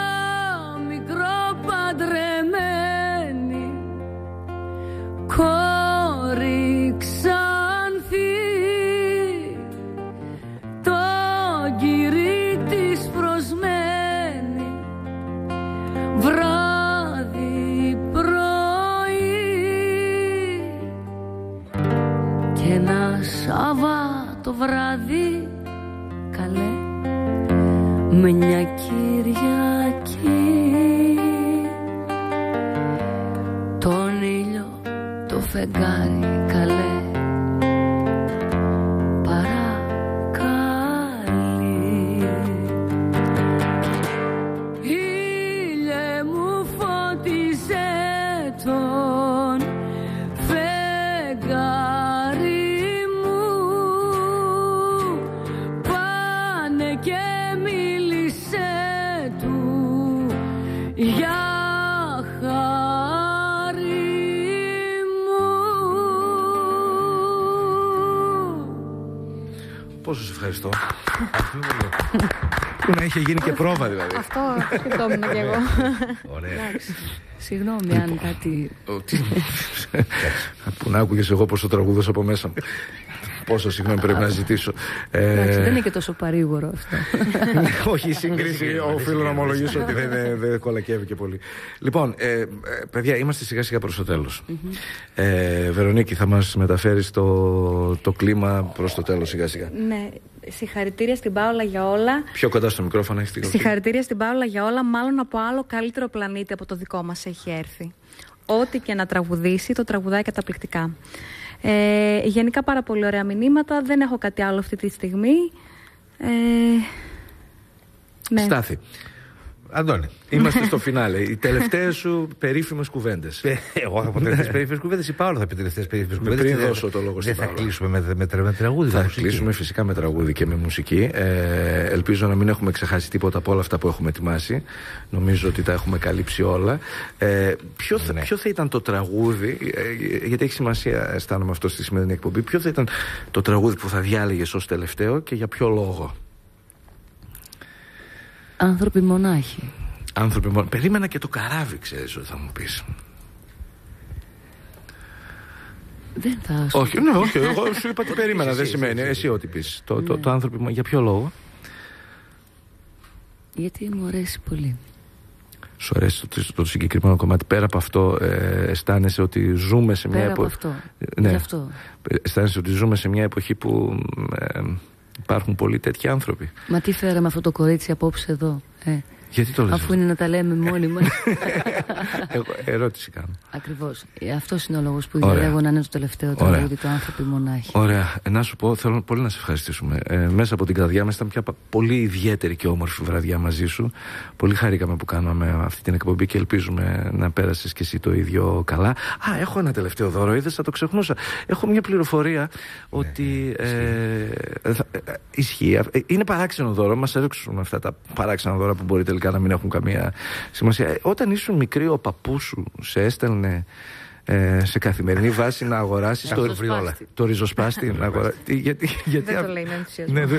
μικροπαντρεμένη κόρη ξανθή, τον κυρί της προσμένη βράδυ πρωί, και ένα Σαββάτο βράδυ, καλέ, μια Κυριακή, τον ήλιο, το φεγγάρι, καλέ, ευχαριστώ. Που να είχε γίνει και πρόβα δηλαδή. Αυτό σκεφτόμουν και εγώ. Ωραία. Συγγνώμη αν κάτι... Που να άκουγες εγώ πόσο τραγουδός από μέσα μου. Πόσο συγγνώμη πρέπει να ζητήσω. Δεν είναι και τόσο παρήγορο αυτό. Όχι, η σύγκριση, οφείλω να ομολογήσω ότι δεν κολακεύει και πολύ. Λοιπόν, παιδιά, είμαστε σιγά σιγά προς το τέλος. Βερονίκη, θα μας μεταφέρεις το κλίμα προς το τέλος σιγά σιγά. Ναι, συγχαρητήρια στην Πάολα για όλα. Πιο κοντά στο μικρόφωνο έχει την κοπή. Συγχαρητήρια στην Πάολα για όλα, μάλλον από άλλο καλύτερο πλανήτη από το δικό μας έχει έρθει. Ό,τι και να τραγουδήσει, το τραγουδάει καταπληκτικά. Γενικά πάρα πολύ ωραία μηνύματα. Δεν έχω κάτι άλλο αυτή τη στιγμή. Ναι. Στάθη, Αντώνη, είμαστε στο φινάλε. Οι τελευταίες σου περίφημες κουβέντες. Εγώ θα πω τελευταίες περίφημες κουβέντες. Η Παόλα θα πει τελευταίες περίφημες κουβέντες. Πριν δώσω το λόγο στην Παόλα. Δεν θα κλείσουμε με τραγούδι. Θα κλείσουμε φυσικά με τραγούδι και με μουσική. Ελπίζω να μην έχουμε ξεχάσει τίποτα από όλα αυτά που έχουμε ετοιμάσει. Νομίζω ότι τα έχουμε καλύψει όλα. Ποιο θα ήταν το τραγούδι, γιατί έχει σημασία, αισθάνομαι αυτό στη σημερινή εκπομπή, ποιο θα ήταν το τραγούδι που θα διάλεγες ως τελευταίο και για ποιο λόγο? Άνθρωποι μονάχοι. Περίμενα και το καράβι, ξέρεις ότι θα μου πεις. Δεν θα σου. Όχι, ναι, όχι, εγώ σου είπα τι περίμενα, δεν σημαίνει. Εσύ ό,τι πεις. Το άνθρωποι, για ποιο λόγο? Γιατί μου αρέσει πολύ. Σου αρέσει το συγκεκριμένο κομμάτι. Πέρα από αυτό, αισθάνεσαι ότι ζούμε σε μια εποχή. Πέρα από αυτό. Αισθάνεσαι ότι ζούμε σε μια εποχή που... υπάρχουν πολλοί τέτοιοι άνθρωποι. Μα τι φέραμε αυτό το κορίτσι απόψε εδώ. Γιατί το λες? Αφού είναι να τα λέμε μόνοι μας. Ερώτηση κάνω. Ακριβώς. Αυτός είναι ο λόγος που διαλέγω να είναι το τελευταίο τραγούδι, το άνθρωποι μονάχοι. Ωραία. Να σου πω, θέλω πολύ να σε ευχαριστήσουμε. Μέσα από την καρδιά μας, ήταν μια πολύ ιδιαίτερη και όμορφη βραδιά μαζί σου. Πολύ χαρήκαμε που κάναμε αυτή την εκπομπή και ελπίζουμε να πέρασες κι εσύ το ίδιο καλά. Έχω ένα τελευταίο δώρο. Είδες, θα το ξεχνούσα. Έχω μια πληροφορία ότι. Ισχύει. Είναι παράξενο δώρο. Μας έδειξαν αυτά τα παράξενα δώρα που μπορείτε να μην έχουν καμία σημασία. Όταν ήσουν μικρή, ο παππούς σου σε έστελνε σε καθημερινή βάση να αγοράσεις το ριζοσπάστη. Γιατί δεν το λέει με ενθουσιασμό.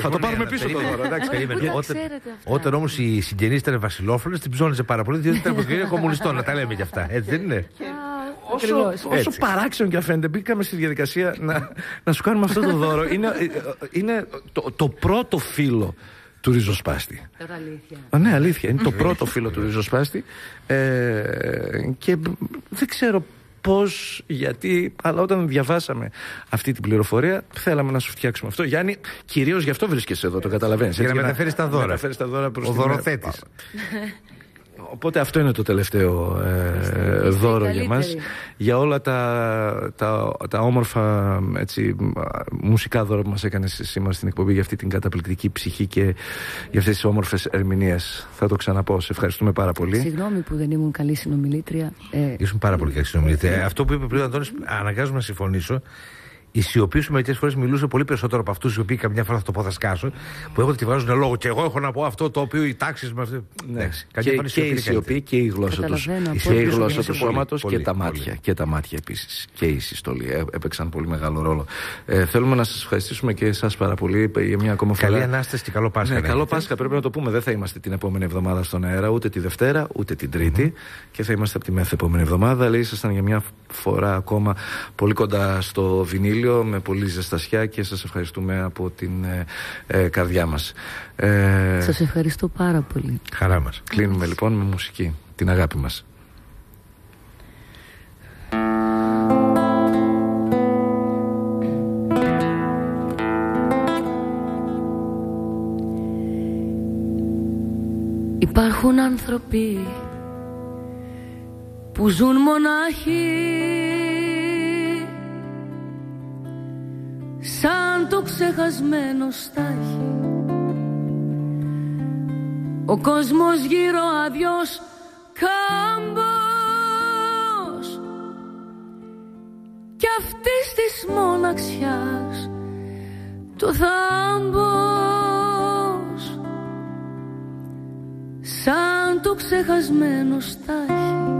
Θα το πάρουμε πίσω το δώρο. Όταν όμως οι συγγενείς ήταν βασιλόφωνες, την ψώνιζε πάρα πολύ, διότι ήταν οικογένεια κομμουνιστών. Να τα λέμε κι αυτά. Έτσι δεν είναι? Όσο παράξενο και να φαίνεται, μπήκαμε στη διαδικασία να σου κάνουμε αυτό το δώρο. Είναι το πρώτο φύλλο του Ριζοσπάστη. Τώρα αλήθεια. Ναι, αλήθεια. Είναι το πρώτο φύλλο του Ριζοσπάστη. Και δεν ξέρω πώς, γιατί, αλλά όταν διαβάσαμε αυτή την πληροφορία, θέλαμε να σου φτιάξουμε αυτό. Γιάννη, κυρίως γι' αυτό βρίσκεσαι εδώ, το καταλαβαίνεις. Για να μεταφέρεις τα δώρα. Ο δωροθέτης. Οπότε αυτό είναι το τελευταίο δώρο για μας. Για όλα τα όμορφα, έτσι, μουσικά δώρα που μας έκανες σήμερα στην εκπομπή, για αυτή την καταπληκτική ψυχή και για αυτές τις όμορφες ερμηνείες. Θα το ξαναπώ. Σε ευχαριστούμε πάρα πολύ. Συγγνώμη που δεν ήμουν καλή συνομιλήτρια. Ήσουν πάρα πολύ καλή συνομιλήτρια. Αυτό που είπε πριν ο Αντώνης, αναγκάζομαι να συμφωνήσω. Η σιωπή σου μερικές φορές μιλούσε πολύ περισσότερο από αυτούς οι οποίοι καμιά φορά θα το πω θα σκάσω, που έχω τη βάζουν λόγο. Και εγώ έχω να πω αυτό το οποίο οι τάξεις με αυτή. Ναι, και η σιωπή και η γλώσσα τους. Και η γλώσσα του σώματος και τα μάτια. Και τα μάτια επίσης. Και η συστολή έπαιξαν πολύ μεγάλο ρόλο. Θέλουμε να σας ευχαριστήσουμε και εσάς πάρα πολύ για μια ακόμα φορά. Καλή Ανάσταση και καλό Πάσχα. Ναι, καλό Πάσχα πρέπει να το πούμε. Δεν θα είμαστε την επόμενη εβδομάδα στον αέρα, ούτε τη Δευτέρα, ούτε την Τρίτη. Και θα είμαστε από τη μεθεπόμενη εβδομάδα. Αλλά ήσασταν για μια φορά ακόμα πολύ κοντά στο Βινύλιο, με πολύ ζεστασιά, και σας ευχαριστούμε από την καρδιά μας. Σας ευχαριστώ πάρα πολύ. Χαρά μας. Κλείνουμε λοιπόν με μουσική, την αγάπη μας. Υπάρχουν άνθρωποι που ζουν μονάχοι, σαν το ξεχασμένο στάχι. Ο κόσμος γύρω αδειός κάμπος, κι αυτής της μοναξιάς το θάμπος, σαν το ξεχασμένο στάχι.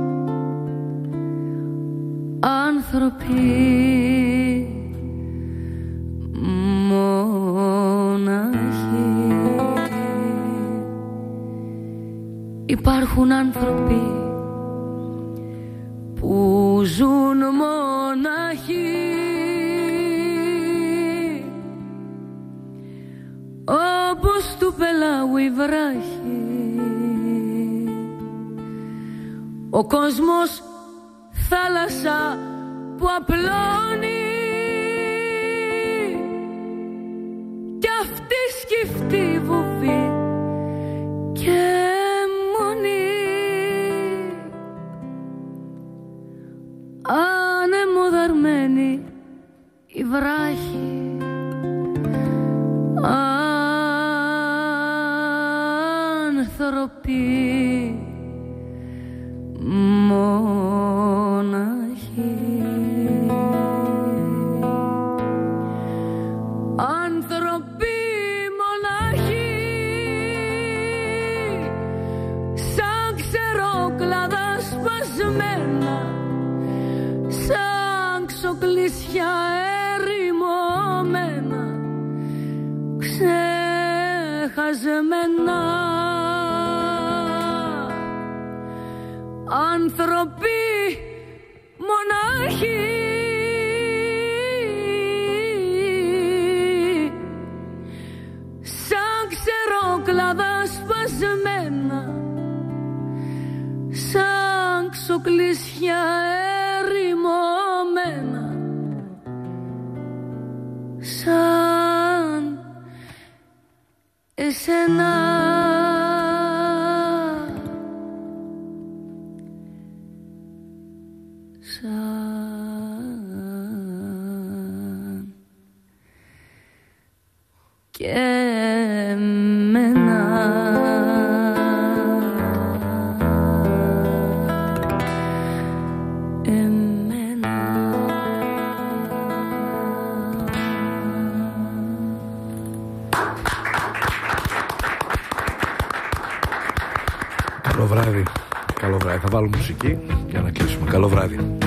Άνθρωποι μοναχοί. Υπάρχουν άνθρωποι που ζουν μοναχοί, όπως του πελάου η βράχη. Ο κόσμος θάλασσα που απλώνει, αυτή σκυφτή βουβή και μονή. Ανεμοδαρμένη η βράχη, άνθρωποι μοναχοί. Σαν ξοκλήσια ερημωμένα, ξεχασμένα, άνθρωποι μονάχοι, σαν ξερόκλαδα σπασμένα, σαν ξοκλήσια ερημωμένα, σαν εσένα. Σαν και εμένα. Καλό βράδυ. Θα βάλω μουσική για να κλείσουμε. Καλό βράδυ.